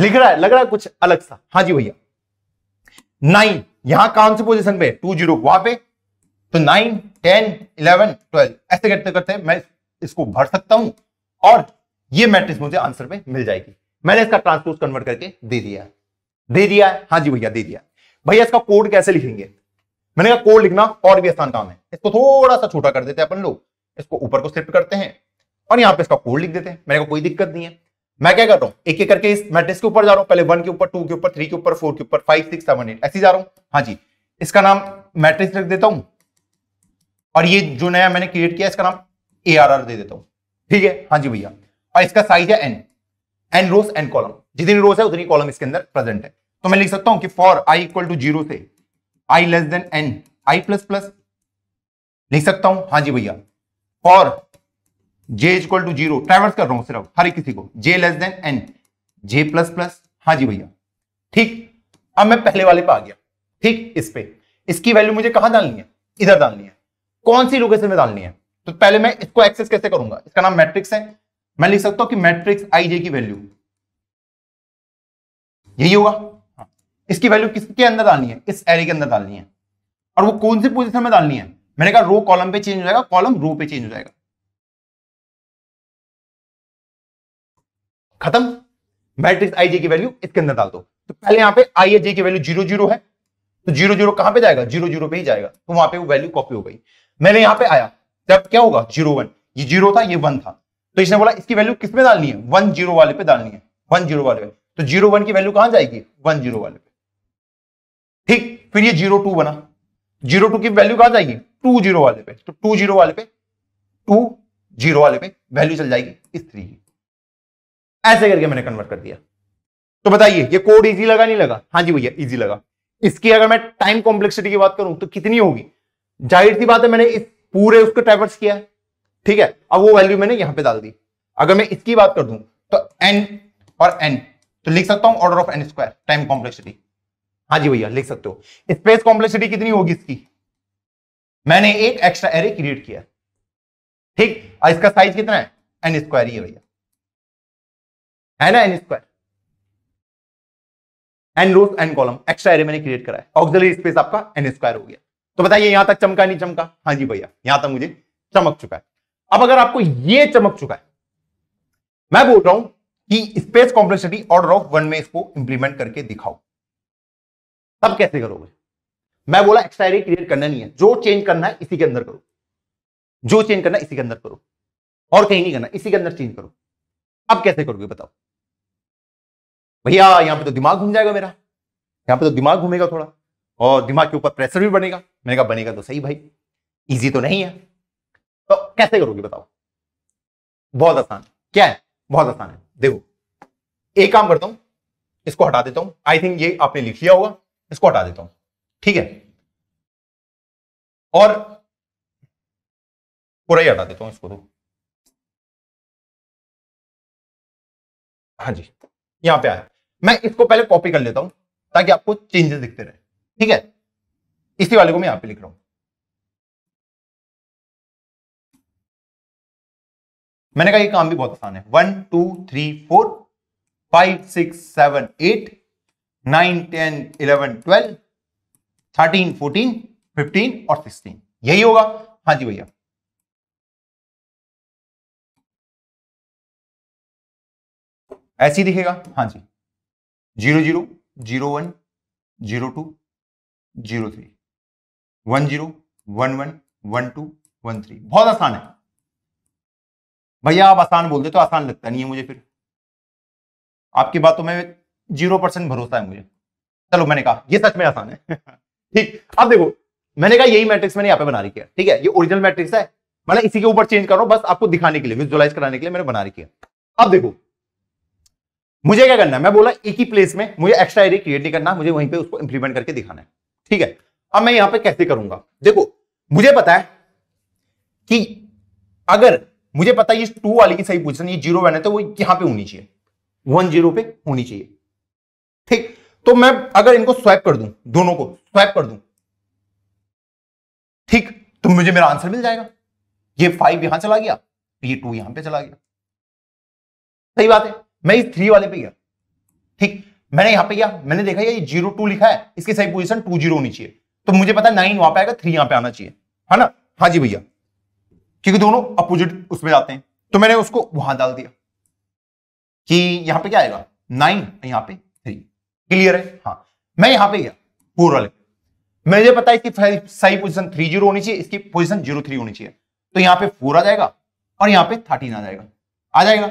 लिख रहा है, लग रहा है कुछ अलग सा? हाँ जी भैया। 9 यहाँ कौन सी पोजीशन पे? 2 0 वहां पे, तो 9 10 11 12 ऐसे करते करते मैं इसको भर सकता हूं और ये मैट्रिक्स मुझे आंसर में मिल जाएगी। मैंने इसका ट्रांसपोज कन्वर्ट करके दे दिया, दे दिया है। हाँ जी भैया, दे दिया। भैया इसका कोड कैसे लिखेंगे? मैंने कहा कोड लिखना और भी आसान काम है, इसको थोड़ा सा छोटा कर देते हैं अपन लोग, इसको ऊपर को शिफ्ट करते हैं और यहाँ पे इसका कोड लिख देते हैं। मैंने कहा कोई दिक्कत नहीं है। मैं क्या कर रहा हूँ, एक एक करके इस मैट्रिक्स के ऊपर जा रहा हूँ, पहले 1 के ऊपर, 2 के ऊपर, 3 के ऊपर, 4 के ऊपर, 5 6 7 8 ऐसे जा रहा हूँ। हाँ जी, इसका नाम मैट्रिक्स रख देता हूँ और ये जो नया मैंने क्रिएट किया इसका नाम ARR दे देता हूँ। ठीक है? हाँ जी भैया। और इसका साइज है n, रोज n कॉलम, जितनी रोज है उतनी कॉलम इसके अंदर प्रेजेंट है। तो मैं लिख सकता हूं कि फॉर i equal to 0 से i n i++ लिख सकता हूं। हाँ जी भैया। फॉर j equal to 0, ट्रैवर्स कर रहा हूं सिर्फ हर किसी को, j n j++। हाँ जी भैया। ठीक, अब मैं पहले वाले पे आ गया। ठीक, इस पे इसकी वैल्यू मुझे कहां डालनी है? इधर डालनी है। कौन सी लोकेशन में डालनी है? तो पहले मैं इसको एक्सेस कैसे करूंगा? इसका नाम मैट्रिक्स है, मैं लिख सकता हूं कि मैट्रिक्स ij की वैल्यू यही होगा। इसकी वैल्यू किसके अंदर डालनी है? इस एरे के अंदर डालनी है। और वो कौन सी पोजीशन में डालनी है? मैंने कहा रो कॉलम पे चेंज हो जाएगा, कॉलम रो पे चेंज हो जाएगा। खत्म, मैट्रिक्स आईजे की वैल्यू इसके अंदर डाल दो। तो पहले यहाँ पे आईजे की वैल्यू 0 0 है, तो 0 0 कहां पे जाएगा? 0 0 पे ही जाएगा, तो वहां पे वो वैल्यू कॉपी हो गई। मैंने यहाँ पे आया, जब क्या होगा? 0 1, ये 0 था, ये 1 था, तो इसने बोला इसकी वैल्यू किसमें डालनी है? 1 0 वाले पे डालनी है। 1 0 वाले पे, तो 0 1 की वैल्यू कहां जाएगी 1 0 वाले पे। ठीक, फिर ये 0 2 बना, 0 2 की वैल्यू कहां जाएगी 2 0 वाले पे, तो 2 0 वाले पे 2 0 वाले पे वैल्यू चल जाएगी इस 3 की। ऐसे करके मैंने कन्वर्ट कर दिया। तो बताइए ये कोड इजी लगा नहीं लगा? हाँ जी भैया इजी लगा। इसकी अगर मैं टाइम कॉम्प्लेक्सिटी की बात करूं तो कितनी होगी? जाहिर सी बात है मैंने इस पूरे उसको ट्रैवर्स किया है, ठीक है, अब वो वैल्यू मैंने यहां पे डाल दी। अगर मैं इसकी बात कर दूं तो n और n तो लिख सकता हूं order of n square time complexity. हाँ जी भैया लिख सकते हो। स्पेस कॉम्प्लेक्सिटी कितनी होगी इसकी? मैंने एक एक्स्ट्रा एरे क्रिएट किया, ठीक, और इसका साइज कितना है n स्क्वायर ही है भैया, है ना, n square. n rows n column extra array मैंने क्रिएट करा है, ऑक्सिलरी स्पेस आपका n स्क्वायर हो गया। तो बताइए यहां तक चमका नहीं चमका? हाँ जी भैया यहां तक मुझे चमक चुका है। अब अगर आपको ये चमक चुका है, मैं बोल रहा हूं कि स्पेस कॉम्प्लेक्सिटी ऑर्डर ऑफ 1 में इसको इंप्लीमेंट करके दिखाओ, तब कैसे करोगे? मैं बोला एक्स्ट्रा एरे क्रिएट करना नहीं है, जो चेंज करना है इसी के अंदर करो, जो चेंज करना है इसी के अंदर करो, और कहीं नहीं करना, इसी के अंदर चेंज करो। अब कैसे करोगे बताओ भैया? यहां पे तो दिमाग घूम जाएगा मेरा, यहां पे तो दिमाग घूमेगा थोड़ा, और दिमाग के ऊपर प्रेशर भी बनेगा। मैंने कहा बनेगा तो सही भाई, इजी तो नहीं है, तो कैसे करोगे बताओ? बहुत आसान क्या है, बहुत आसान है। देखो एक काम करता हूं, इसको हटा देता हूं, आई थिंक ये आपने लिख लिया होगा, इसको हटा देता हूं, ठीक है, और पूरा ही हटा देता हूं इसको तो। हाँ जी यहां पे आया, मैं इसको पहले कॉपी कर लेता हूं ताकि आपको चेंजेस दिखते रहे, ठीक है। इसी वाले को मैं यहां पे लिख रहा हूं, मैंने कहा ये काम भी बहुत आसान है। 1 2 3 4 5 6 7 8 9 10 11 12 13 14 15 और 16 यही होगा। हाँ जी भैया ऐसी दिखेगा। हाँ जी 0 0 0 1 0 2 0 3 1 0 1 1 1 2 1 3 बहुत आसान है भैया। आप आसान बोलते तो आसान लगता नहीं है मुझे, फिर आपकी बातों में 0% भरोसा है मुझे। चलो मैंने कहा ये सच में आसान है ठीक। अब देखो मैंने कहा यही मैट्रिक्स मैंने यहाँ पे बना रखी है, ठीक है, ये ओरिजिनल मैट्रिक्स है, मतलब इसी के ऊपर चेंज कर रहा हूं, बस आपको दिखाने के लिए, विजुअलाइज कराने के लिए मैंने बना रखी है। अब देखो मुझे क्या करना है, मैं बोला एक ही प्लेस में मुझे एक्स्ट्रा एरे क्रिएट नहीं करना, मुझे वहीं पे उसको इंप्लीमेंट करके दिखाना है, ठीक है। अब मैं यहां पे कैसे करूंगा? देखो मुझे पता है कि अगर मुझे पता है ये 2 वाली की सही पोजीशन ये 0 1 है, तो वो यहां पे होनी चाहिए, 1 0 पे होनी चाहिए, ठीक। तो मैं अगर इनको स्वैप कर दूं, दोनों को स्वैप कर दूं, ठीक, तो मुझे मेरा आंसर मिल जाएगा। ये 5 यहां चला गया, ये 2 यहां पर चला गया, सही बात है। मैं इस 3 वाले पे गया, ठीक, मैंने यहां पे गया, मैंने देखा ये 0 2 लिखा है, इसकी सही पोजीशन 2 0 होनी चाहिए, तो मुझे पता 9 वहां पे आएगा, 3 यहां पे आना चाहिए, है ना। हाँ जी भैया, क्योंकि दोनों अपोजिट उसमें जाते हैं, तो मैंने उसको वहां डाल दिया कि यहां पे क्या आएगा 9, यहां पे 3, क्लियर है। हाँ मैं यहां पे गया पूरा वाले, मुझे पता है इसकी सही पोजिशन 3 0 होनी चाहिए, इसकी पोजिशन 0 3 होनी चाहिए, तो यहां पे 4 आ जाएगा और यहां पे 13 आ जाएगा, आ जाएगा।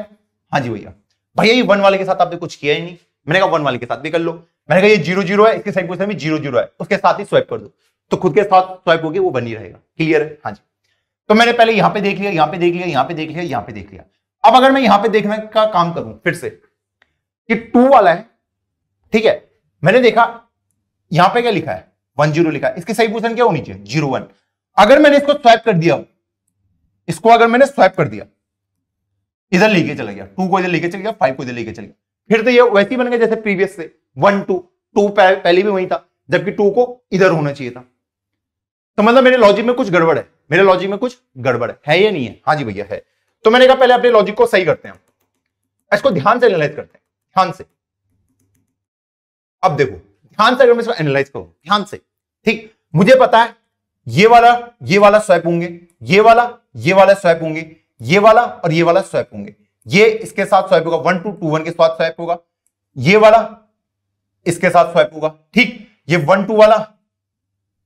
हाँ जी भैया, भैया ये 1 वाले के साथ आपने कुछ किया ही नहीं। मैंने कहा 1 वाले के साथ भी कर लो, मैंने कहा ये 0 0 है, इसके सही पोजीशन में 0 0 है, उसके साथ ही स्वाइप कर दो, तो खुद के साथ स्वाइप होगी, वो बनी रहेगा, क्लियर है। हाँ जी, तो मैंने पहले यहां पे देख लिया, यहां पे देख लिया, यहां पे देख लिया, यहां पे देख लिया। अब अगर मैं यहां पे देखने का काम करूं फिर से कि 2 वाला है, ठीक है, मैंने देखा यहां पर क्या लिखा है 1 0 लिखा है, इसकी सही पोजीशन क्या होनी चाहिए 0 1। अगर मैंने इसको स्वाइप कर दिया, इसको अगर मैंने स्वाइप कर दिया, इधर लेके चला गया, 2 को इधर लेके चला गया, 5 को इधर लेके चला गया, फिर तो ये वैसे ही बन गया जैसे प्रीवियस से 1 2 2 पहले भी वही था, जबकि 2 को इधर होना चाहिए था। तो मतलब मेरे लॉजिक में कुछ गड़बड़ है, मेरे लॉजिक में कुछ गड़बड़ है या नहीं है? हाँ जी भैया है। तो मैंने कहा पहले अपने लॉजिक को सही करते हैं, इसको ध्यान से एनालाइज करते हैं, ध्यान से। अब देखो ध्यान से, अगर मैं इसको एनालाइज करूं ध्यान से, ठीक, मुझे पता है ये वाला स्वैप होंगे, ये वाला स्वैप होंगे, ये वाला और ये वाला स्वैप होंगे, ये इसके साथ स्वैप होगा 1 2 2 1 के साथ स्वैप होगा, ये वाला इसके साथ स्वैप होगा, ठीक, ये 1 2 वाला,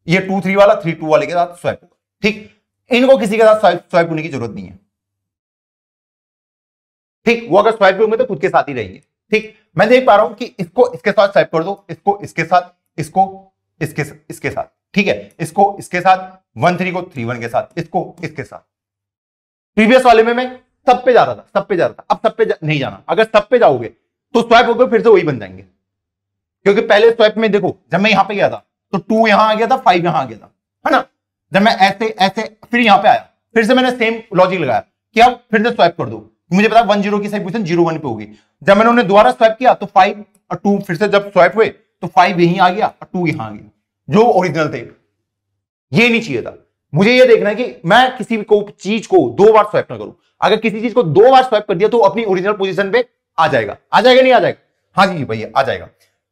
ये 2 3 वाला 3 2 वाले के साथ स्वैप होगा, ठीक। इनको किसी के साथ स्वैप होने की जरूरत नहीं है, ठीक, वो अगर स्वैप होंगे तो खुद के साथ ही रहेंगे, ठीक, मैं देख पा रहा हूं कि इसको इसके साथ स्वैप कर दो, इसको इसके साथ, इसको इसके साथ, ठीक है, इसको इसके साथ, 13 को 31 के साथ, इसको इसके साथ। प्रीवियस वाले में मैं सब पे जा रहा था, अब सब पे नहीं जाना। अगर सब पे जाओगे तो स्वाइप होकर फिर से वही बन जाएंगे, क्योंकि पहले स्वाइप में देखो जब मैं यहां पे गया था तो 2 यहां आ गया था, 5 यहां आ गया था, है ना। जब मैं ऐसे ऐसे फिर यहां पे आया, फिर से मैंने सेम लॉजिक लगाया कि अब फिर से स्वाइप कर दो। मुझे पता 10 की सही पोजीशन 01 पे होगी। जब मैंने उन्हें दोबारा स्वाइप किया तो 5 और 2 फिर से जब स्वाइप हुए तो 5 यहीं आ गया और 2 यहां आ गया, जो ओरिजिनल थे। ये नहीं चाहिए था। मुझे ये देखना है कि मैं किसी को चीज को 2 बार स्वाइप ना करूं। अगर किसी चीज को 2 बार स्वाइप कर दिया तो अपनी ओरिजिनल पोजीशन पे आ जाएगा। आ जाएगा नहीं आ जाएगा? हाँ जी भैया आ जाएगा।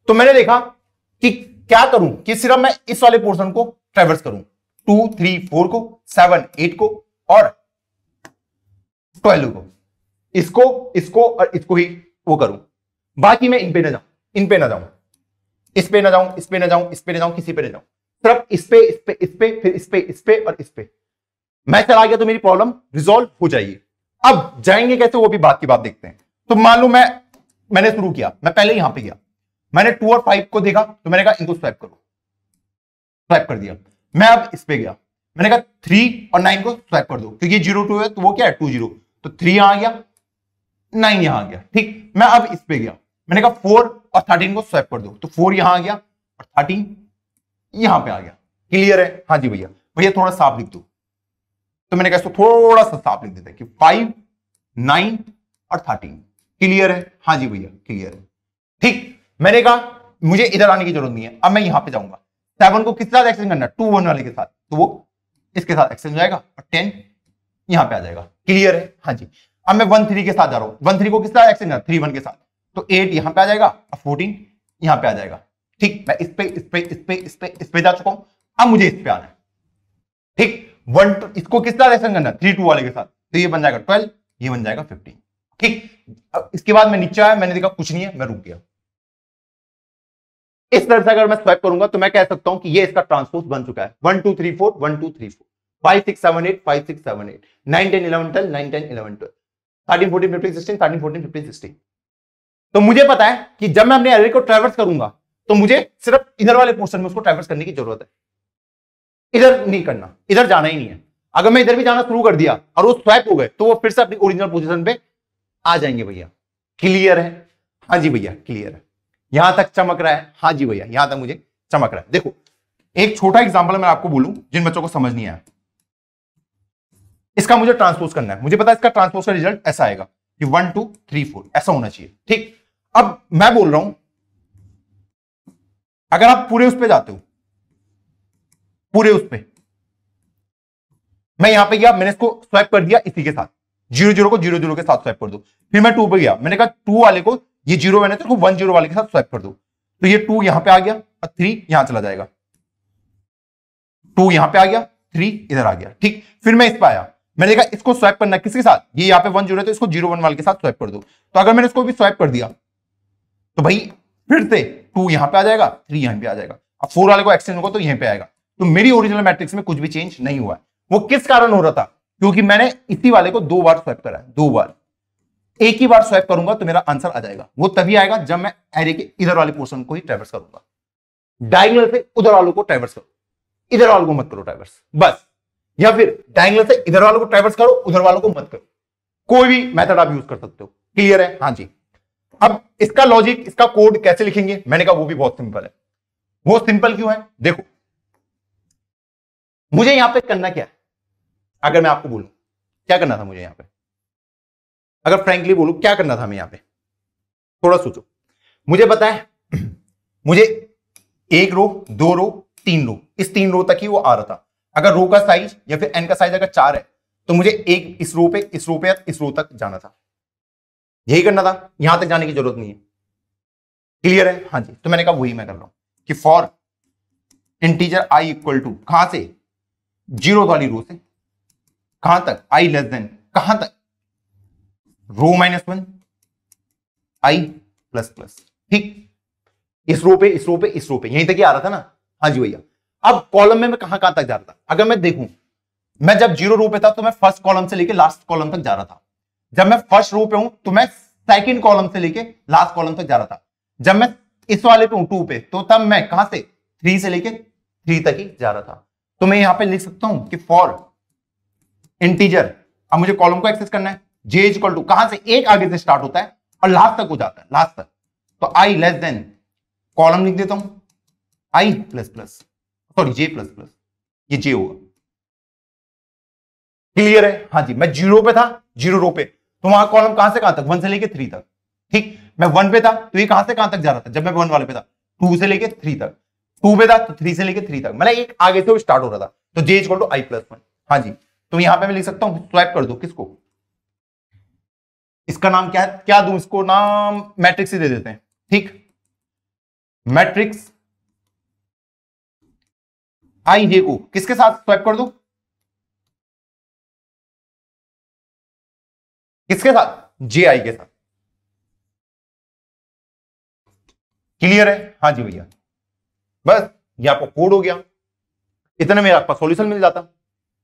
तो मैंने देखा कि क्या करूं कि सिर्फ मैं इस वाले पोर्शन को ट्रैवर्स करूं, 2, 3, 4 को, 7, 8 को और 12 को, इसको इसको और इसको ही वो करूं। बाकी मैं इन पे ना जाऊं, इन पे ना जाऊं, इस पे ना जाऊं, इस पे ना जाऊं, इस पे ना जाऊं, किसी पे ना जाऊं। सिर्फ इस पे, इस पे, इस पे, फिर इस पे, इस पे और इस पे। मैं चला गया तो मेरी प्रॉब्लम रिजॉल्व हो जाएगी। अब जाएंगे कैसे वो भी बात की बात देखते हैं। तो मान लो मैंने शुरू किया, मैं पहले यहां पे गया, मैंने 2 और 5 को देखा तो मैंने कहा इनको स्वाइप करो, स्वाइप कर दिया। मैं अब इस पे गया, मैंने कहा 3 और 9 को स्वाइप कर दो, क्योंकि 02 है तो वो क्या है 20, तो 3 यहां आ गया, 9 यहां आ गया, ठीक। मैं अब इस पे गया, मैंने कहा 4 और 13 को स्वाइप कर दो, तो 4 यहां आ गया और 13 यहां पे आ गया। क्लियर है? हाँ जी भैया। भैया थोड़ा साफ लिख दो, तो मैंने कहा थोड़ा सा साफ लिख देते हैं कि 5, 9 और 13। क्लियर है? हाँ जी भैया क्लियर है, ठीक। मैंने कहा मुझे इधर आने की जरूरत नहीं है, अब मैं यहां पे जाऊंगा। 7 को किस साथ एक्सचेंज करना है, 21 वाले के साथ, तो वो इसके साथ एक्सचेंज जाएगा और 10 यहां पे आ जाएगा। क्लियर है? हाँ जी। अब मैं 13 के साथ जा रहा हूं, 13 को किस साथ एक्सचेंज करना है, 31 के साथ, तो 8 यहां पे आ जाएगा और 14 यहां पे आ जाएगा, ठीक। मैं इस पे इस पे इस पे इस पे इस पे जा चुका हूं, अब मुझे इस पे आना है, ठीक। 1 इसको किस तरह एक्शन करना है, 3, 2 वाले के साथ, तो ये बन जाएगा 12, ये बन जाएगा 15, ठीक। अब इसके बाद मैं नीचे आया, मैंने देखा कुछ नहीं है, मैं रुक गया। इस तरह से अगर मैं स्वाइप करूंगा तो मैं कह सकता हूं कि ये इसका ट्रांसपोज बन चुका है, 1, 2, 3, 4, 1, 2, 3, 4, 5, 6, 7, 8, 5, 6, 7, 8, 9, 10, 11, 12, 9, 10, 11, 12, 13, 14, 15, 16, 13, 14, 15, 16। तो मुझे पता है कि जब मैं अपने एरे को ट्रैवर्स करूंगा तो मुझे सिर्फ इधर वाले पोर्शन में उसको ट्रैवर्स करने की जरूरत है, इधर नहीं करना, इधर जाना ही नहीं है। अगर मैं इधर भी जाना शुरू कर दिया और वो स्वाइप हो गए तो वो फिर से अपनी ओरिजिनल पोजीशन पे आ जाएंगे। भैया क्लियर है? हाँ जी भैया क्लियर है। यहां तक चमक रहा है? हाँ जी भैया यहां तक मुझे चमक रहा है। देखो एक छोटा एग्जाम्पल मैं आपको बोलूं, जिन बच्चों को समझ नहीं आया, इसका मुझे ट्रांसपोज करना है, मुझे पता है इसका ट्रांसपोज का रिजल्ट ऐसा आएगा कि 1, 2, 3, 4 ऐसा होना चाहिए, ठीक। अब मैं बोल रहा हूं अगर आप पूरे उस पे जाते हो, पूरे उस पे मैं यहां पे गया, मैंने इसको स्वाइप कर दिया इसी के साथ, 00 को 00 के साथ स्वाइप कर दो। फिर मैं 2 पे गया, मैंने कहा 2 वाले को, ये 0 मैंने तो 10 वाले के साथ स्वाइप कर दो, तो ये 2 यहां पे आ गया और 3 यहां चला जाएगा, 2 यहां पे आ गया, 3 इधर आ गया, ठीक। फिर मैं इस पे आया, मैंने कहा इसको स्वाइप करना किसके साथ, ये यहां पे 10 है तो इसको 01 वाले के साथ स्वाइप कर दो, तो अगर मैंने इसको भी स्वाइप कर दिया तो भाई फिर से 2 यहां पे आ जाएगा, 3 यहां पे आ जाएगा, अब 4 वाले को एक्सचेंज होगा तो यहीं पे आएगा। तो मेरी ओरिजिनल मैट्रिक्स में कुछ भी चेंज नहीं हुआ है। वो किस कारण हो रहा था, क्योंकि मैंने इसी वाले को 2 बार स्वाइप करा है, 2 बार। एक ही बार स्वाइप करूंगा तो मेरा आंसर आ जाएगा, वो तभी आएगा जब मैं एरे के इधर वाले पोर्शन को ही ट्रैवर्स करूंगा। डायगोनल से उधर वालों को ट्रैवर्स करो, इधर वालों को मत करो ट्रैवर्स, बस। या फिर डायगोनल से इधर वालों को ट्रैवर्स करो, उधर वालों को मत करो, कोई भी मेथड आप यूज कर सकते हो। क्लियर है? हाँ जी। अब इसका लॉजिक, इसका कोड कैसे लिखेंगे, मैंने कहा वो भी बहुत सिंपल है। वो सिंपल क्यों है, देखो मुझे यहां पे करना क्या है, अगर मैं आपको बोलूं क्या करना था मुझे यहां पे, अगर फ्रैंकली बोलूं क्या करना था मैं यहां पे, थोड़ा सोचो। मुझे पता है मुझे 1 रो 2 रो 3 रो, इस 3 रो तक ही वो आ रहा था। अगर रो का साइज या फिर एन का साइज अगर 4 है तो मुझे एक इस रो पे इस रो तक जाना था, यही करना था, यहां तक जाने की जरूरत नहीं है। क्लियर है? हाँ जी। तो मैंने कहा वही मैं कर रहा हूं कि for integer I equal to, कहां से 0 वाली रो से कहां तक, आई लेस देन कहां तक, रो -1 आई प्लस प्लस, ठीक। इस रो पे यहीं तक ही आ रहा था ना। हाँ जी भैया। अब कॉलम में मैं कहां तक जा रहा था, अगर मैं देखूं, मैं जब 0 रो पे था तो मैं फर्स्ट कॉलम से लेकर लास्ट कॉलम तक जा रहा था, जब मैं फर्स्ट रो पे हूं तो मैं सेकेंड कॉलम से लेके लास्ट कॉलम तक जा रहा था। जब मैं इस वाले पे हूं 2 पे, तो तब मैं कहां से 3 से लेके 3 तक ही जा रहा था। तो मैं यहां पे लिख सकता हूं कि फॉर इंटीजर, अब मुझे कॉलम को एक्सेस करना है, जे इज इक्वल टू कहां से एक आगे से स्टार्ट होता है और लास्ट तक हो जाता है, लास्ट तक। तो आई लेस देन कॉलम लिख देता हूं, आई प्लस प्लस, सॉरी जे प्लस प्लस, ये जे होगा। क्लियर है? हाँ जी, मैं जीरो पे था, जीरो रो पे, तो वहां कॉलम कहां से कहां तक, 1 से लेके 3 तक। ठीक, मैं 1 पे था तो ये कहां से कहां तक जा रहा था, जब मैं 1 वाले पे था 2 से लेके 3 तक, 2 पे था तो 3 से लेके 3 तक, मतलब एक आगे से वो स्टार्ट हो रहा था। तो j equal to i plus 1। हाँ जी, तो यहां पे मैं लिख सकता हूं, स्वैप कर दो, किसको, इसका नाम क्या है, क्या दूं इसको नाम, मैट्रिक्स ही दे देते हैं। ठीक, मैट्रिक्स आई जे को किसके साथ स्वैप कर दो, किसके साथ, जे आई के साथ। क्लियर है? हाँ जी भैया, बस ये आपका कोड हो गया, इतने में आपका सॉल्यूशन मिल जाता।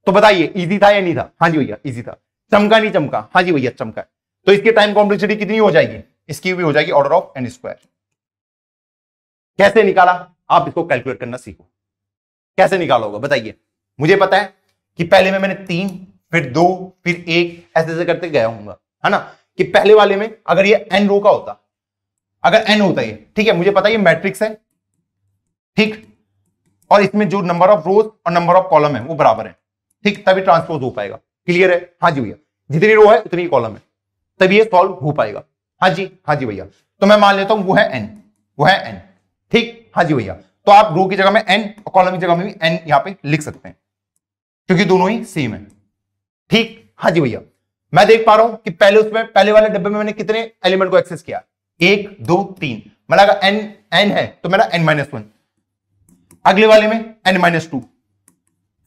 तो बताइए इजी था या नहीं था? हाँ जी भैया इजी था। चमका नहीं चमका? हाँ जी भैया चमका। तो इसकी टाइम कॉम्प्लेक्सिटी कितनी हो जाएगी, इसकी भी हो जाएगी ऑर्डर ऑफ एन स्क्वायर। कैसे निकाला, आप इसको कैलकुलेट करना सीखो, कैसे निकाला होगा बताइए। मुझे पता है कि पहले में मैंने 3 फिर 2 फिर 1 ऐसे करते गया होगा, है ना, कि पहले वाले में अगर ये एन रो का होता, अगर n होता है, ठीक है, मुझे पता है ये मैट्रिक्स है, ठीक, और इसमें जो नंबर ऑफ रोज और नंबर ऑफ कॉलम है वो बराबर है, ठीक, तभी ट्रांसपोज हो पाएगा। क्लियर है? हाँ जी भैया, जितनी रो है उतनी कॉलम है, तभी ये सॉल्व हो पाएगा। हाँ जी, हाँ जी भैया, तो मैं मान लेता हूं वो है n, वो है n, ठीक। हाँ जी भैया, तो आप रो की जगह में n और कॉलम की जगह में भी n यहां पर लिख सकते हैं, क्योंकि दोनों ही सेम है। ठीक, हाँ जी भैया, मैं देख पा रहा हूं कि पहले उसमें, पहले वाले डब्बे में मैंने कितने एलिमेंट को एक्सेस किया, 1 2 3, मतलब अगर n n है तो मेरा n-1, अगले वाले में n-2,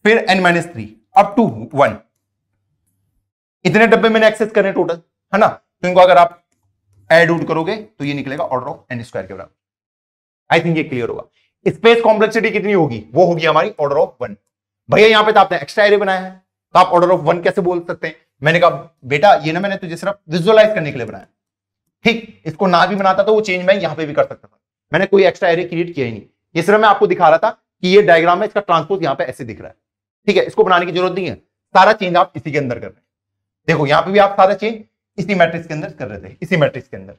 फिर n-3, अप टू 1। इतने डब्बे मैंने एक्सेस करने टोटल, है ना, तो इनको अगर आप ऐड उड करोगे तो ये निकलेगा ऑर्डर ऑफ एन स्क्वायर के बराबर। आई थिंक ये क्लियर होगा। स्पेस कॉम्प्लेक्सिटी कितनी होगी, वो होगी हमारी ऑर्डर ऑफ 1। भैया यहाँ पे तो आपने एक्स्ट्रा एरे बनाया है, तो आप ऑर्डर ऑफ 1 कैसे बोल सकते हैं? मैंने कहा बेटा ये ना मैंने तुझे सिर्फ विजुअलाइज करने के लिए बनाया, ठीक, इसको ना भी बनाता तो वो चेंज मैं यहाँ पे भी कर सकता था, मैंने कोई एक्स्ट्रा एरे क्रिएट किया ही नहीं। ये सिर्फ मैं आपको दिखा रहा था कि ये डायग्राम है, इसका ट्रांसपोज यहाँ पे ऐसे दिख रहा है, ठीक है, इसको बनाने की जरूरत नहीं है, सारा चेंज आप इसी के अंदर कर रहे हैं। देखो यहाँ पे भी आप सारा चेंज इसी मैट्रिक्स के अंदर कर रहे थे, इसी मैट्रिक्स के अंदर।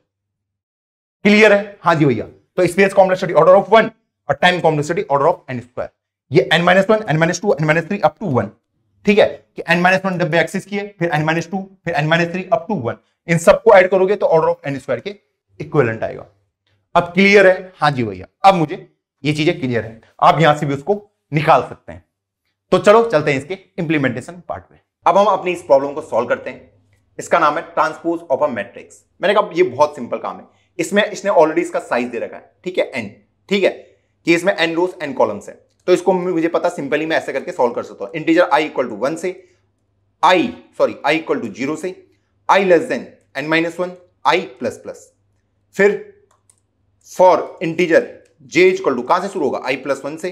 क्लियर है? हाँ जी भैया, तो स्पेस कॉम्प्लेक्सिटी ऑर्डर ऑफ 1 और time complexity order of N square, ये n-1 n-2 n-3 up to 1, ठीक है, कि n-1 डब्बे एक्सेस किए, फिर n-2 फिर n-3 अप टू 1, इन सबको ऐड करोगे तो ऑर्डर ऑफ एन स्क्वायर के इक्विवेलेंट आएगा। अब क्लियर है? हाँ जी भैया, अब मुझे ये चीजें क्लियर है, आप यहां से भी उसको निकाल सकते हैं। तो चलो चलते हैं इसके इंप्लीमेंटेशन पार्ट में। अब हम अपनी इस प्रॉब्लम को सॉल्व करते हैं, इसका नाम है ट्रांसपोज ऑफ अ मैट्रिक्स। मैंने कहा ये बहुत सिंपल काम है, इसमें इसने ऑलरेडी इसका साइज दे रखा है, ठीक है, एन, ठीक है, कि इसमें एन रोज एन कॉलम्स है, तो इसको मुझे पता, सिंपली मैं ऐसे करके सॉल्व कर सकता हूँ। इंटीजर आई इक्वल टू 1 से, आई इक्वल टू 0 से, आई less than n-1, i plus plus, फिर for integer J equal to कहां से शुरू होगा, आई प्लस 1 से,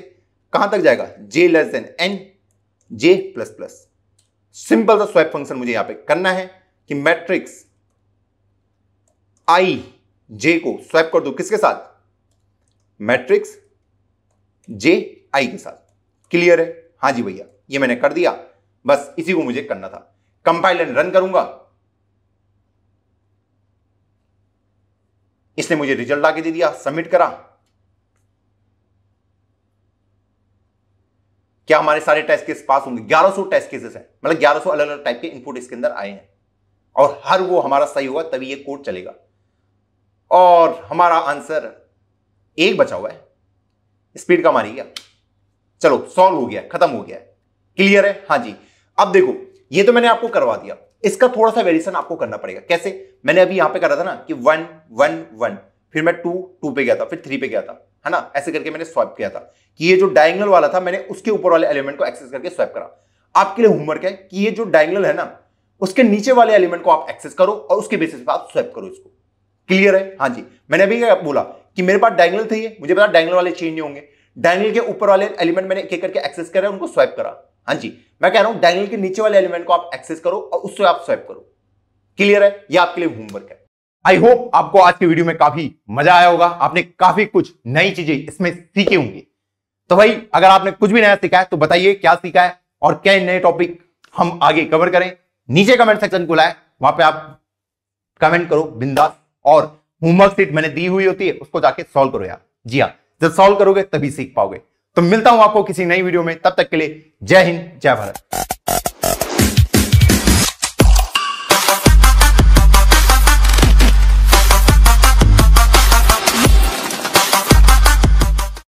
कहां तक जाएगा, जे less than n, j plus plus. Simple सा स्वैप फंक्शन मुझे यहां पे करना है कि मैट्रिक्स आई जे को स्वैप कर दो, किसके साथ, मैट्रिक्स जे आई के साथ। क्लियर है? हाँ जी भैया, ये मैंने कर दिया, बस इसी को मुझे करना था। कंपाइल एंड रन करूंगा, इसने मुझे रिजल्ट लाके दे दिया, सबमिट करा। क्या हमारे सारे टेस्ट केस पास होंगे? 1100 टेस्ट केसेस हैं, मतलब 1100 अलग अलग टाइप के इनपुट इसके अंदर आए हैं, और हर वो हमारा सही होगा तभी ये कोड चलेगा। और हमारा आंसर 1 बचा हुआ है, स्पीड कम आ रही है। चलो सॉल्व हो गया, खत्म हो गया। क्लियर है? हाँ जी। अब देखो ये तो मैंने आपको करवा दिया, इसका थोड़ा सा वेरिएशन आपको करना पड़ेगा। कैसे? मैंने अभी यहां पे करा था ना कि 1 1 1, फिर मैं 2 2 पे गया था, फिर 3 पे गया था, है ना, ऐसे करके मैंने स्वैप किया था कि ये जो डायगोनल वाला था मैंने उसके ऊपर वाले एलिमेंट को एक्सेस करके स्वैप करा। आपके लिए होमवर्क है कि ये जो डायगोनल है ना उसके नीचे वाले एलिमेंट को आप एक्सेस करो और उसके बेसिस पे आप स्वैप करो इसको। क्लियर है? हाँ जी। मैंने अभी क्या बोला कि मेरे पास डायगोनल थे, ये मुझे पता डायगोनल वाले चेंज नहीं होंगे, डायगोनल के ऊपर वाले एलिमेंट मैंने एक एक करके एक्सेस करा, उनको स्वैप करा। हाँ जी, मैं कह रहा हूं डायगोनल के नीचे वाले एलिमेंट को आप एक्सेस करो और उससे आप स्वैप करो। क्लियर है? यह आपके लिए होमवर्क है। आई होप आपको आज की वीडियो में काफी मजा आया होगा, आपने काफी कुछ नई चीजें इसमें सीखी होंगी। तो भाई अगर आपने कुछ भी नया सीखा है तो बताइए क्या सीखा है और क्या नए टॉपिक हम आगे कवर करें। नीचे कमेंट सेक्शन खुला है, वहां पे आप कमेंट करो बिंदास, और होमवर्क शीट मैंने दी हुई होती है उसको जाके सॉल्व करो यार। जी हाँ, जब सॉल्व करोगे तभी सीख पाओगे। तो मिलता हूं आपको किसी नई वीडियो में, तब तक के लिए जय हिंद जय भारत।